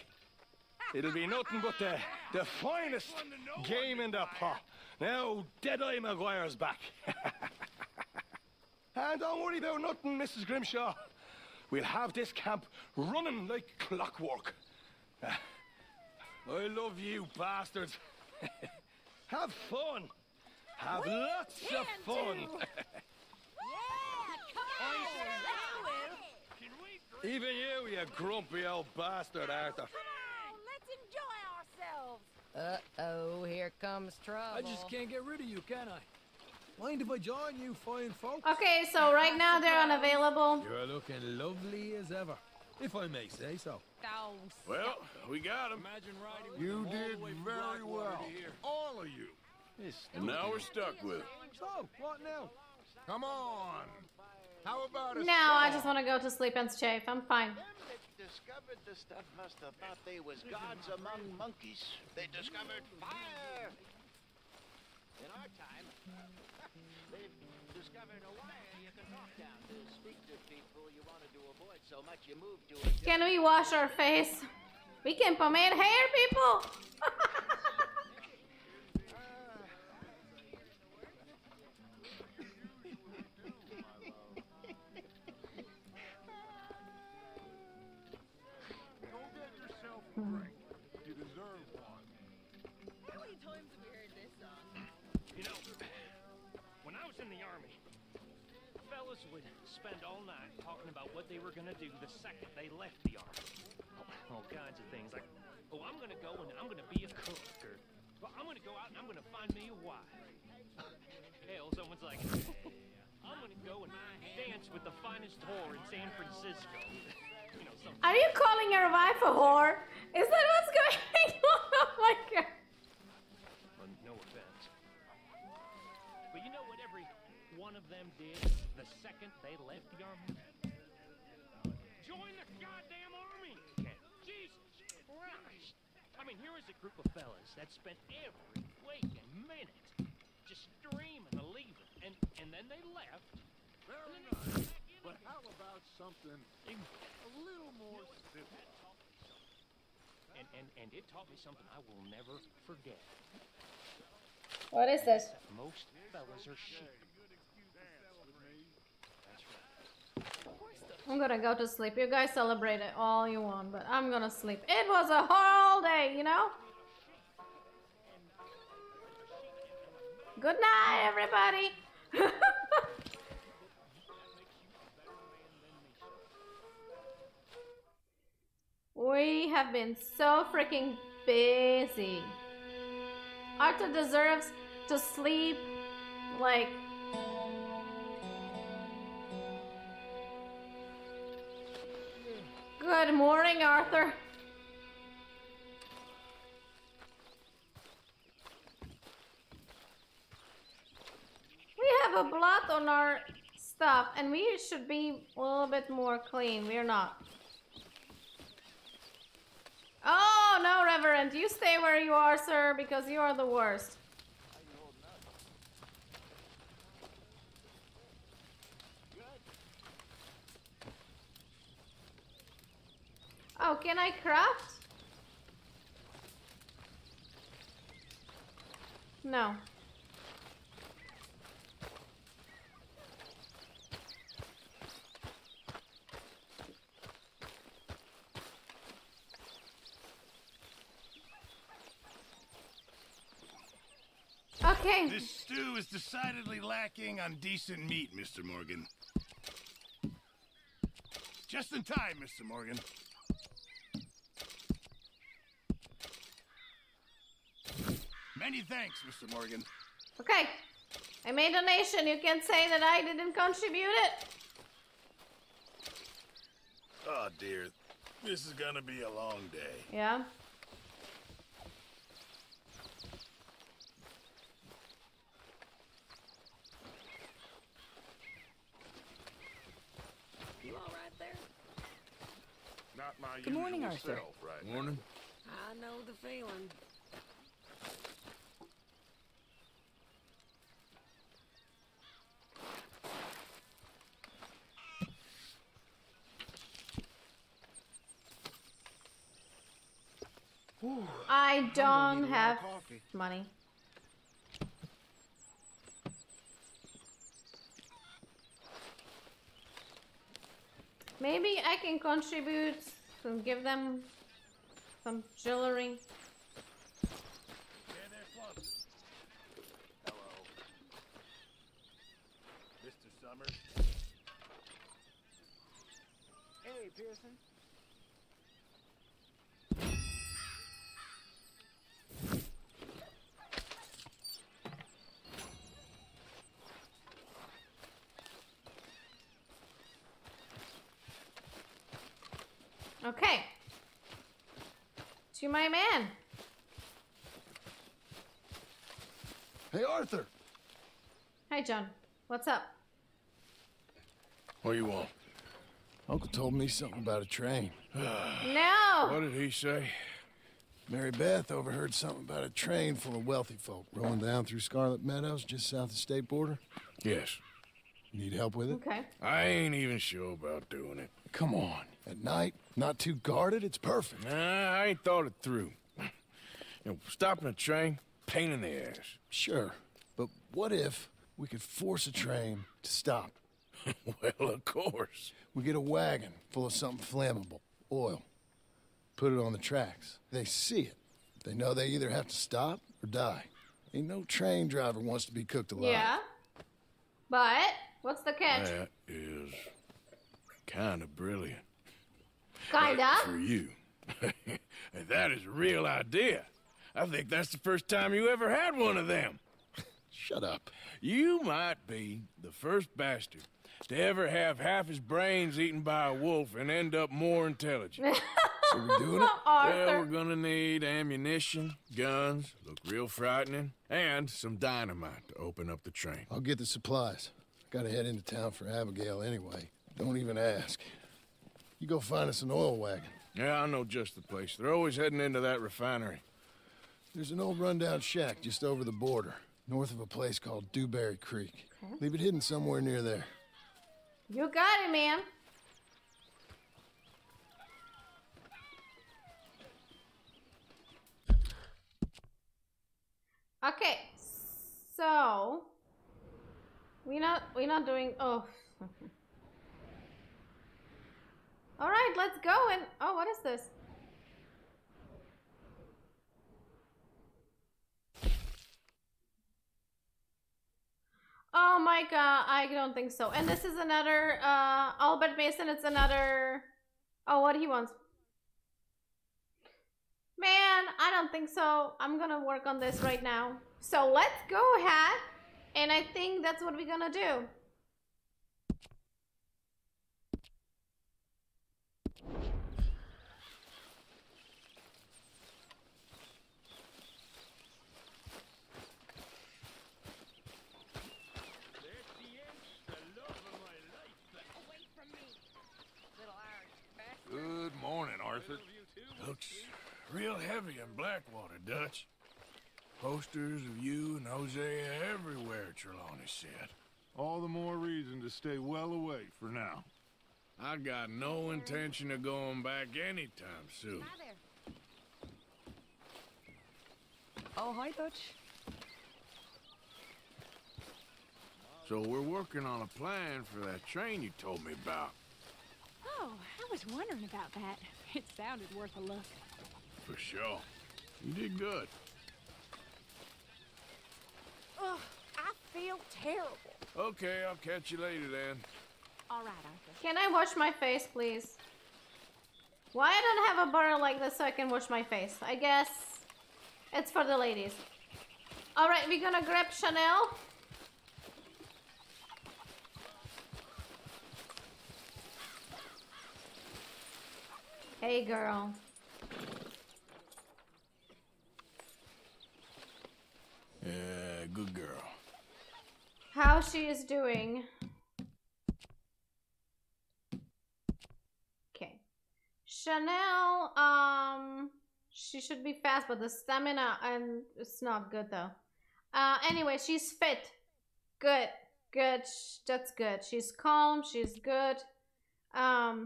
It'll be nothing but the, the finest game in the pot. Now Deadeye Maguire's back. And don't worry about nothing, Missus Grimshaw. We'll have this camp running like clockwork. I love you bastards. Have fun. Have we lots of fun. Even you, you grumpy old bastard, Arthur. Oh, come on, let's enjoy ourselves. Uh-oh, here comes trouble. I just can't get rid of you, can I? Mind if I join you fine folks? Okay, so right now they're unavailable. You're looking lovely as ever, if I may say so. Oh, well, we got him. Imagine riding you did very well, all of you. And now we're stuck with it. So, what now? Come on. How about no, song? I just want to go to sleep and chafe. I'm fine. Them that discovered the stuff must have thought they was gods among monkeys. They discovered fire. In our time, they've discovered a wire you can walk down to speak to people you wanted to avoid so much you move to a... Can we wash our face? We can pomade hair, people. You deserve one. How many times have you heard this song? You know, when I was in the army, fellas would spend all night talking about what they were gonna do the second they left the army. All kinds of things like, oh, I'm gonna go and I'm gonna be a cook, or well, I'm gonna go out and I'm gonna find me a wife. Hell, someone's like, I'm gonna go and dance with the finest whore in San Francisco. You know, something. Are you calling your wife a whore? Is that what's going on? Oh my god. Well, no offense. But you know what every one of them did the second they left the army? Join the goddamn army! Jesus Christ! I mean, here is a group of fellas that spent every waking minute just dreaming of leaving. And, and then they left. Very nice. But how about something a little more simple? And, and, and it taught me something I will never forget. What is this? Most fellas are sheep. I'm gonna go to sleep. You guys celebrate it all you want, but I'm gonna sleep. It was a whole day, you know? Good night, everybody! We have been so freaking busy. Arthur deserves to sleep, like... Good morning, Arthur. We have a blot on our stuff, and we should be a little bit more clean. We're not. Oh, no, Reverend, you stay where you are, sir, because you are the worst. Oh, can I craft? No. Okay. This stew is decidedly lacking on decent meat, Mister Morgan. Just in time, Mister Morgan. Many thanks, Mister Morgan. Okay. I made a donation. You can't say that I didn't contribute it. Oh, dear. This is gonna be a long day. Yeah. You all right there? Not my Good morning, Arthur. Right morning. Now. I know the feeling. I don't have money. Maybe I can contribute and give them some jewelry. Hello, Mister Summers. Hey, Pearson. Okay. To my man. Hey, Arthur. Hi, John. What's up? What do you want? Uncle told me something about a train. No! What did he say? Mary Beth overheard something about a train full of wealthy folk rolling down through Scarlet Meadows just south of the state border? Yes. You need help with it? Okay. I ain't even sure about doing it. Come on. At night, not too guarded, it's perfect. Nah, I ain't thought it through. You know, stopping a train, pain in the ass. Sure, but what if we could force a train to stop? Well, of course. We get a wagon full of something flammable, oil. Put it on the tracks. They see it. They know they either have to stop or die. Ain't no train driver wants to be cooked alive. Yeah, but what's the catch? That is kind of brilliant. Kinda? Uh, for you. That is a real idea. I think that's the first time you ever had one of them. Shut up. You might be the first bastard to ever have half his brains eaten by a wolf and end up more intelligent. So we're doing it? Well, we're gonna need ammunition, guns, look real frightening, and some dynamite to open up the train. I'll get the supplies. Gotta head into town for Abigail anyway. Don't even ask. You go find us an oil wagon. Yeah, I know just the place. They're always heading into that refinery. There's an old rundown shack just over the border, north of a place called Dewberry Creek. Okay. Leave it hidden somewhere near there. You got it, man. Okay, so we're not we're not doing. Oh. All right, let's go and... Oh, what is this? Oh, my God, I don't think so. And this is another... Uh, Albert Mason, it's another... Oh, what he wants. Man, I don't think so. I'm going to work on this right now. So let's go ahead. And I think that's what we're going to do. Good morning, Arthur. Looks real heavy in Blackwater, Dutch. Posters of you and Hosea everywhere, Trelawney said. All the more reason to stay well away for now. I got no intention of going back anytime soon. Hi there. Oh, hi, Dutch. So we're working on a plan for that train you told me about. Oh, I was wondering about that. It sounded worth a look. For sure. You did good. Ugh. terrible. Okay, I'll catch you later then. All right, Uncle. Can I wash my face, please? Why I don't have a bar like this so I can wash my face? I guess it's for the ladies. All right, we're gonna grab Chanel. Hey, girl. Yeah, good girl. How she is doing. Okay. Chanel, um, she should be fast, but the stamina, and it's not good though. Uh, anyway, she's fit. Good, good, that's good. She's calm, she's good. Um...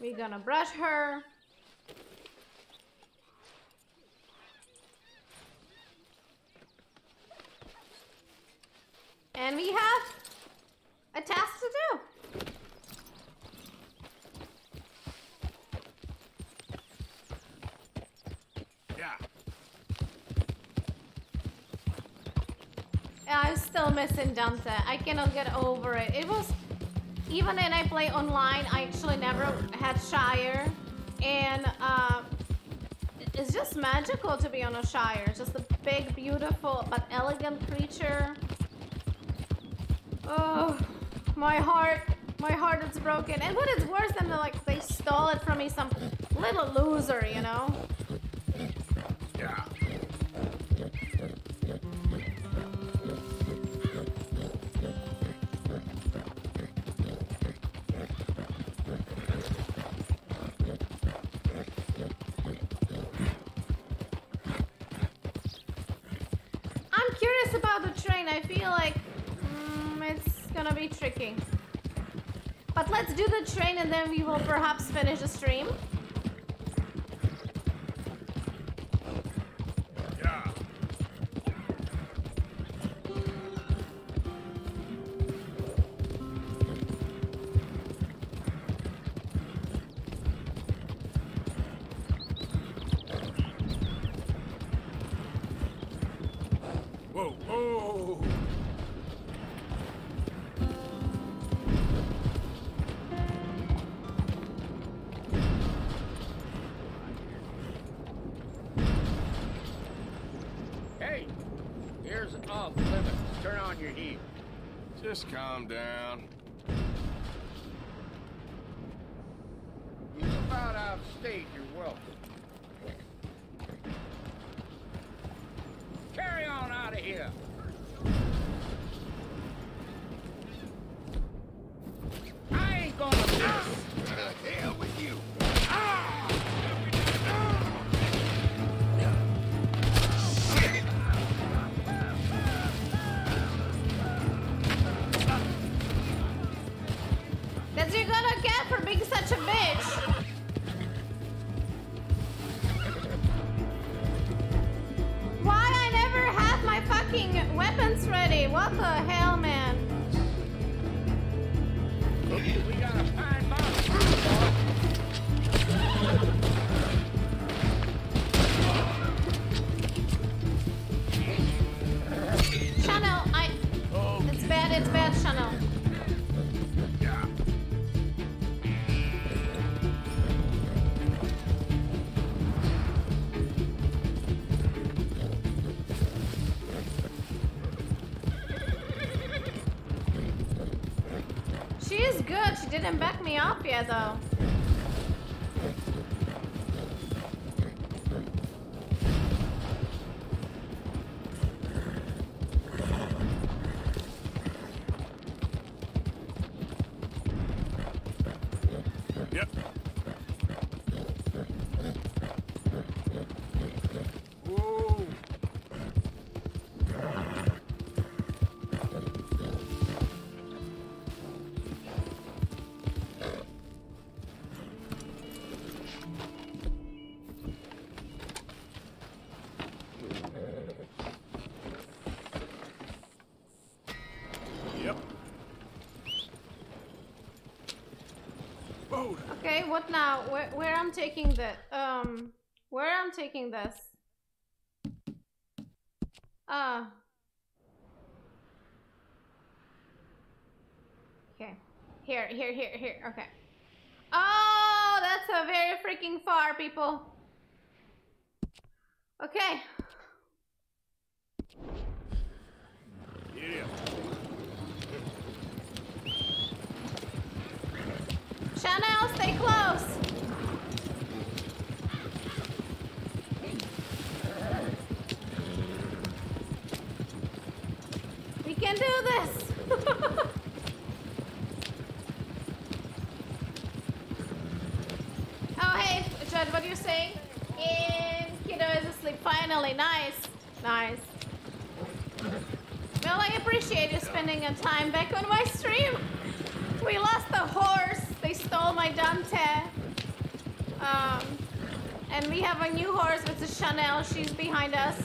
We're gonna brush her. And we have a task to do. Yeah. I'm still missing Dante. I cannot get over it. It was... Even when I play online, I actually never had Shire, and uh, it's just magical to be on a Shire. Just a big, beautiful, but elegant creature. Oh, my heart, my heart is broken. And what is worse than the, like they stole it from me, some little loser, you know? Yeah. I feel like mm, it's gonna be tricky. But let's do the train and then we will perhaps finish the stream. Yeah. Whoa, whoa. Just calm down. You're about out of state, you're welcome. Carry on out of here. I ain't gonna do the hell with you. Such a bitch. Why I never have my fucking weapons ready? What the hell, man? We got a fine box. Chanel, I. Okay. It's bad. It's bad, Chanel. Didn't back me up yet though. Yep. Whoa. What now? Where, where I'm taking the um, where I'm taking this? Uh. Okay. Here, here, here, here. Okay. Oh, that's a very freaking far, people. Okay. Yeah. Chanel, stay close. We can do this. Oh, hey, Judge, what are you saying? And kiddo is asleep finally. Nice. Nice. Well, I appreciate you spending your time back on my stream. We lost the horse. They stole my Dante. Um, and we have a new horse. It's a Chanel. She's behind us.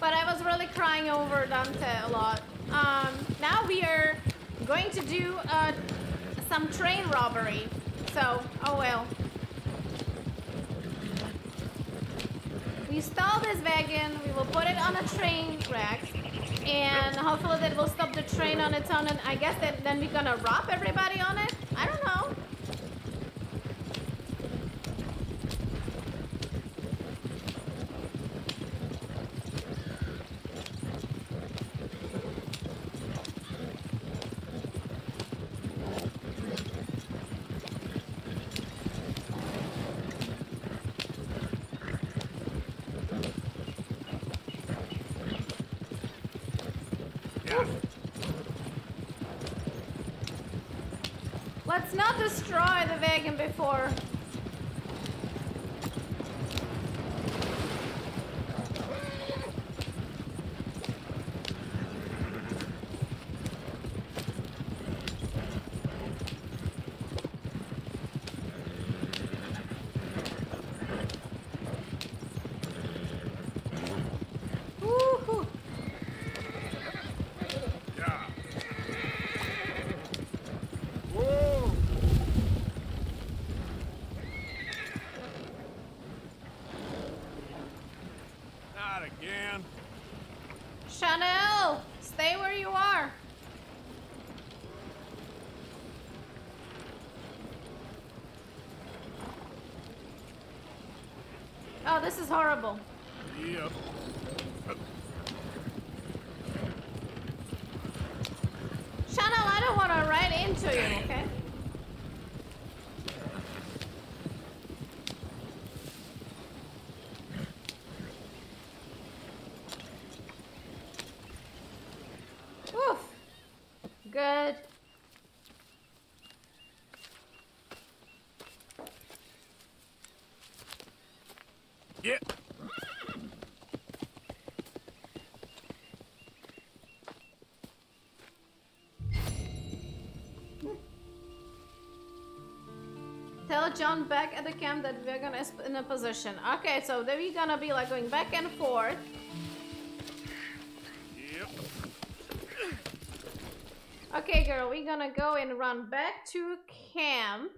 But I was really crying over Dante a lot. Um, now we are going to do uh, some train robbery. So, oh well. We stole this wagon, we will put it on a train track, and hopefully that will stop the train on its own, and I guess that then we're gonna rob everybody on it? I don't know. Destroy the wagon before. This is horrible. Yep. Chanel, I don't want to ride into you, okay? Oof. Good. John back at the camp that we're gonna in a position. Okay, so then we're gonna be like going back and forth. Yep. Okay, girl, we're gonna go and run back to camp.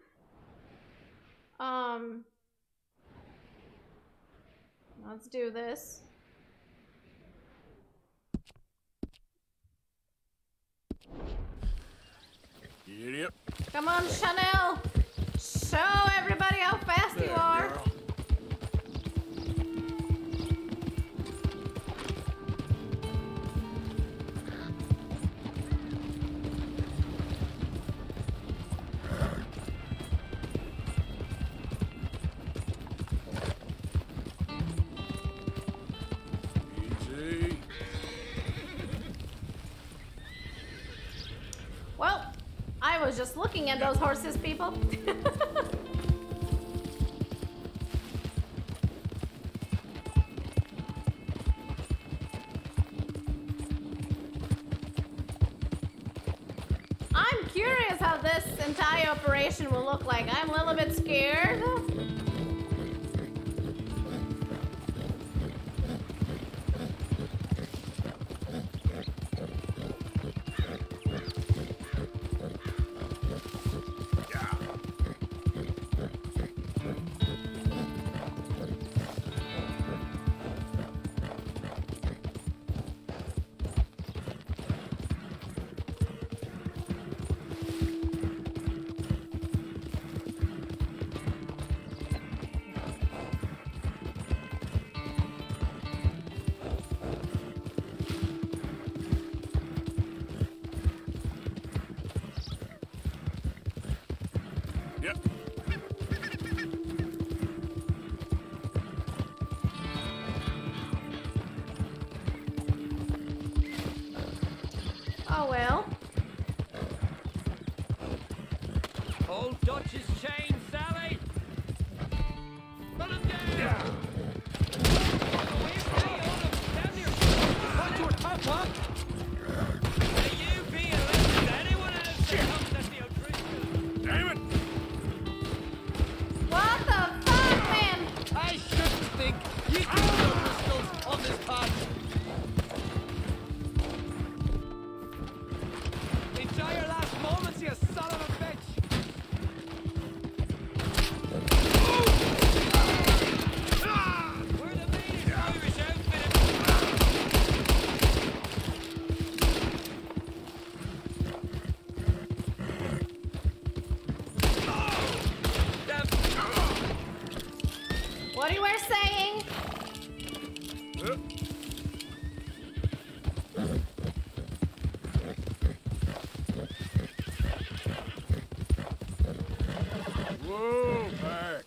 Um, let's do this. Yep. Come on, Chanel. Show everybody how fast there, you are. Girl. Easy. Well, I was just looking at those horses, people. Will look like. I'm a little bit scared. What you were saying? Whoa, back.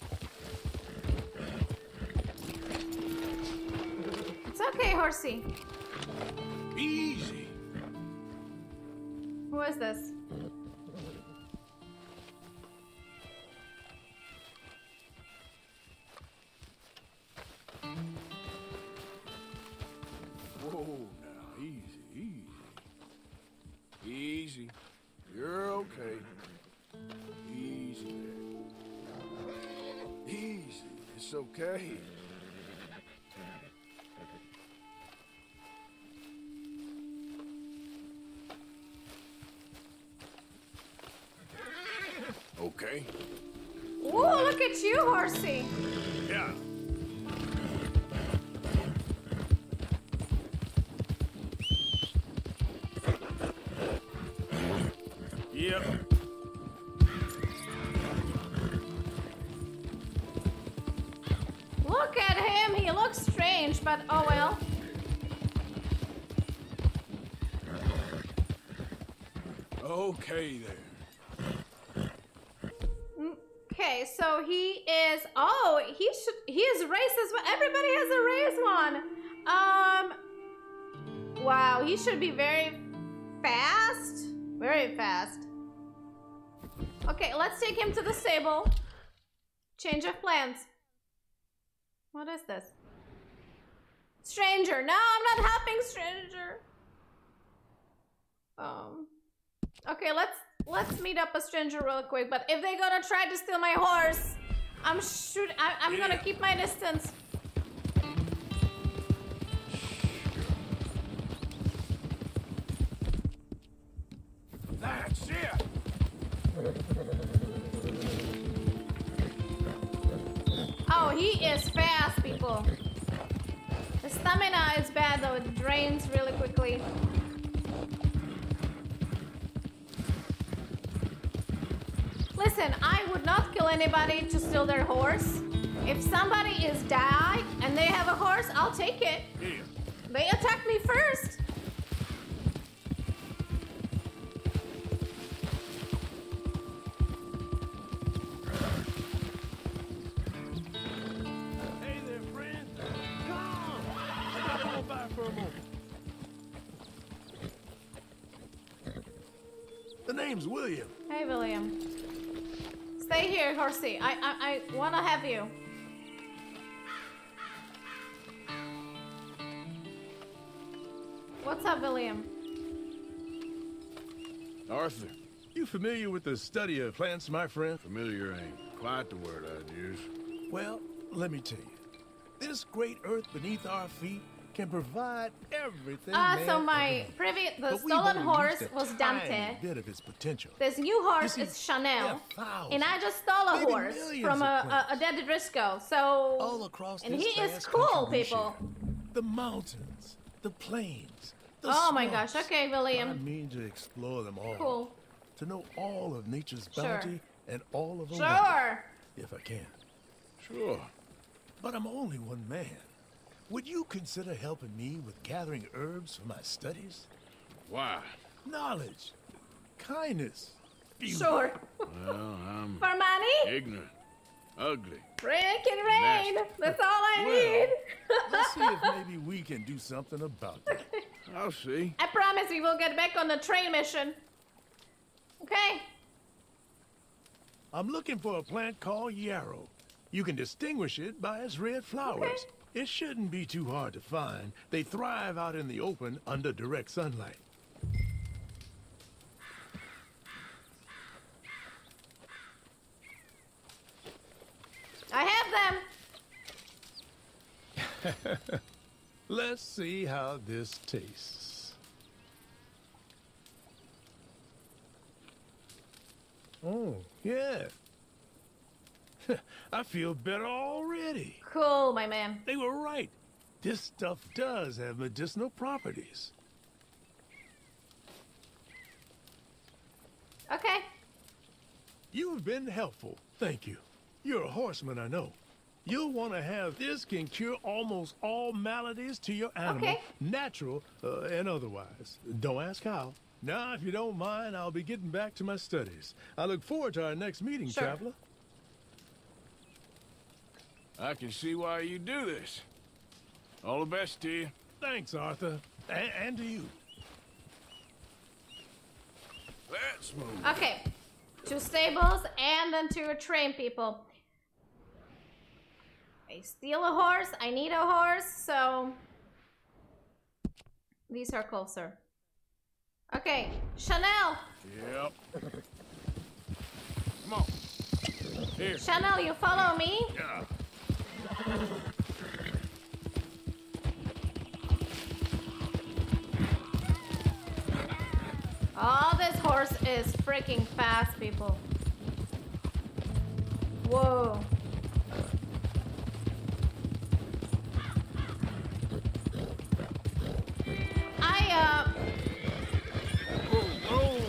It's okay, horsey. Easy. Who is this? Okay. Okay. Ooh, look at you, horsey. Yeah. Yep. But oh well. Okay there. Okay, so he is. Oh, he should. He is racist. Everybody has a race one. Um. Wow, he should be very fast. Very fast. Okay, let's take him to the stable. Change of plans. What is this? Stranger. No, I'm not helping stranger. Um. Okay, let's let's meet up a stranger real quick. But if they're gonna try to steal my horse, I'm shoot. I, I'm yeah. gonna keep my distance. That's it. Oh, he is fast, people. The stamina is bad though, it drains really quickly. Listen, I would not kill anybody to steal their horse. If somebody is dying and they have a horse, I'll take it. Yeah. They attacked me first. William. Hey, William. Stay here, horsey. I I, I want to have you. What's up, William? Arthur, you familiar with the study of plants, my friend? Familiar ain't quite the word I'd use. Well, let me tell you. This great earth beneath our feet can provide everything. Ah, uh, so my previous the stolen horse was Dante. Bit of its potential. This new horse is Chanel, and I just stole a horse from a, a, a dead O'Driscoll. So all across, and he is cool, people. The mountains, the plains. The oh swamps. My gosh! Okay, William. I mean to explore them all. Cool. To know all of nature's bounty sure. and all of them. Sure. If I can. Sure. But I'm only one man. Would you consider helping me with gathering herbs for my studies? Why? Knowledge, kindness, beauty. Sure. Well, I'm for money? Ignorant, ugly. Rain can rain. Nasty. That's all I well, need. Let's see if maybe we can do something about that. Okay. I'll see. I promise we will get back on the train mission. Okay. I'm looking for a plant called yarrow. You can distinguish it by its red flowers. Okay. It shouldn't be too hard to find. They thrive out in the open under direct sunlight. I have them. Let's see how this tastes. Oh, yeah. I feel better already. Cool, my man. They were right. This stuff does have medicinal properties. Okay. You have been helpful. Thank you. You're a horseman, I know. You'll want to have this can cure almost all maladies to your animal, okay. natural uh, and otherwise. Don't ask how. Now, if you don't mind, I'll be getting back to my studies. I look forward to our next meeting, sure. traveler. I can see why you do this. All the best to you. Thanks, Arthur. A- and to you. Let's move. Okay. Two stables and then to your train people. I steal a horse. I need a horse. So these are closer. Okay. Chanel. Yep. Come on. Here. Chanel, you follow me? Yeah. Oh, this horse is freaking fast, people. Whoa. I, uh... Whoa, whoa.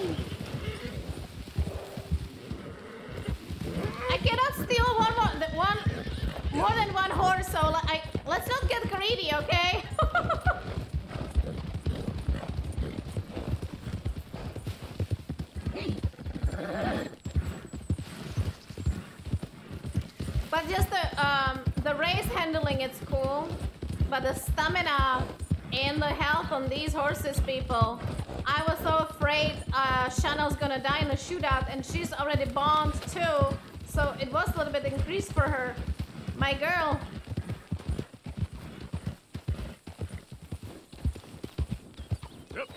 I cannot steal one more, one, more than one horse, so I, let's not get greedy, okay? But just the um, the race handling, it's cool, but the stamina and the health on these horses, people. I was so afraid uh, Chanel's gonna die in a shootout, and she's already bombed too, so it was a little bit increased for her. My girl. Yep.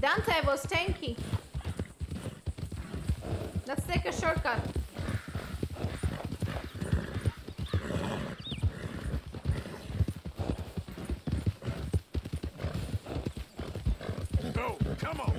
Dante was tanky. Let's take a shortcut. Go, come on.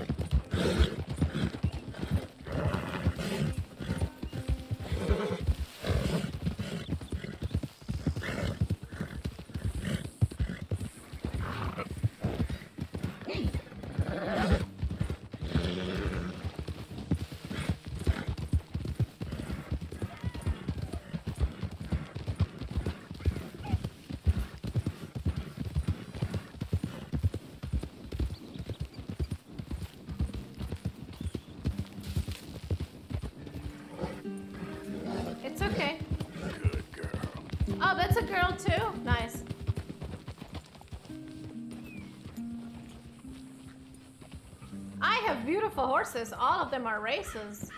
Horses, all of them are races.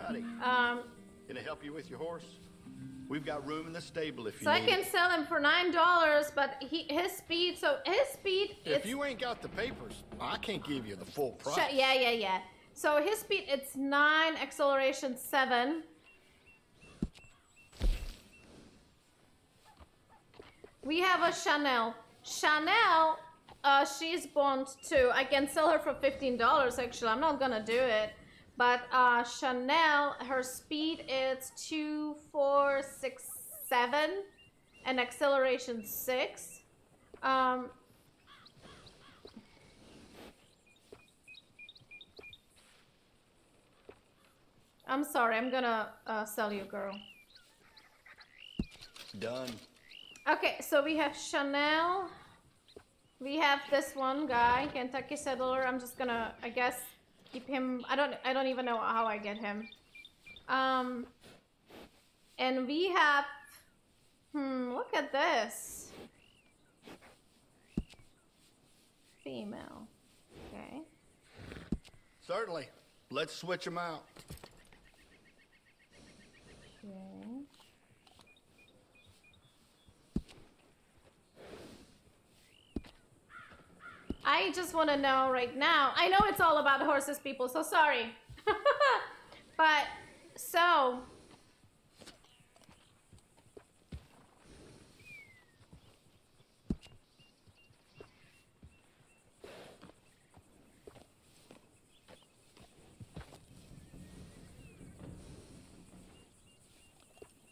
Howdy. Um, can I help you with your horse? We've got room in the stable if you so need. So I can sell him for nine dollars, but he his speed. So his speed. If it's, you ain't got the papers, I can't give you the full price. Yeah, yeah, yeah. So his speed, it's nine, acceleration seven. We have a Chanel. Chanel. Uh, she's bond too. I can sell her for fifteen dollars actually. I'm not gonna do it. But uh, Chanel, her speed is two, four, six, seven and acceleration six. Um, I'm sorry, I'm gonna uh, sell you, girl. Done. Okay, so we have Chanel. We have this one guy, Kentucky Settler. I'm just gonna, I guess, keep him. I don't, I don't even know how I get him. Um, and we have, hmm, look at this. Female, okay. Certainly, let's switch him out. Okay. I just want to know right now. I know it's all about horses, people, so sorry. But, so.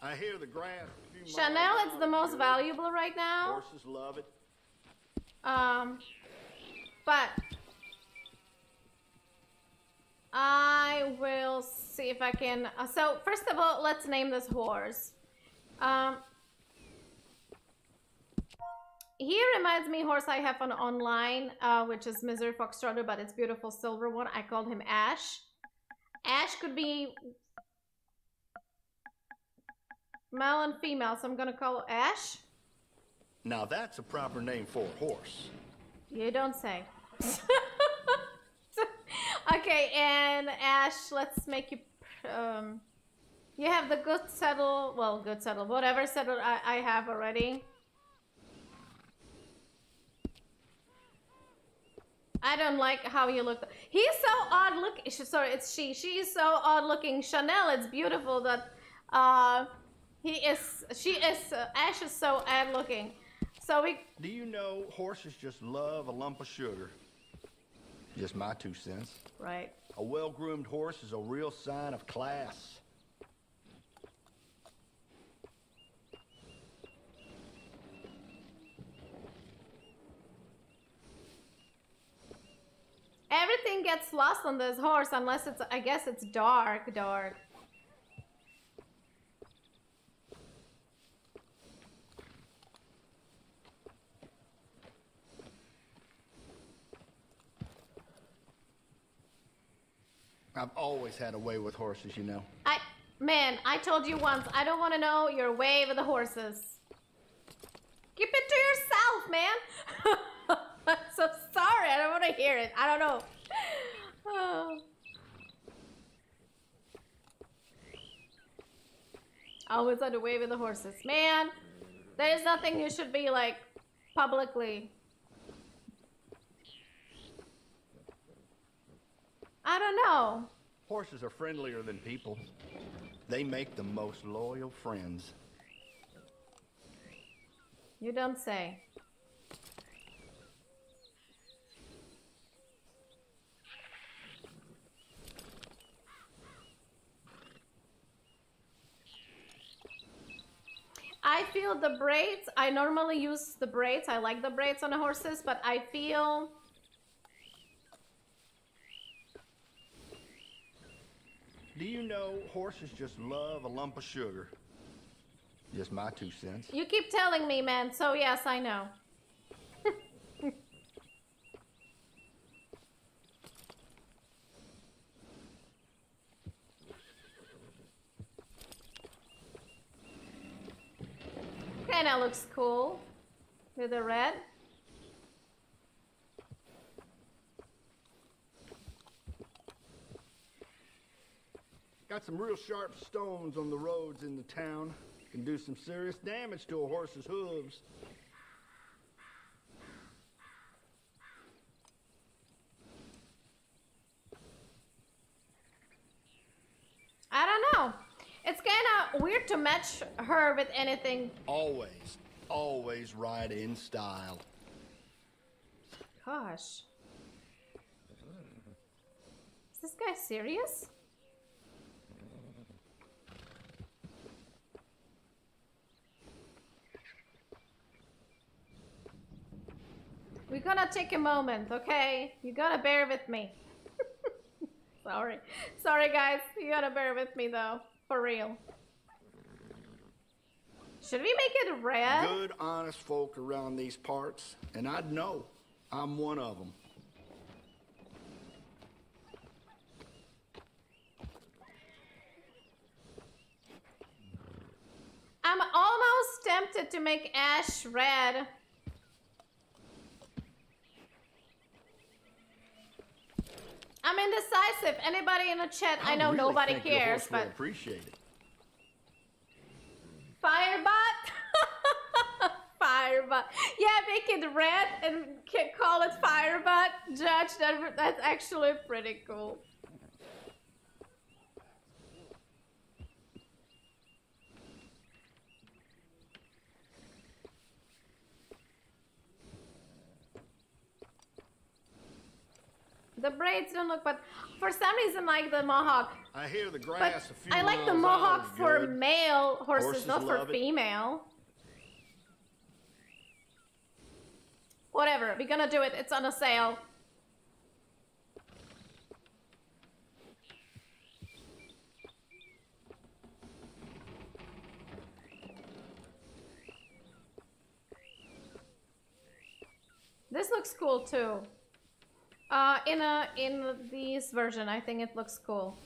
I hear the grass. Chanel, it's the most valuable right now. Horses love it. Um. But I will see if I can. Uh, so first of all, let's name this horse. Um, he reminds me horse I have on online, uh, which is Missouri Foxtrotter, but it's beautiful silver one. I called him Ash. Ash could be male and female, so I'm gonna call Ash. Now that's a proper name for a horse. You don't say. Okay, and Ash, let's make you, um, you have the good saddle, well, good saddle, whatever saddle I, I have already. I don't like how you look. He's so odd looking, sorry, it's she. She is so odd looking. Chanel, it's beautiful that uh, he is, she is, uh, Ash is so odd looking. So we. Do you know horses just love a lump of sugar? Just my two cents. Right. A well-groomed horse is a real sign of class. Everything gets lost on this horse unless it's, I guess it's dark, dark. I've always had a way with horses, you know. I, man, I told you once, I don't want to know your way with the horses. Keep it to yourself, man. I'm so sorry, I don't want to hear it. I don't know. Oh. Always had a way with the horses. Man, there's nothing you should be like publicly. I don't know. Horses are friendlier than people. They make the most loyal friends. You don't say. I feel the braids. I normally use the braids. I like the braids on the horses, but I feel... Do you know horses just love a lump of sugar? Just my two cents. You keep telling me, man, so yes, I know. Kinda looks cool with the red. Got some real sharp stones on the roads in the town. Can do some serious damage to a horse's hooves. I don't know. It's kind of weird to match her with anything. Always, always ride in style. Gosh. Is this guy serious? We're gonna take a moment, okay? You gotta bear with me. Sorry. Sorry, guys. You gotta bear with me, though. For real. Should we make it red? Good, honest folk around these parts. And I know I'm one of them. I'm almost tempted to make Ash red. I'm indecisive. Anybody in the chat? I, I know really nobody think cares, but appreciate it. Firebot, Firebot. Yeah, make it red and call it Firebot. Judge, that that's actually pretty cool. The braids don't look, but for some reason, like the mohawk. I hear the grass. But a few I like the mohawk for good. Male horses, horses not for it. Female. Whatever, we're gonna do it. It's on a sale. this looks cool too. Uh, in a in this version, I think it looks cool.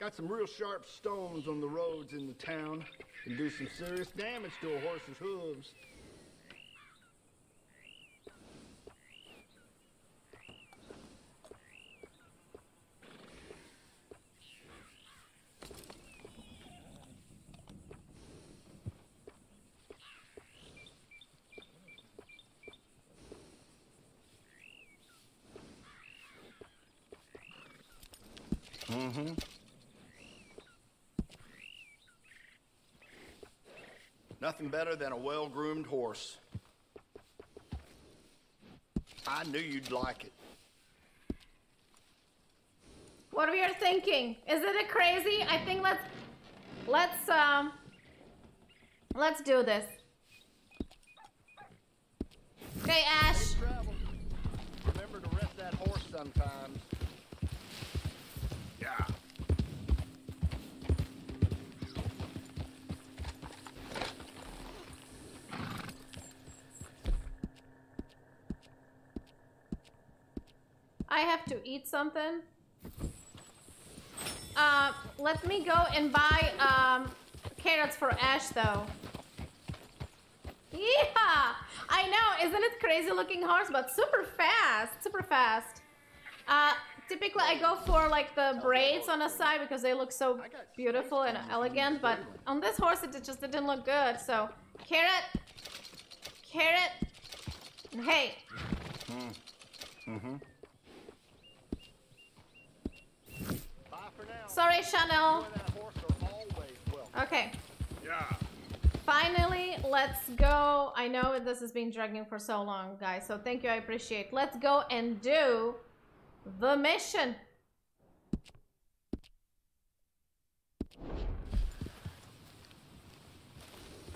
Got some real sharp stones on the roads in the town. Can do some serious damage to a horse's hooves. Mm-hmm. Nothing better than a well-groomed horse. I knew you'd like it. What are you thinking? Is it a crazy? I think let's let's um let's do this. Okay, Ash. Remember to rest that horse sometimes. Yeah. I have to eat something. Uh, let me go and buy um, carrots for Ash, though. Yeah, I know. Isn't it crazy looking horse, but super fast, super fast. Uh, Typically, I go for like the braids on the side because they look so beautiful and elegant, but on this horse it just didn't look good. So, carrot, carrot, and hey. Mm-hmm. Sorry, Chanel. Okay. Finally, let's go. I know this has been dragging for so long, guys, so thank you. I appreciate it. Let's go and do the mission.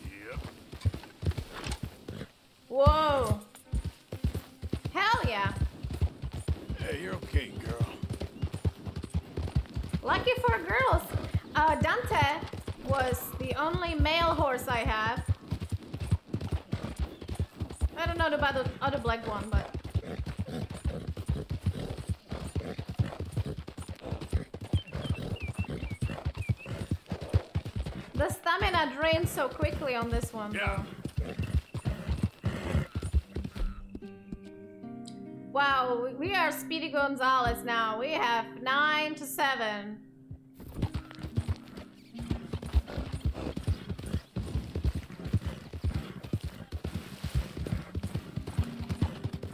Yep. Whoa. Hell yeah. Hey, you're okay, girl. Lucky for girls. Uh, Dante was the only male horse I have. I don't know about the other black one, but the stamina drains so quickly on this one. Yeah. Wow, we are Speedy Gonzalez now. We have nine to seven.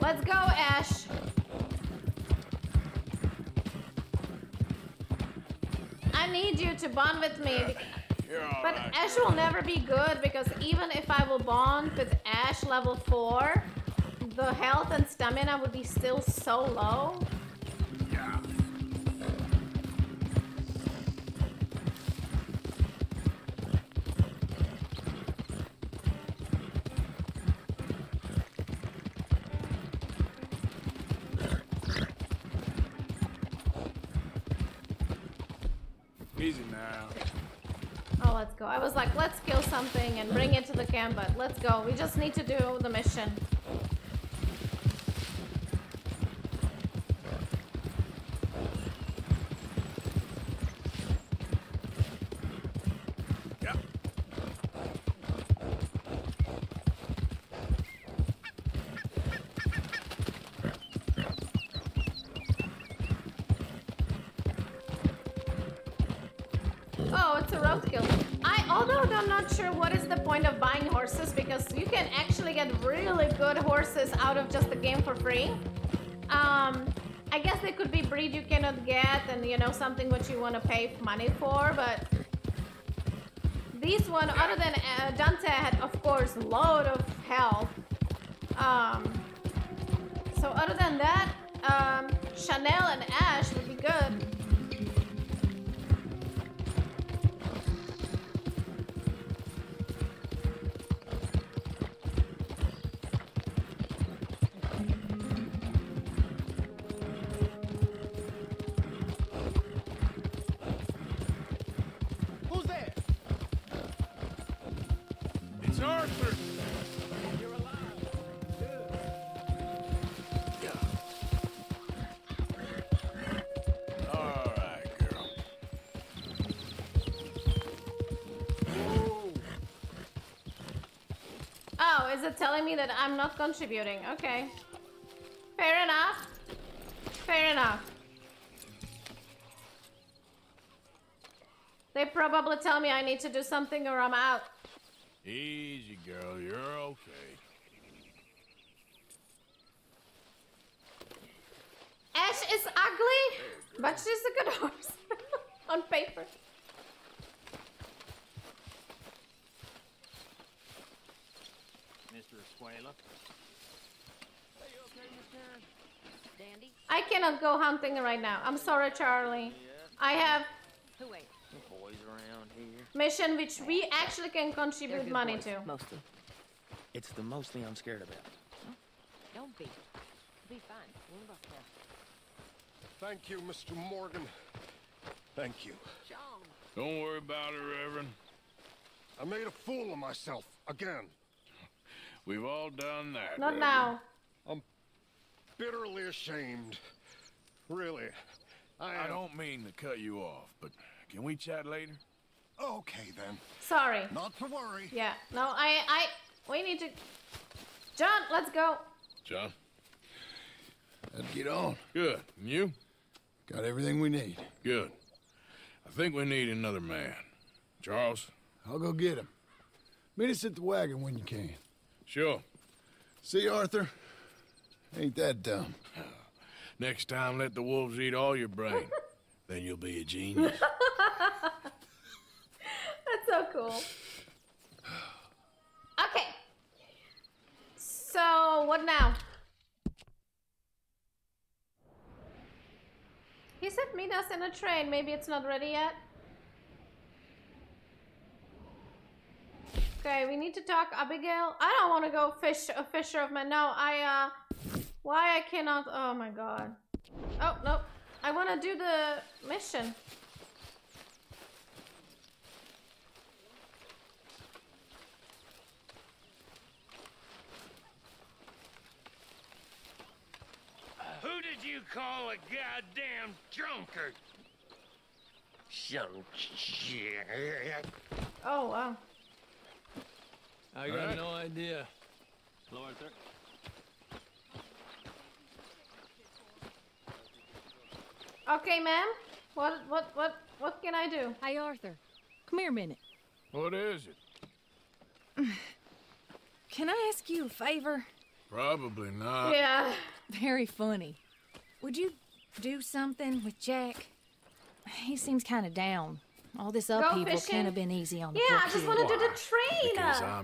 Let's go, Ash. I need you to bond with me. But Ash will never be good because even if I will bond with Ash level four, the health and stamina would be still so low. Yeah. I was like, let's kill something and bring it to the camp, but let's go. We just need to do the mission. Yeah. Oh, it's a roadkill. Although I'm not sure what is the point of buying horses because you can actually get really good horses out of just the game for free. Um, I guess they could be breed you cannot get and you know something what you want to pay money for, but these one other than uh, Dante had of course load of health. Um, so other than that, um, Chanel and Ash would be good. Arthur! You're alive. Good. Oh, is it telling me that I'm not contributing? Okay. Fair enough. Fair enough. They probably tell me I need to do something or I'm out. Easy, girl. You're okay. Ash is ugly, but she's a good horse on paper. Mister Escuela. Are you okay, Mister Dandy? I cannot go hunting right now. I'm sorry, Charlie. Yeah. I have Who wait? Boys around here. Mission which we actually can contribute money boys, to. Mostly. It's the mostly I'm scared about. Huh? Don't be. It'll be fine. We'll look there. Thank you, Mister Morgan. Thank you. John. Don't worry about it, Reverend. I made a fool of myself again. We've all done that. Not Reverend. Now. I'm bitterly ashamed. Really. I, I don't mean to cut you off, but can we chat later? Okay then. Sorry. Not to worry. Yeah. No, I I we need to John, let's go. John. Let's get on. Good. And you? Got everything we need. Good. I think we need another man. Charles? I'll go get him. Meet us at the wagon when you can. Sure. See you, Arthur. Ain't that dumb. Next time, let the wolves eat all your brain. Then you'll be a genius. That's so cool. Okay. So, what now? He said meet us in a train. Maybe it's not ready yet. Okay, we need to talk, Abigail. I don't want to go fish a fisher of men. No, I, uh, why I cannot, oh my God. Oh, nope. I want to do the mission. Who did you call a goddamn drunkard? Oh, wow. I got right. No idea. Hello, Arthur. Okay, ma'am. What, what, what, what can I do? Hey, Arthur. Come here a minute. What is it? Can I ask you a favor? Probably not. Yeah. Very funny. Would you do something with Jack? He seems kind of down. All this upheaval can't have been easy on the Yeah, I just want to do the train.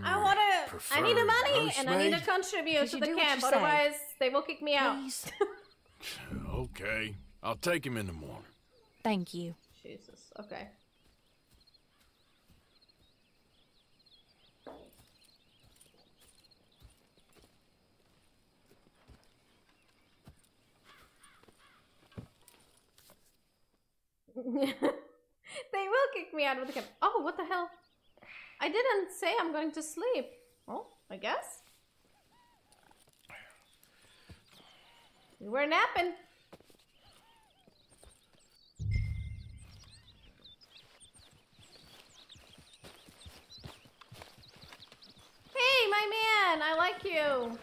I want to. I need the money, and I need to contribute to the camp. Otherwise, they will kick me out. Okay, I'll take him in the morning. Thank you. Jesus. Okay. They will kick me out of the camp. Oh, what the hell? I didn't say I'm going to sleep. Oh, I guess. We were napping. Hey, my man, I like you.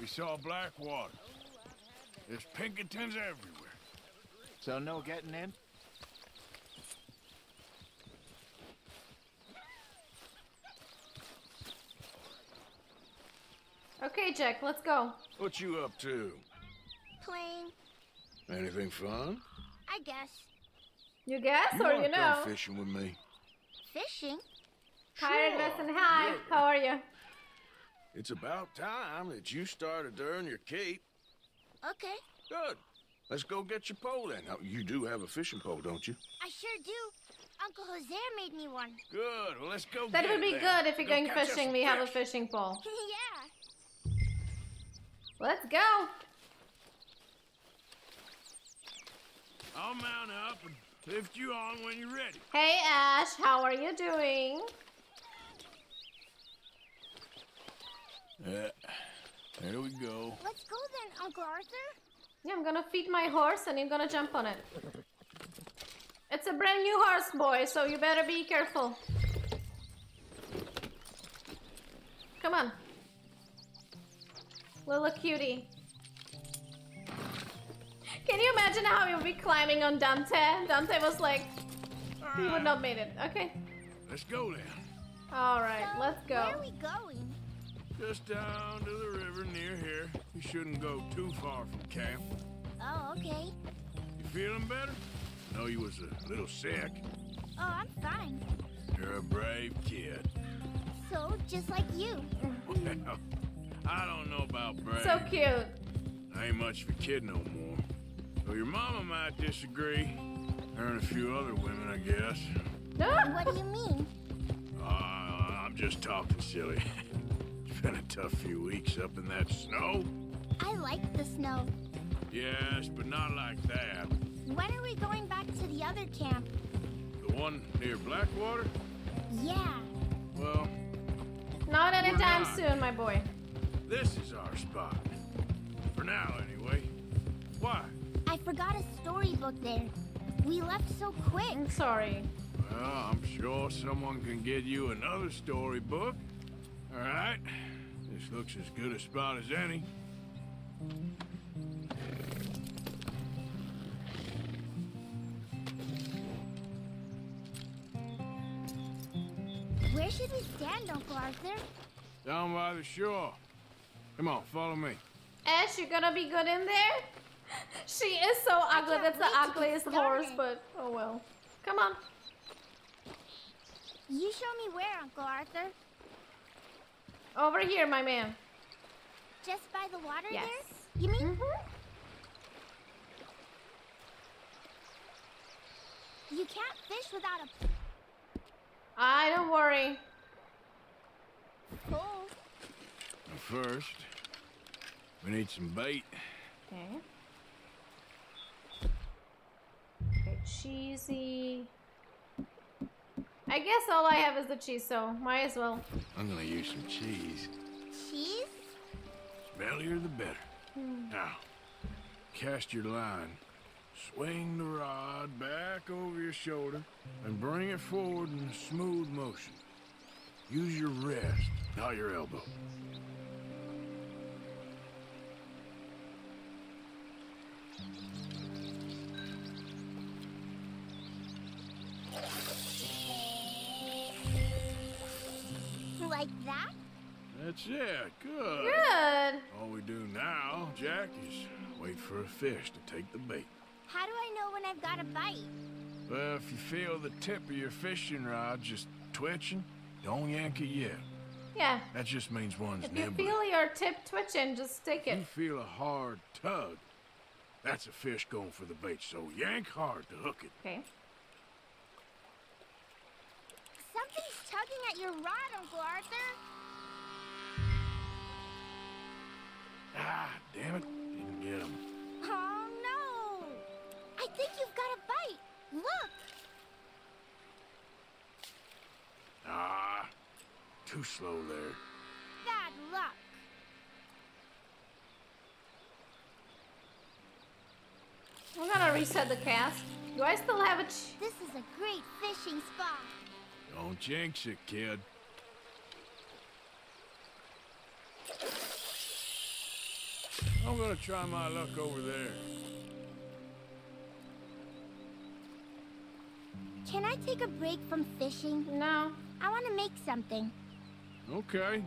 We saw Blackwater. There's Pinkertons everywhere. So no getting in? Okay, Jack, let's go. What you up to? Playing. Anything fun? I guess. You guess you or you know? Go fishing with me. Fishing? Pirate Vest and hi. Yeah. How are you? It's about time that you started to earn your keep. Okay. Good. Let's go get your pole then. Now, you do have a fishing pole, don't you? I sure do. Uncle Hosea made me one. Good. Well, let's go. That would be good if you're going fishing. We have a fishing pole. Yeah. Let's go. I'll mount up and lift you on when you're ready. Hey, Ash, how are you doing? Uh, there we go. Let's go then, Uncle Arthur. Yeah, I'm gonna feed my horse and you're gonna jump on it. It's a brand new horse, boy, so you better be careful. Come on. Little cutie. Can you imagine how he would be climbing on Dante? Dante was like, he would not made it. Okay. Let's go then. All right, so, let's go. Where are we going? Just down to the river near here. We shouldn't go too far from camp. Oh, okay. You feeling better? I know you was a little sick. Oh, I'm fine. You're a brave kid. So, just like you. Well, I don't know about brave. So cute. I ain't much of a kid no more. Though your mama might disagree. Her and a few other women, I guess. What do you mean? Uh, I'm just talking silly. It's been a tough few weeks up in that snow. I like the snow. Yes, but not like that. When are we going back to the other camp? The one near Blackwater? Yeah. Well... Not anytime soon, my boy. This is our spot. For now, anyway. Why? I forgot a storybook there. We left so quick. I'm sorry. Well, I'm sure someone can get you another storybook. All right. This looks as good a spot as any. Where should we stand, Uncle Arthur? Down by the shore. Come on, follow me. Ash, you gonna be good in there? She is so ugly. That's the ugliest horse, but oh well. Come on. You show me where, Uncle Arthur. Over here, my man. Just by the water yes. there? You mean? Mm-hmm. You can't fish without a... I don't worry. Cool. First, we need some bait. Okay. Okay, cheesy. I guess all I have is the cheese, so might as well. I'm gonna use some cheese. Cheese? Smellier the better. Hmm. Now, cast your line. Swing the rod back over your shoulder and bring it forward in a smooth motion. Use your wrist, not your elbow. Like that? That's it. Good. Good. All we do now, Jack, is wait for a fish to take the bait. How do I know when I've got a bite? Well, if you feel the tip of your fishing rod just twitching, don't yank it yet. Yeah. That just means one's nimble. If you feel your tip twitching, just stick it. You feel a hard tug. That's a fish going for the bait, so yank hard to hook it. Okay. Something's tugging at your rod, Uncle Arthur. Ah, damn it. Didn't get him. Oh, no. I think you've got a bite. Look. Ah, too slow there. Bad luck. We're gonna reset the cast. Do I still have a ch- This is a great fishing spot. Don't jinx it, kid. I'm gonna try my luck over there. Can I take a break from fishing? No. I want to make something. Okay.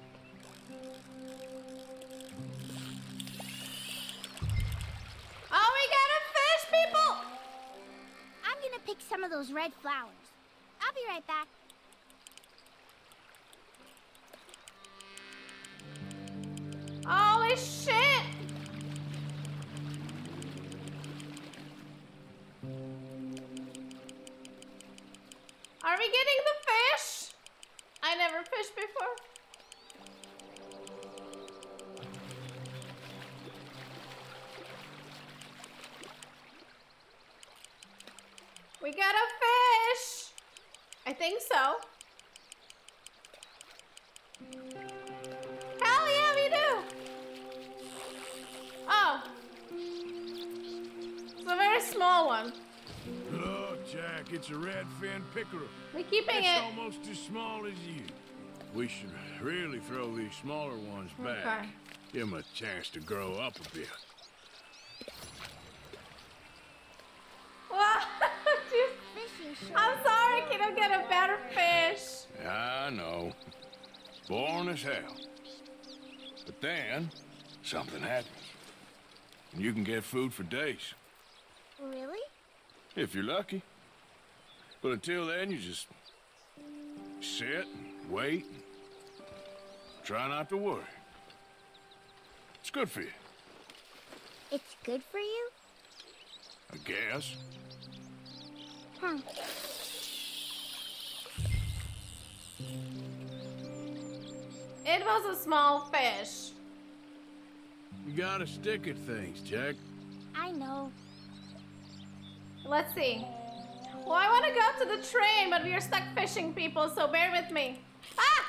Oh, we got a fish, people! I'm gonna pick some of those red flowers. I'll be right back. Holy shit! Are we getting the fish? I never fished before. We got a fish! I think so. Hell yeah, we do! Oh. It's a very small one. Look, Jack, it's a redfin pickerel. We're keeping it. It's almost as small as you. We should really throw these smaller ones okay. back. Give them a chance to grow up a bit. Wow, just, I'm sorry, kid, I'll get a better fish. I know. Boring as hell. But then, something happens. And you can get food for days. Really? If you're lucky. But until then, you just sit and wait. And try not to worry. It's good for you. It's good for you? I guess. Huh. It was a small fish. You gotta stick at things, Jack. I know. Let's see. Well, I want to go up to the train, but we are stuck fishing, people, so bear with me. Ah!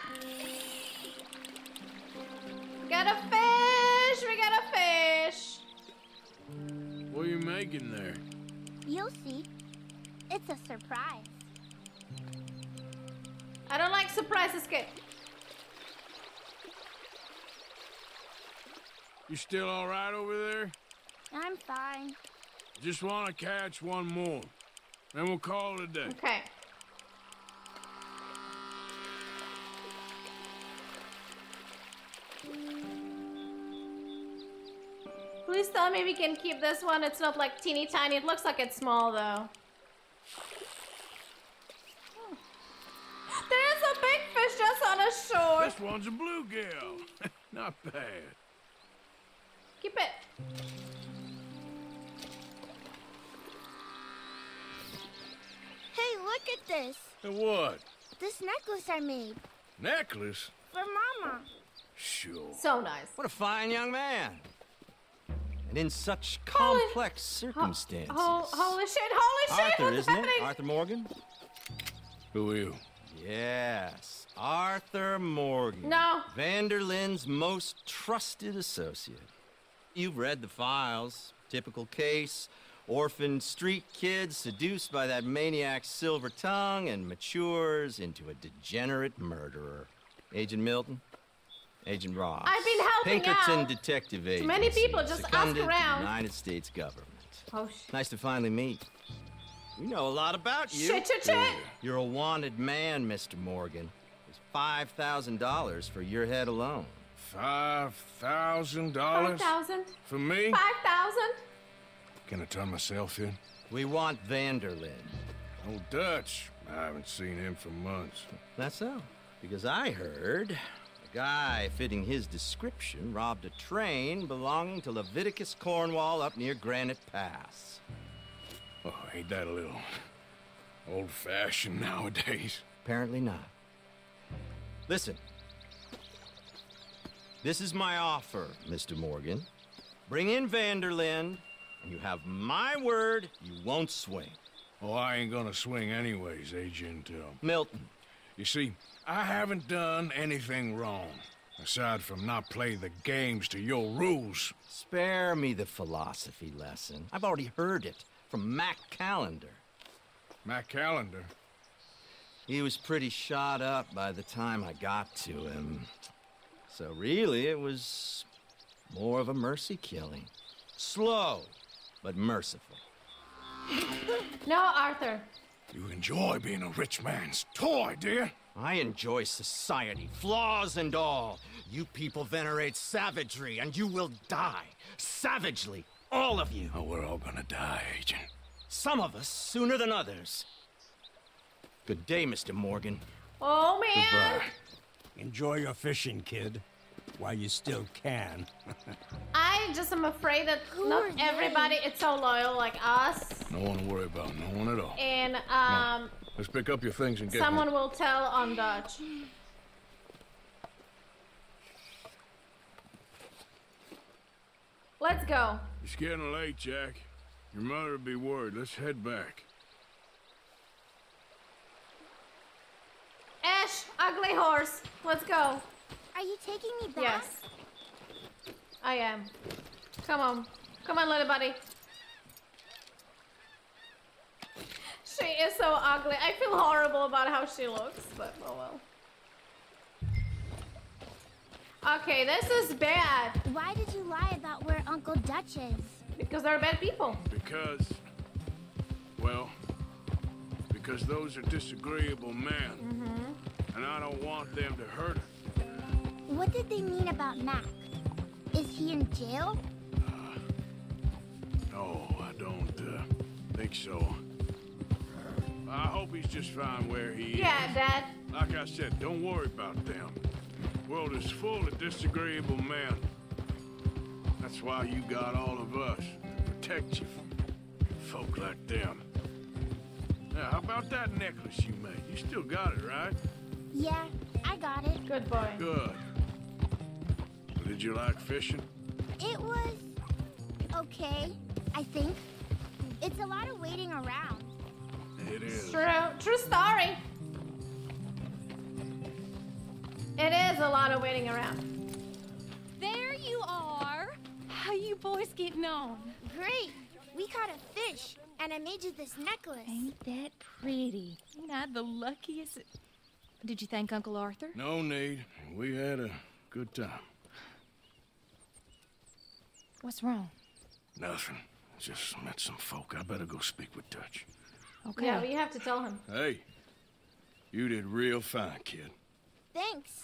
We got a fish! We got a fish! What are you making there? You'll see. It's a surprise. I don't like surprises, kid. You still all right over there? I'm fine. Just want to catch one more. Then we'll call it a day. Okay. Please tell me we can keep this one. It's not like teeny tiny. It looks like it's small though. There's a big fish just on the shore. This one's a bluegill. Not bad. Keep it. Hey, look at this. And what? This necklace I made. Necklace? For Mama. Sure. So nice. What a fine young man. And in such holy complex circumstances. Oh, ho holy shit, holy Arthur, shit, what's isn't happening? It? Arthur Morgan? Who are you? Yes, Arthur Morgan. No. Vanderlyn's most trusted associate. You've read the files. Typical case. Orphaned street kid seduced by that maniac's silver tongue and matures into a degenerate murderer. Agent Milton, Agent Ross. I've been helping Pinkerton out. Detective Agency. Too many people just ask around. United States government. Oh, shit. Nice to finally meet. We know a lot about you. Shit, shit, shit. You're a wanted man, Mister Morgan. There's five thousand dollars for your head alone. Five thousand dollars. Five thousand. For me. Five thousand. Can I turn myself in? We want Vanderlyn. Old Dutch. I haven't seen him for months. That's so. Because I heard a guy fitting his description robbed a train belonging to Leviticus Cornwall up near Granite Pass. Oh, ain't that a little old-fashioned nowadays? Apparently not. Listen. This is my offer, Mister Morgan. Bring in Vanderlyn. And you have my word, you won't swing. Oh, I ain't gonna swing anyways, Agent uh, Milton. You see, I haven't done anything wrong, aside from not playing the games to your rules. Spare me the philosophy lesson. I've already heard it from Mac Callander. Mac Callander? He was pretty shot up by the time I got to him. So really, it was more of a mercy killing. Slow. But merciful. No, Arthur. You enjoy being a rich man's toy, dear. I enjoy society, flaws and all. You people venerate savagery, and you will die. Savagely, all of you. Oh, we're all gonna die, Agent. Some of us sooner than others. Good day, Mister Morgan. Oh, man. Goodbye. Enjoy your fishing, kid. While you still can. I just am afraid that Who not everybody is so loyal like us. No one to worry about, no one at all. And, um... No. Let's pick up your things and get Someone me. will tell on Dutch. Let's go. It's getting late, Jack. Your mother will be worried. Let's head back. Ash, ugly horse. Let's go. Are you taking me back? Yes. I am. Come on. Come on, little buddy. She is so ugly. I feel horrible about how she looks, but oh well. Okay, this is bad. Why did you lie about where Uncle Dutch is? Because they're bad people. Because, well, because those are disagreeable men. Mm-hmm. And I don't want them to hurt her. What did they mean about Mac? Is he in jail? Uh, no, I don't uh, think so. I hope he's just fine where he is. Yeah, Dad. Like I said, don't worry about them. The world is full of disagreeable men. That's why you got all of us to protect you from folk like them. Now, how about that necklace you made? You still got it, right? Yeah, I got it. Good boy. Good. Did you like fishing? It was okay, I think. It's a lot of waiting around. It is. True, true story. It is a lot of waiting around. There you are. How you boys getting on? Great. We caught a fish, and I made you this necklace. Ain't that pretty? Ain't I the luckiest? Did you thank Uncle Arthur? No need. We had a good time. What's wrong? Nothing. Just met some folk. I better go speak with Dutch. Okay. Yeah, but you have to tell him. Hey, you did real fine, kid. Thanks.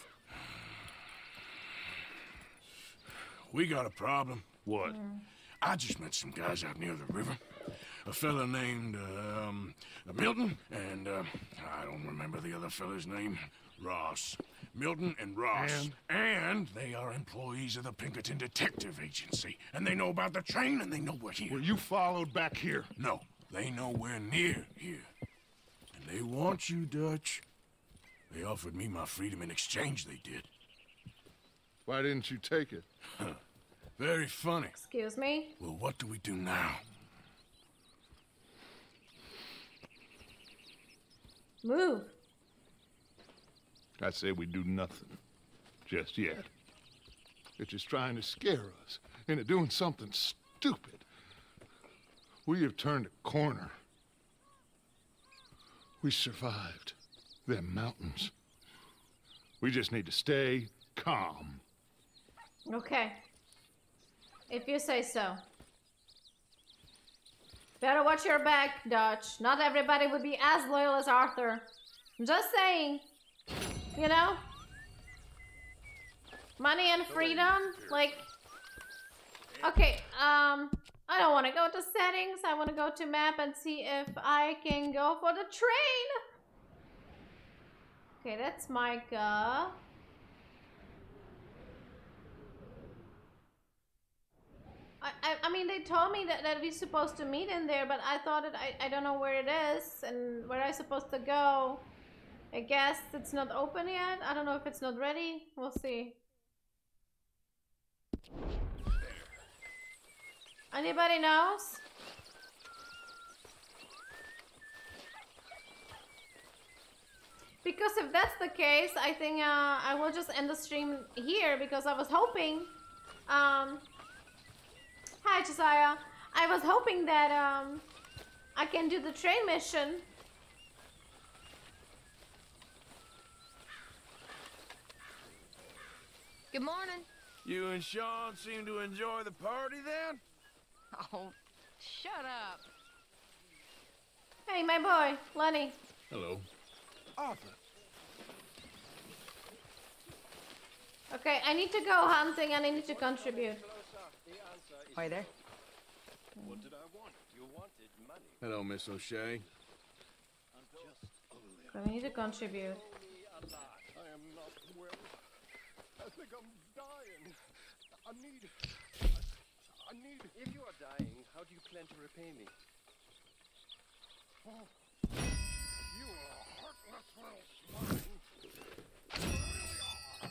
We got a problem. What? Yeah. I just met some guys out near the river. A fella named uh, um, Milton and uh, I don't remember the other fella's name. Ross. Milton and Ross. And? And they are employees of the Pinkerton Detective Agency. And they know about the train and they know we're here. Were you followed back here? No. They know we're near here. And they want you, Dutch. They offered me my freedom in exchange, they did. Why didn't you take it? Huh. Very funny. Excuse me? Well, what do we do now? Move. I say we do nothing. Just yet. It's just trying to scare us into doing something stupid. We have turned a corner. We survived. They're mountains. We just need to stay calm. Okay. If you say so. Better watch your back, Dutch. Not everybody would be as loyal as Arthur. I'm just saying. You know? Money and freedom? Like... Okay, um... I don't want to go to settings. I want to go to map and see if I can go for the train! Okay, that's Micah. I, I, I mean, they told me that, that we're supposed to meet in there, but I thought it, I, I don't know where it is and where I'm supposed to go. I guess it's not open yet. I don't know if it's not ready. We'll see. Anybody knows? Because if that's the case, I think uh, I will just end the stream here because I was hoping... Um, hi, Josiah. I was hoping that um, I can do the train mission. Good morning. You and Sean seem to enjoy the party then? Oh, shut up. Hey, my boy, Lenny. Hello. Arthur. Okay, I need to go hunting and I need to contribute. Hi there. What did I want? You wanted money. Hello, Miss O'Shea. I need to contribute. I am not well. I think I'm dying. I need. I need. If you are dying, how do you plan to repay me? Oh. You are a heartless little swine. You really are.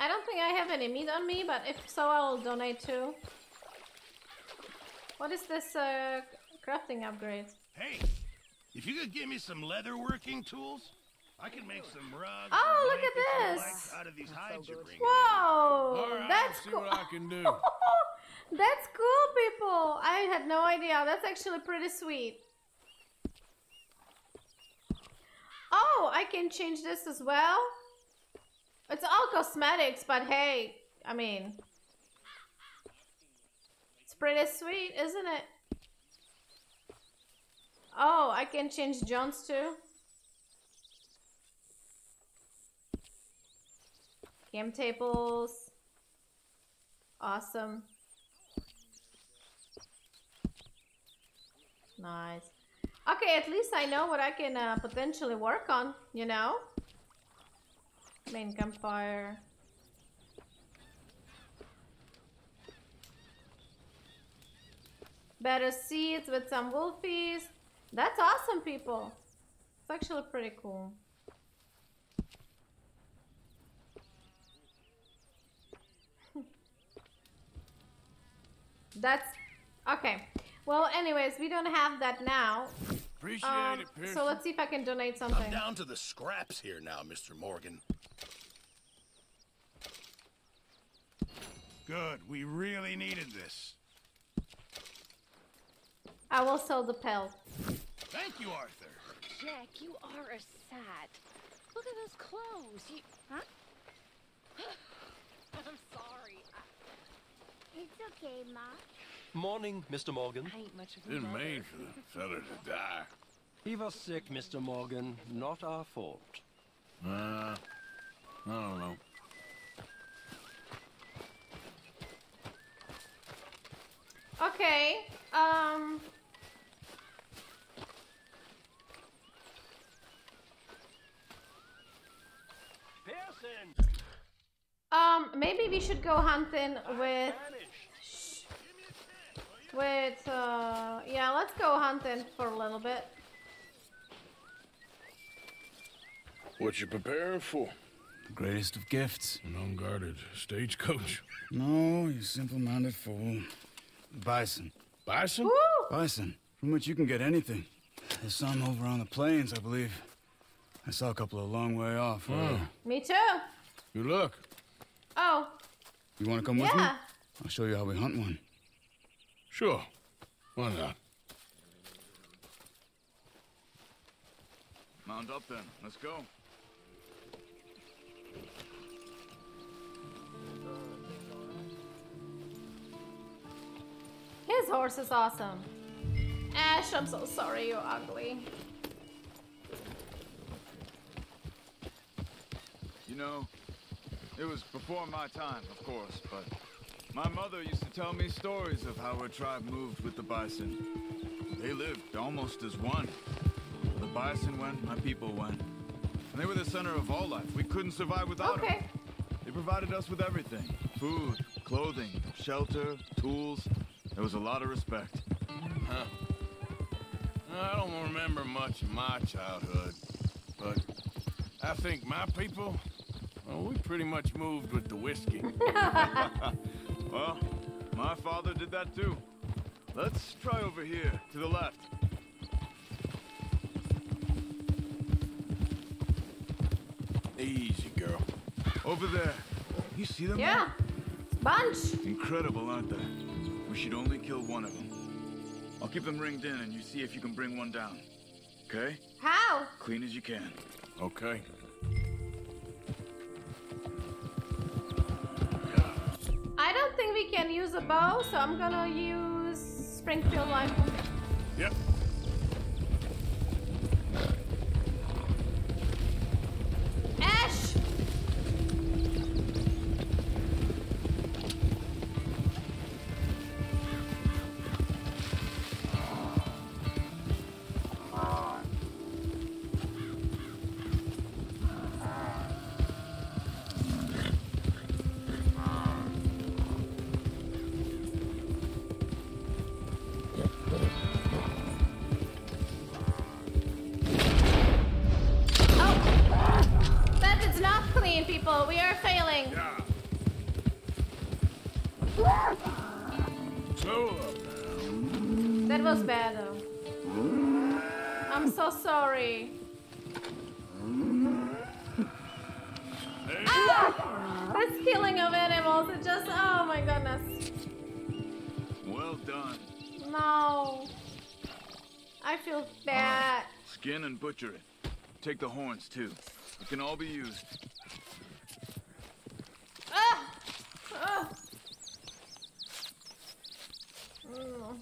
I don't think I have any meat on me, but if so, I will donate too. What is this uh, crafting upgrade? Hey, if you could give me some leather working tools, I can make some rugs. Oh, look at this! Out of these hides you're bringing. Whoa, all right, that's cool. What I can do. That's cool, people. I had no idea. That's actually pretty sweet. Oh, I can change this as well? It's all cosmetics, but hey, I mean, it's pretty sweet, isn't it? Oh, I can change Jones too. Game tables. Awesome. Nice. Okay, at least I know what I can uh, potentially work on, you know? Main campfire. Better seeds with some wolfies. That's awesome, people. It's actually pretty cool. That's... okay. Well, anyways, we don't have that now. Appreciate um, it, Pearson. So let's see if I can donate something. I'm down to the scraps here now, Mister Morgan. Good. We really needed this. I will sell the pelt. Thank you, Arthur. Jack, you are a sight. Look at those clothes. You... huh? I'm sorry. I... It's okay, Ma. Morning, Mister Morgan. I ain't much of a didn't mean for the fella to die. He was sick, Mister Morgan. Not our fault. Uh, I don't know. Okay. Um. Pearson. Um. Maybe we should go hunting with. Wait, uh, yeah, let's go hunting for a little bit. What you preparing for? The greatest of gifts. An unguarded stagecoach. No, you simple-minded fool. Bison. Bison? Woo! Bison. From which you can get anything. There's some over on the plains, I believe. I saw a couple a long way off. Oh. Right? Me too. Good luck. Oh. You want to come yeah. with me? Yeah. I'll show you how we hunt one. Sure. Why not? Mount up then. Let's go. His horse is awesome. Ash, I'm so sorry you're ugly. You know, it was before my time, of course, but... my mother used to tell me stories of how her tribe moved with the bison. They lived almost as one. The bison went, my people went. And they were the center of all life. We couldn't survive without okay. them. They provided us with everything. Food, clothing, shelter, tools. There was a lot of respect. Huh. I don't remember much of my childhood, but I think my people, well, we pretty much moved with the whiskey. Well, my father did that too. Let's try over here, to the left. Easy, girl. Over there. You see them? Yeah. Bunch. Incredible, aren't they? We should only kill one of them. I'll keep them ringed in and you see if you can bring one down. Okay? How? Clean as you can. Okay. I don't think we can use a bow, so I'm gonna use Springfield Rifle. Yep. Ash! Butcher it. Take the horns, too. It can all be used. Ah! Ah! Mm.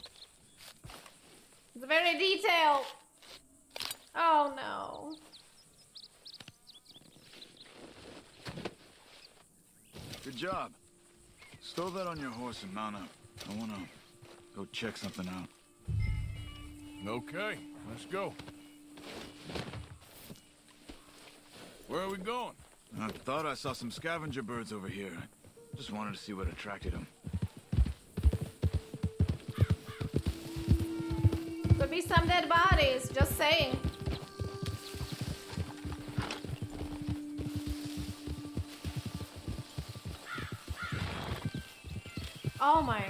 It's very detailed. Oh, no. Good job. Stow that on your horse and mount up. I want to go check something out. Okay, let's go. Where are we going? I thought I saw some scavenger birds over here. Just wanted to see what attracted them. Could be some dead bodies, just saying. Oh my.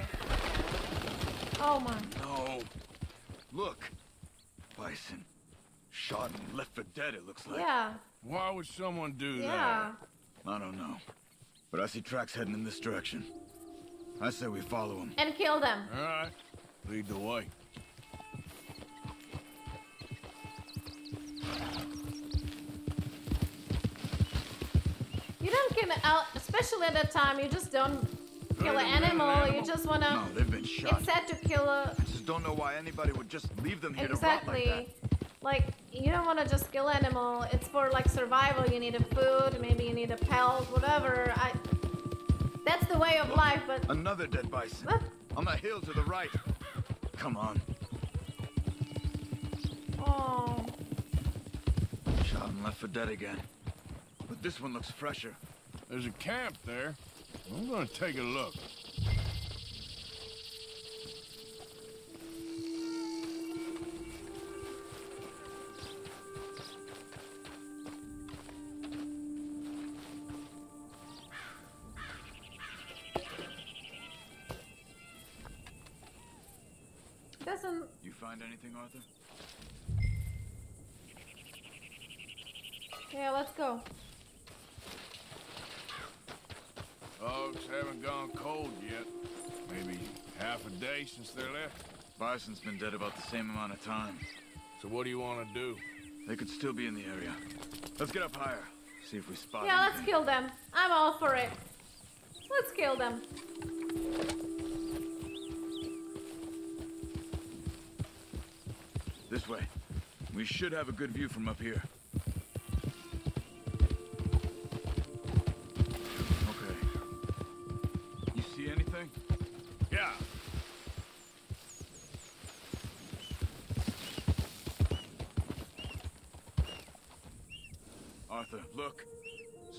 Oh my. No. Look. Bison. Shot and left for dead, it looks like. Yeah. Why would someone do yeah. that? I don't know. But I see tracks heading in this direction. I say we follow them. And kill them. All right. Lead the way. You don't kill an out, especially at that time, you just don't kill an animal. an animal, you just wanna... No, they've been shot. It's sad to kill a... I just don't know why anybody would just leave them here exactly. to rot like that. Like, you don't wanna just kill animal. It's for, like, survival. You need a food, maybe you need a pelt, whatever. I... That's the way of Look, life, but... Another dead bison. What? On the hill to the right. Come on. Oh. Shot and left for dead again. But this one looks fresher. There's a camp there. I'm gonna take a look. Doesn't... You find anything, Arthur? Yeah, let's go. Dogs haven't gone cold yet. Maybe half a day since they left. Bison's been dead about the same amount of time. So what do you want to do? They could still be in the area. Let's get up higher. See if we spot them. Yeah, anything. Let's kill them. I'm all for it. Let's kill them. This way. We should have a good view from up here. Yeah. Arthur, look.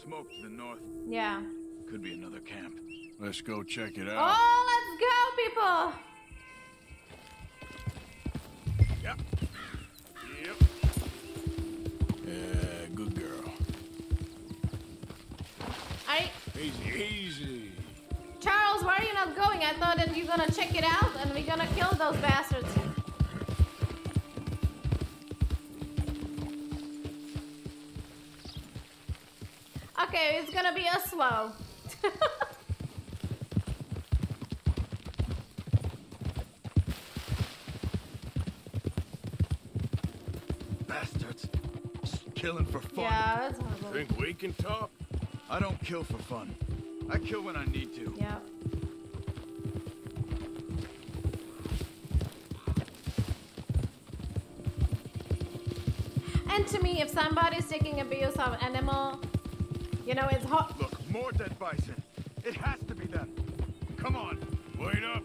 Smoke to the north. Yeah. Could be another camp. Let's go check it out. Oh, let's go, people! I thought that you're gonna check it out and we're gonna kill those bastards. Okay, it's gonna be a slow. Bastards. Just killing for fun. Yeah, that's horrible. Think we can talk? I don't kill for fun. I kill when I need to. Yeah. To me, if somebody's taking abuse of an animal, you know, it's hot. Look, more dead bison. It has to be them. Come on, wait up.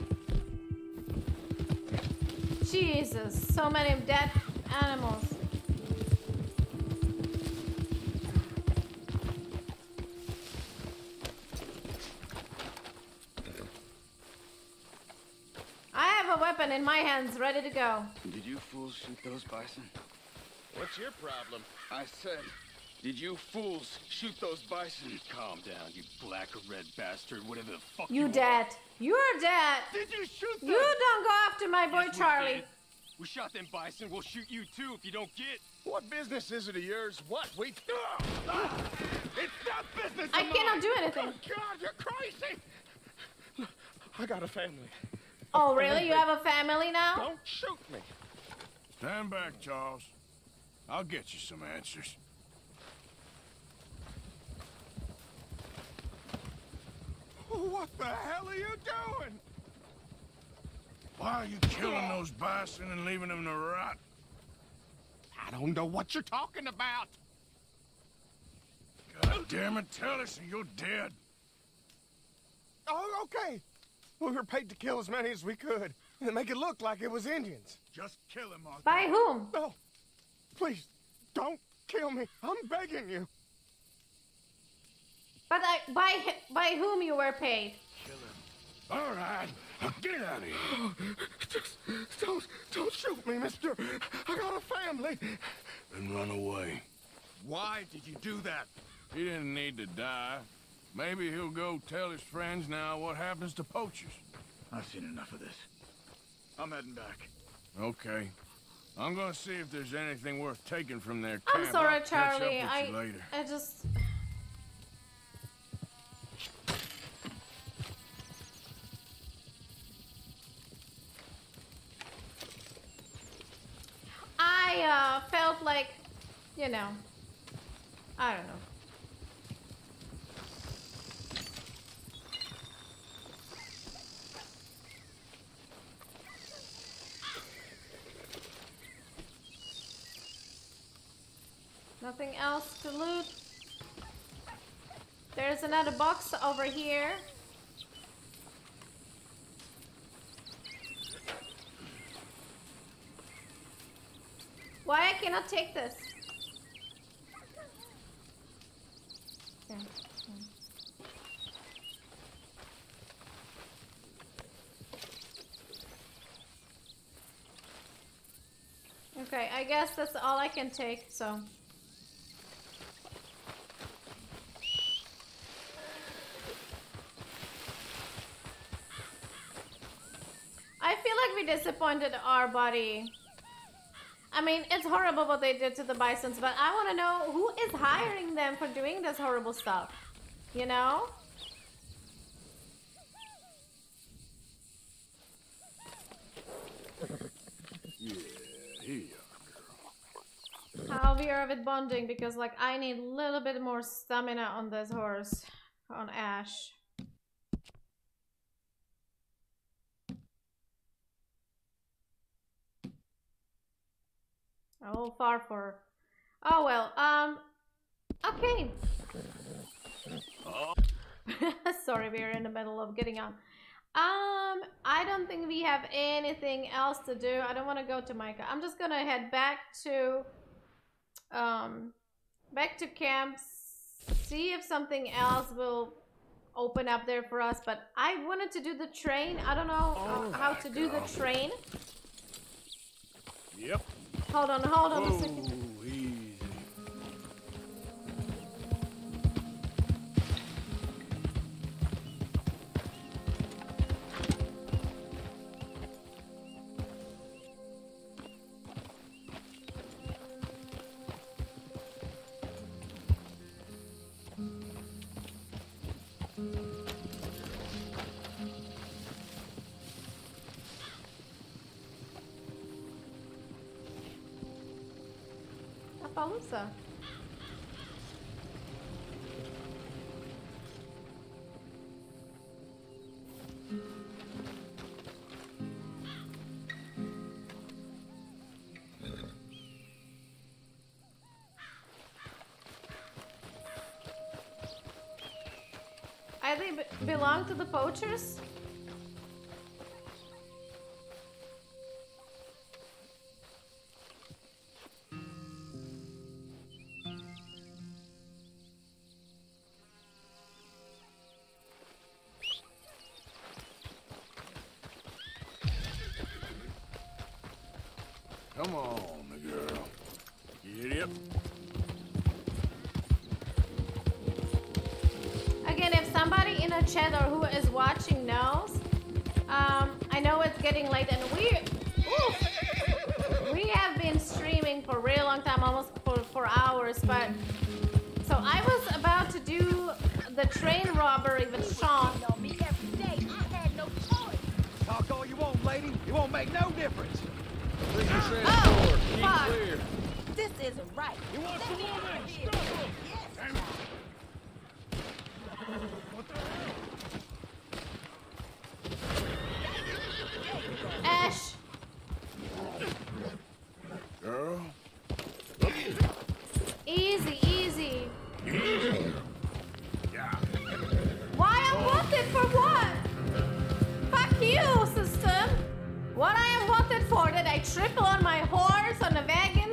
Jesus, so many dead animals. I have a weapon in my hands, ready to go. Did you fools shoot those bison? What's your problem? I said, did you fools shoot those bison? Calm down, you black or red bastard, whatever the fuck you, you dead. Are. You're dead. Did you shoot them? You don't go after my boy yes, Charlie. Did. We shot them bison, we'll shoot you too if you don't get. What business is it of yours? What we... Ah! It's not business I of cannot mine. Do anything. Oh, God, you're crazy. Look, I got a family. A oh, really? Family. You have a family now? Don't shoot me. Stand back, Charles. I'll get you some answers. What the hell are you doing? Why are you killing those bison and leaving them to rot? I don't know what you're talking about. God damn it, tell us or you're dead. Oh, okay. We were paid to kill as many as we could and make it look like it was Indians. Just kill them, Arthur. By whom? No. Please, don't kill me. I'm begging you. But I, by by whom you were paid? Kill him. All right. Get out of here. Oh, just don't, don't shoot me, mister. I got a family. Then run away. Why did you do that? He didn't need to die. Maybe he'll go tell his friends now what happens to poachers. I've seen enough of this. I'm heading back. Okay. I'm gonna see if there's anything worth taking from their camp. I'm sorry, Charlie. I, later. I just... I uh, felt like, you know, I don't know. Nothing else to loot. There's another box over here. Why I cannot take this? Okay. Okay, I guess that's all I can take, so. I feel like we disappointed our body. I mean, it's horrible what they did to the bisons, but I want to know who is hiring them for doing this horrible stuff, you know? Yeah, yeah. How we are with bonding, because like I need a little bit more stamina on this horse, on Ash. Oh, far for. Oh well. Um. Okay. Oh. Sorry, we're in the middle of getting up. Um. I don't think we have anything else to do. I don't want to go to Micah. I'm just gonna head back to. Um. Back to camp. See if something else will open up there for us. But I wanted to do the train. I don't know oh uh, how to God. do the train. Yep. Hold on, hold on oh, a second. Easy. I think they belong to the poachers. Come on, the girl. Yep. Again, if somebody in a chat or who is watching knows, um, I know it's getting late and we, ooh, we have been streaming for a real long time, almost for, for hours, but, so I was about to do the train robbery with Sean. Me every day. I had no choice. Talk all you want, lady. It won't make no difference. Oh, fuck. This is right. He wants the woman! Stop him! Yes. What the hell? Ash! Girl? Easy, easy. Yeah. Why am wanted for what? Fuck you, system! What I am wanted for? Did I triple on my horse on a wagon?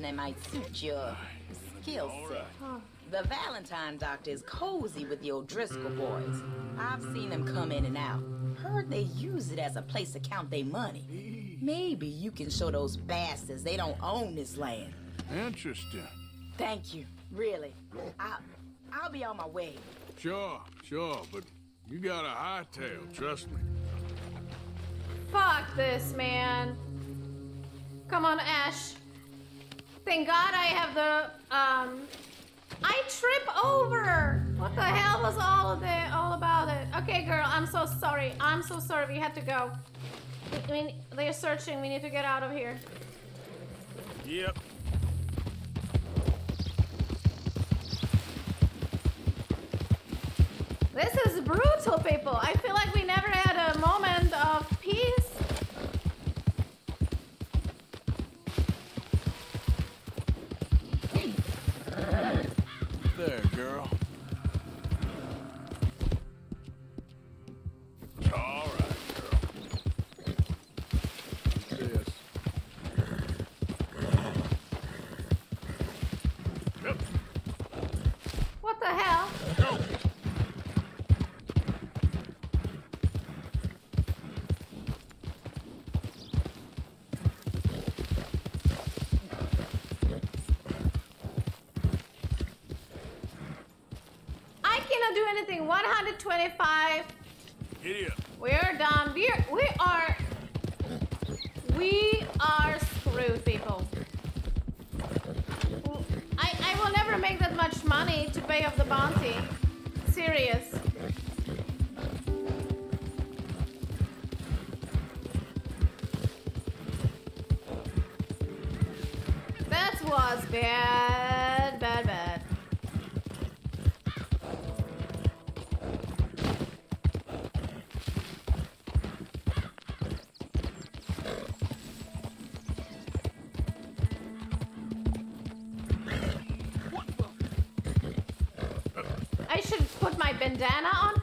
That might suit your skill set. Huh. The Valentine doctor is cozy with the O'Driscoll boys. I've seen them come in and out. Heard they use it as a place to count their money. Maybe you can show those bastards they don't own this land. Interesting. Thank you, really. I'll, I'll be on my way. Sure, sure, but you got a hightail, trust me. Fuck this, man. Come on, Ash. Thank God I have the, um, I trip over. What the hell was all of it, all about it? Okay, girl, I'm so sorry. I'm so sorry. We had to go. I mean, they're searching. We need to get out of here. Yep. This is brutal, people. I feel like we never had a moment of peace. There, girl. All right, girl. This. Yep. What the hell? Go. one hundred twenty-five. Idiot. We're done. We're, we are... We are screwed, people. I, I will never make that much money to pay off the bounty. Serious. That was bad, bad, bad. Bandana on?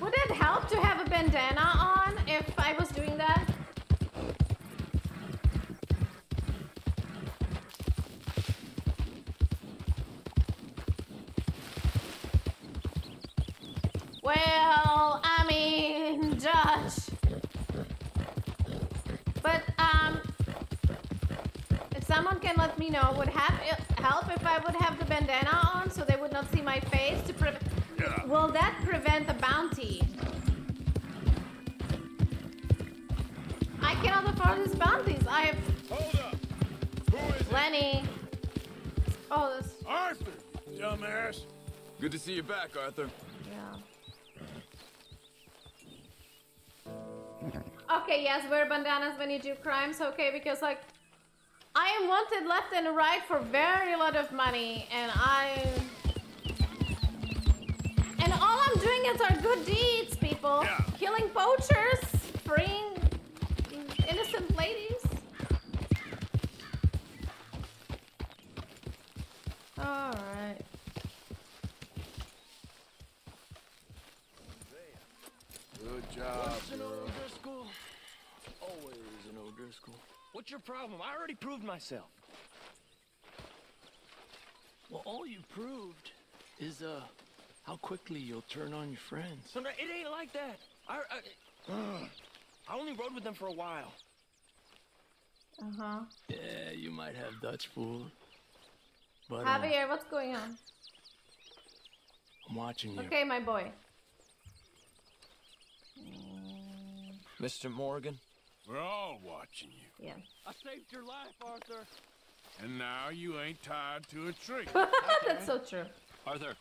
Would it help to have a bandana on if I was doing that? Well, I mean, Dutch. But um, if someone can let me know, would have help if I would have the bandana on so they would not see my face to prevent. Will that prevent the bounty? I cannot afford these bounties. I have. Hold up. Who is Lenny. It? Oh, this. Arthur, dumbass. Good to see you back, Arthur. Yeah. Okay, yes, wear bandanas when you do crimes, okay? Because, like, I am wanted left and right for very lot of money, and I. And all I'm doing is our good deeds, people. people. Yeah. Killing poachers, freeing innocent ladies. All right. Good job. What's an O'Driscoll? Always an O'Driscoll. What's your problem? I already proved myself. Well, all you proved is uh how quickly you'll turn on your friends. No, no, it ain't like that. I I, uh, I only rode with them for a while. Uh huh. Yeah, you might have Dutch fooled. But, Javier, uh, what's going on? I'm watching you. Okay, my boy. Mister Morgan? We're all watching you. Yeah. I saved your life, Arthur. And now you ain't tied to a tree. Okay. That's so true. Arthur.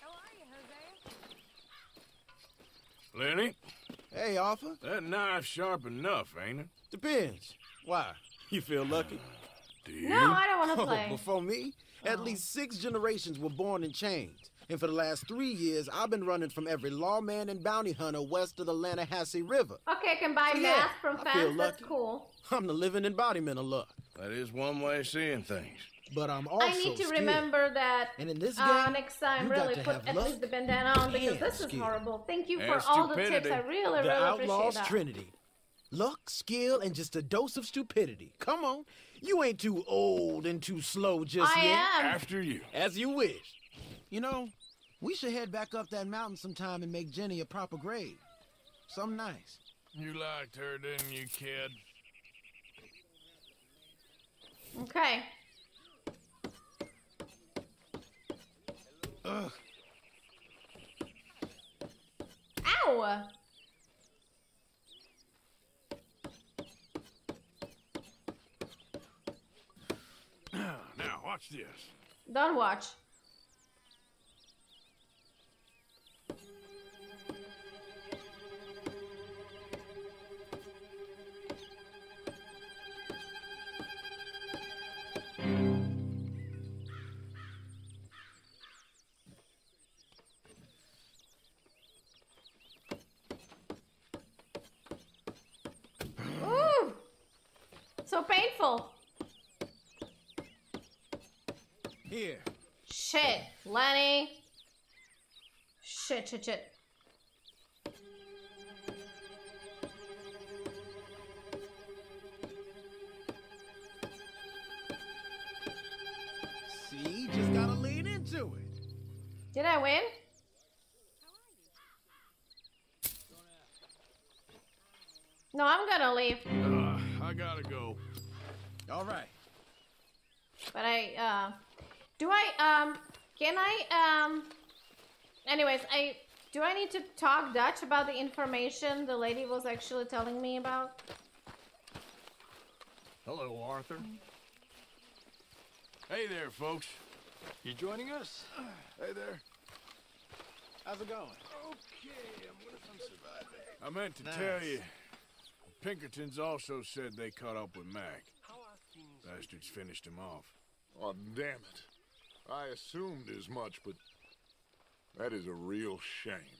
How are you, Hosea? Lenny? Hey, Arthur. That knife's sharp enough, ain't it? Depends. Why? You feel lucky? Do you? No, I don't want to play. Oh, for me, oh. At least six generations were born in chains. And for the last three years, I've been running from every lawman and bounty hunter west of the Lanahassee River. Okay, I can buy so, math yeah, from fans. That's cool. I'm the living embodiment of luck. That is one way of seeing things. But I'm also I need to scared. remember that and in this game, uh, next time, really put at luck. least the bandana on, because this is horrible. Thank you and for stupidity. all the tips. I really, the really Outlaw's appreciate that. Trinity. Luck, skill, and just a dose of stupidity. Come on. You ain't too old and too slow just I yet. I am. After you. As you wish. You know, we should head back up that mountain sometime and make Jenny a proper grave. Something nice. You liked her, didn't you, kid? Okay. Ugh. Ow! Now, watch this. Don't watch. So painful. Here. Shit, Lenny. Shit, shit, shit. See, just gotta lean into it. Did I win? No, I'm gonna leave. Uh, I gotta go. All right. But I, uh, do I, um, can I, um, anyways, I, do I need to talk Dutch about the information the lady was actually telling me about? Hello, Arthur. Hey there, folks. You joining us? Hey there. How's it going? Okay, I'm with some surviving. I meant to nice. tell you, the Pinkertons also said they caught up with Mac. Bastards finished him off. Oh, damn it. I assumed as much, but that is a real shame.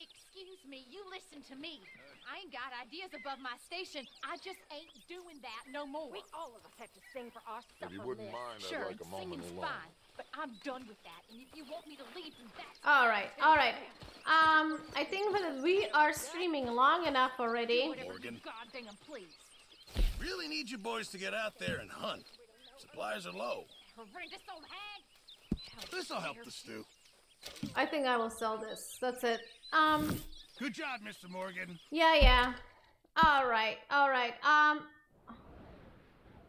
Excuse me, you listen to me. I ain't got ideas above my station. I just ain't doing that no more. We all of us have to sing for ourselves. If you wouldn't mind, I'd like a moment alone. Sure, singing's fine, but I'm done with that. And if you want me to leave, then that's... All right, all right. Um, I think that we are streaming long enough already. Morgan. Goddamn, please. Really need you boys to get out there and hunt. Supplies are low. This'll help the stew. I think I will sell this. That's it. Um. Good job, Mister Morgan. Yeah, yeah. All right, all right. Um.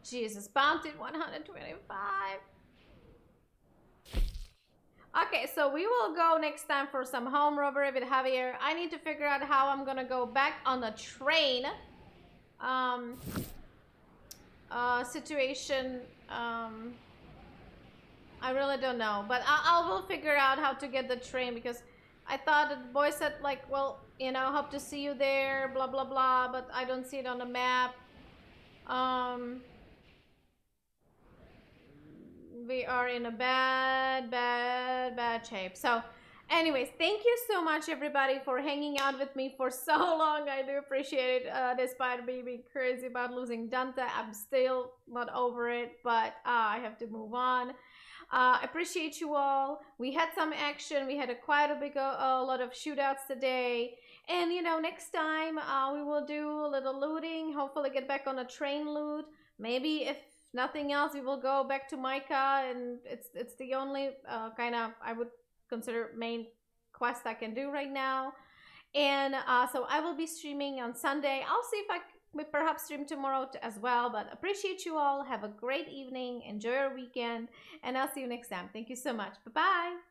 Jesus, Bounty one twenty-five. Okay, so we will go next time for some home robbery with Javier. I need to figure out how I'm gonna go back on the train. Um. Uh, situation, um, I really don't know, but I, I will figure out how to get the train, because I thought the boy said, like, well, you know, hope to see you there, blah, blah, blah, but I don't see it on the map. Um, we are in a bad, bad, bad shape. So Anyways, thank you so much, everybody, for hanging out with me for so long. I do appreciate it, uh, despite me being crazy about losing Dante. I'm still not over it, but uh, I have to move on. Uh, appreciate you all. We had some action. We had a quite a big, uh, a lot of shootouts today. And, you know, next time uh, we will do a little looting. Hopefully get back on a train loot. Maybe if nothing else, we will go back to Micah. And it's, it's the only uh, kind of, I would consider main quest I can do right now. And uh, so I will be streaming on Sunday. I'll see if I may perhaps stream tomorrow as well, but appreciate you all. Have a great evening. Enjoy your weekend, and I'll see you next time. Thank you so much. Bye-bye.